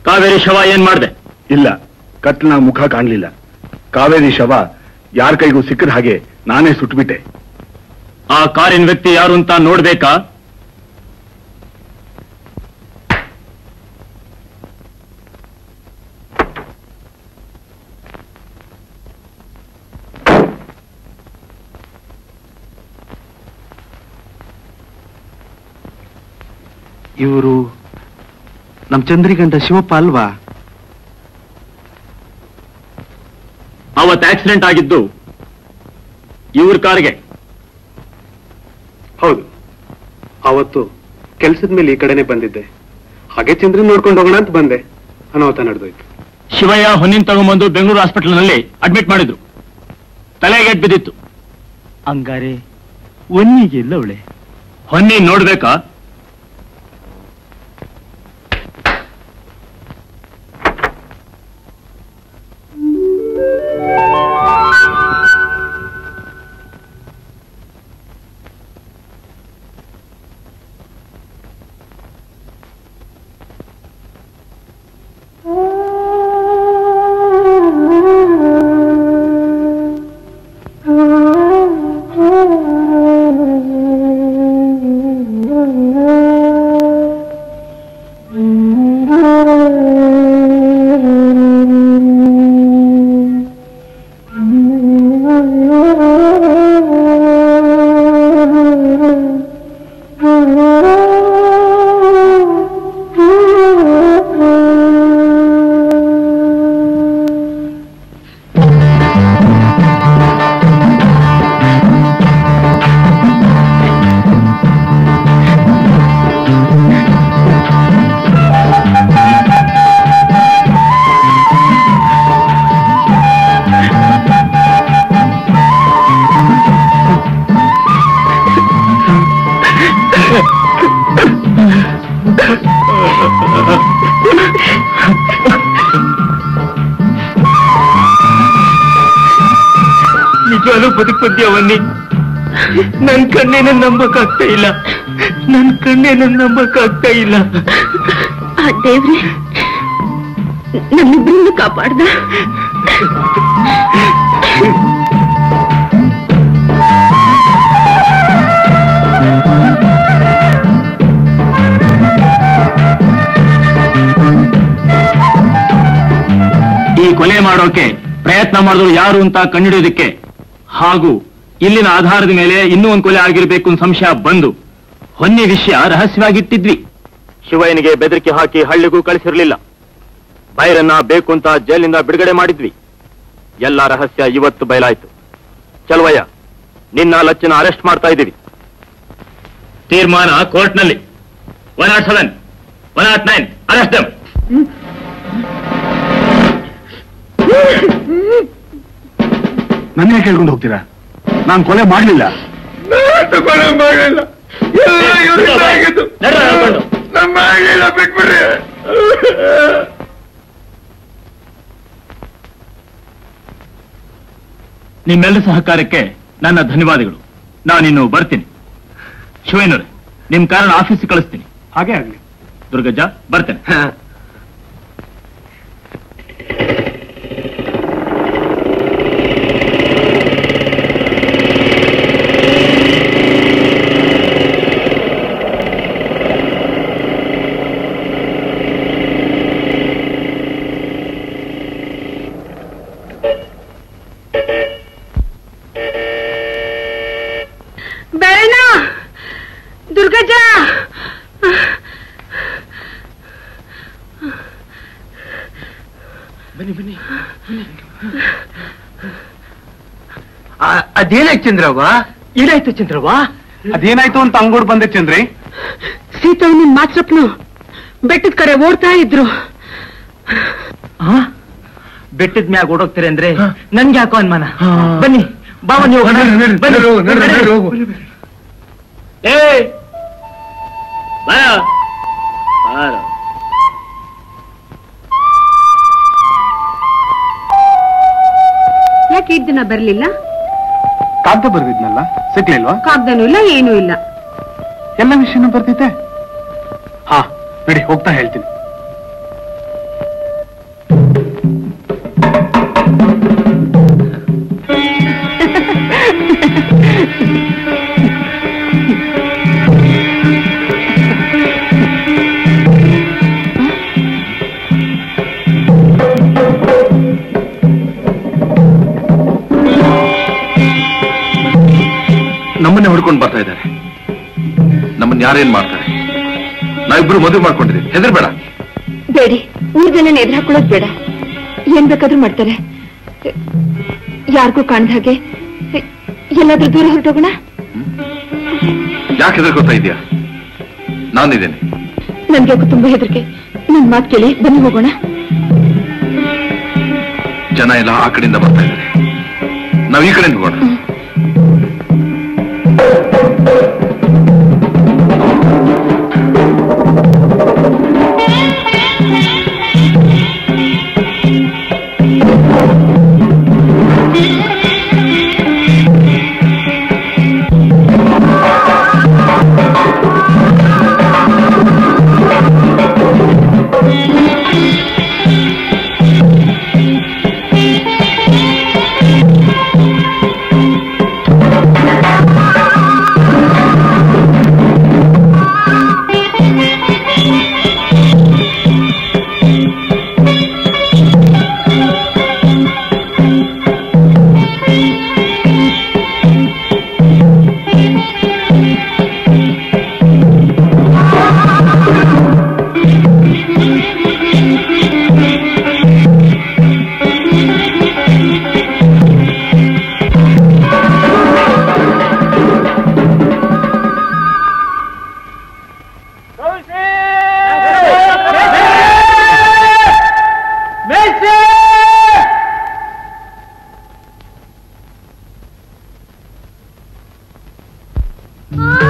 ಕಾವೇರಿ ಶವ ಏನ್ ಮಾಡಿದೆ? ಇಲ್ಲ, ಕತ್ಲನ ಮುಖ ಕಾಣ್ಲಿಲ್ಲ. ಕಾವೇರಿ ಶವ ಯಾರ ಕೈಗೂ ಸಿಕ್ಕದ ಹಾಗೆ ನಾನೇ ಸುಟ್ಬಿಟ್ಟೆ. ಆ ಕಾರಿನ ವ್ಯಕ್ತಿ ಯಾರು ಅಂತ ನೋಡ್ಬೇಕಾ? ಇವರು ನಮ್ ಚಂದ್ರಿಗಂಡ ಶಿವಪ್ಪ ಅಲ್ವಾ? ಅವತ್ತು ಆಕ್ಸಿಡೆಂಟ್ ಆಗಿದ್ದು ಇವ್ರ ಕಾರ್ಗೆ. ಹೌದು, ಅವತ್ತು ಕೆಲಸದ ಮೇಲೆ ಈ ಕಡೆನೆ ಬಂದಿದ್ದೆ. ಹಾಗೆ ಚಂದ್ರ ನೋಡ್ಕೊಂಡು ಹೋಗೋಣ ಅಂತ ಬಂದೆ, ಅನಾಹುತ ನಡೆದೋಯ್ತು. ಶಿವಯ್ಯ ಹೊನ್ನಿನ ತಗೊಂಡ್ಬಂದು ಬೆಂಗಳೂರು ಹಾಸ್ಪಿಟಲ್ ನಲ್ಲಿ ಅಡ್ಮಿಟ್ ಮಾಡಿದ್ರು. ತಲೆಗೆ ಎಟ್ ಬಿದ್ದಿತ್ತು. ಹಂಗಾರೆ ಹೊನ್ನಿಗೆ ಇಲ್ಲ ಅವಳೆ? ಹೊನ್ನಿ ನೋಡ್ಬೇಕಾ? ಕಾಲು ಬದುಕುದ್ಯವನ್ನಿ ನನ್ನ ಕಣ್ಣೇನ ನಂಬಕ್ಕಾಗ್ತಾ ಇಲ್ಲ, ನನ್ನ ಕಣ್ಣೇನ ನಂಬಕ್ಕಾಗ್ತಾ ಇಲ್ಲ. ಆ ದೇವ್ರೆ ನಮ್ಮಿಬ್ಬರನ್ನು ಕಾಪಾಡ್ದ. ಈ ಕೊಲೆ ಮಾಡೋಕೆ ಪ್ರಯತ್ನ ಮಾಡಿದ್ರು ಯಾರು ಅಂತ ಕಂಡುಹಿಡಿಯೋದಕ್ಕೆ ಹಾಗೂ ಇಲ್ಲಿನ ಆಧಾರದ ಮೇಲೆ ಇನ್ನೂ ಒಂದು ಕೊಲೆ ಆಗಿರ್ಬೇಕು ಅಂತ ಸಂಶಯ ಬಂದು ಹೊನ್ನಿ ವಿಷಯ ರಹಸ್ಯವಾಗಿಟ್ಟಿದ್ವಿ. ಶಿವಯ್ಯನಿಗೆ ಬೆದರಿಕೆ ಹಾಕಿ ಹಳ್ಳಿಗೂ ಕಳಿಸಿರ್ಲಿಲ್ಲ. ಬೈರನ್ನ ಬೇಕು ಅಂತ ಜೈಲಿಂದ ಬಿಡುಗಡೆ ಮಾಡಿದ್ವಿ. ಎಲ್ಲ ರಹಸ್ಯ ಇವತ್ತು ಬಯಲಾಯ್ತು. ಚಲವಯ್ಯ, ನಿನ್ನ ಲಚ್ಚನ ಅರೆಸ್ಟ್ ಮಾಡ್ತಾ ಇದ್ದೀವಿ. ತೀರ್ಮಾನ ಕೋರ್ಟ್ನಲ್ಲಿ. One nought seven one nought nine arrest ದಮ್. ನನ್ನೇ ಕೇಳ್ಕೊಂಡು ಹೋಗ್ತೀರಾ? ನಾನು ಕೊಲೆ ಮಾಡಲಿಲ್ಲ. ನಿಮ್ಮೆಲ್ಲ ಸಹಕಾರಕ್ಕೆ ನನ್ನ ಧನ್ಯವಾದಗಳು. ನಾನಿನ್ನು ಬರ್ತೀನಿ. ಶಿವಯ್ಯನವರೇ, ನಿಮ್ ಕಾರಣ ಆಫೀಸ್ ಕಳಿಸ್ತೀನಿ. ಹಾಗೆ ಆಗ್ಲಿ. ದುರ್ಗಜ್ಜ, ಬರ್ತೇನೆ. ಅದೇನಾಯ್ತು ಚಂದ್ರವ್ವ? ಏನಾಯ್ತು ಚಂದ್ರವ್ವ? ಅದೇನಾಯ್ತು ಅಂತ ಅಂಗೋಡ್ ಬಂದೆ ಚಂದ್ರಿ. ಸೀತಾ ನಿನ್ ಮಾತ್ರಪ್ಪನು ಬೆಟ್ಟದ ಕಡೆ ಓಡ್ತಾ ಇದ್ರು. ಬೆಟ್ಟದ ಮ್ಯಾಗ ಓಡೋಗ್ತಾರೆ ಅಂದ್ರೆ ನನ್ಗೆ ಯಾಕೋ ಅನುಮಾನ. ಬನ್ನಿ ಬಾವ, ನೀವು ಯಾಕೆ ಇದ್ ದಿನ ಬರ್ಲಿಲ್ಲ? ಕಾಗ್ದ ಬರ್ದಿದ್ನಲ್ಲ, ಸಿಗ್ಲಿಲ್ವಾ? ಕಾಗ್ದನೂ ಇಲ್ಲ, ಏನೂ ಇಲ್ಲ, ಎಲ್ಲ ವಿಷಯನೂ ಬರ್ದಿದ್ದೆ. ಹಾ ಬಿಡಿ, ಹೋಗ್ತಾ ಹೇಳ್ತೀನಿ. ನಮ್ಮನ್ನೇ ಹುಡ್ಕೊಂಡು ಬರ್ತಾ ಇದ್ದಾರೆ. ನಮ್ಮನ್ನ ಯಾರೇನ್ ಮಾಡ್ತಾರೆ? ನಾವಿಬ್ರು ಮದುವೆ ಮಾಡ್ಕೊಂಡಿದ್ದೀವಿ, ಹೆದರ್ಬೇಡ. ಬೇಡಿ, ಮೂರ್ ಜನ ಎದುರು ಹಾಕೊಳ್ಳೋದು ಬೇಡ. ಏನ್ ಬೇಕಾದ್ರೂ ಮಾಡ್ತಾರೆ, ಯಾರಿಗೂ ಕಾಣದ ಹಾಗೆ ಎಲ್ಲಾದ್ರೂ ದೂರ ಹೊರಟೋಗೋಣ. ಯಾಕೆ ಹೆದರ್ಕೋತಾ ಇದೀಯಾ? ನಾನಿದ್ದೇನೆ. ನನ್ಗೆ ಯಾಕೋ ತುಂಬಾ ಹೆದರಿಕೆ. ನಿನ್ ಮಾತು ಕೇಳಿ ಬನ್ನಿ ಹೋಗೋಣ. ಜನ ಎಲ್ಲ ಆ ಕಡೆಯಿಂದ ಬರ್ತಾ ಇದ್ದಾರೆ, ನಾವ್ ಈ ಕಡೆಯಿಂದ ಹೋಗೋಣ. Oh!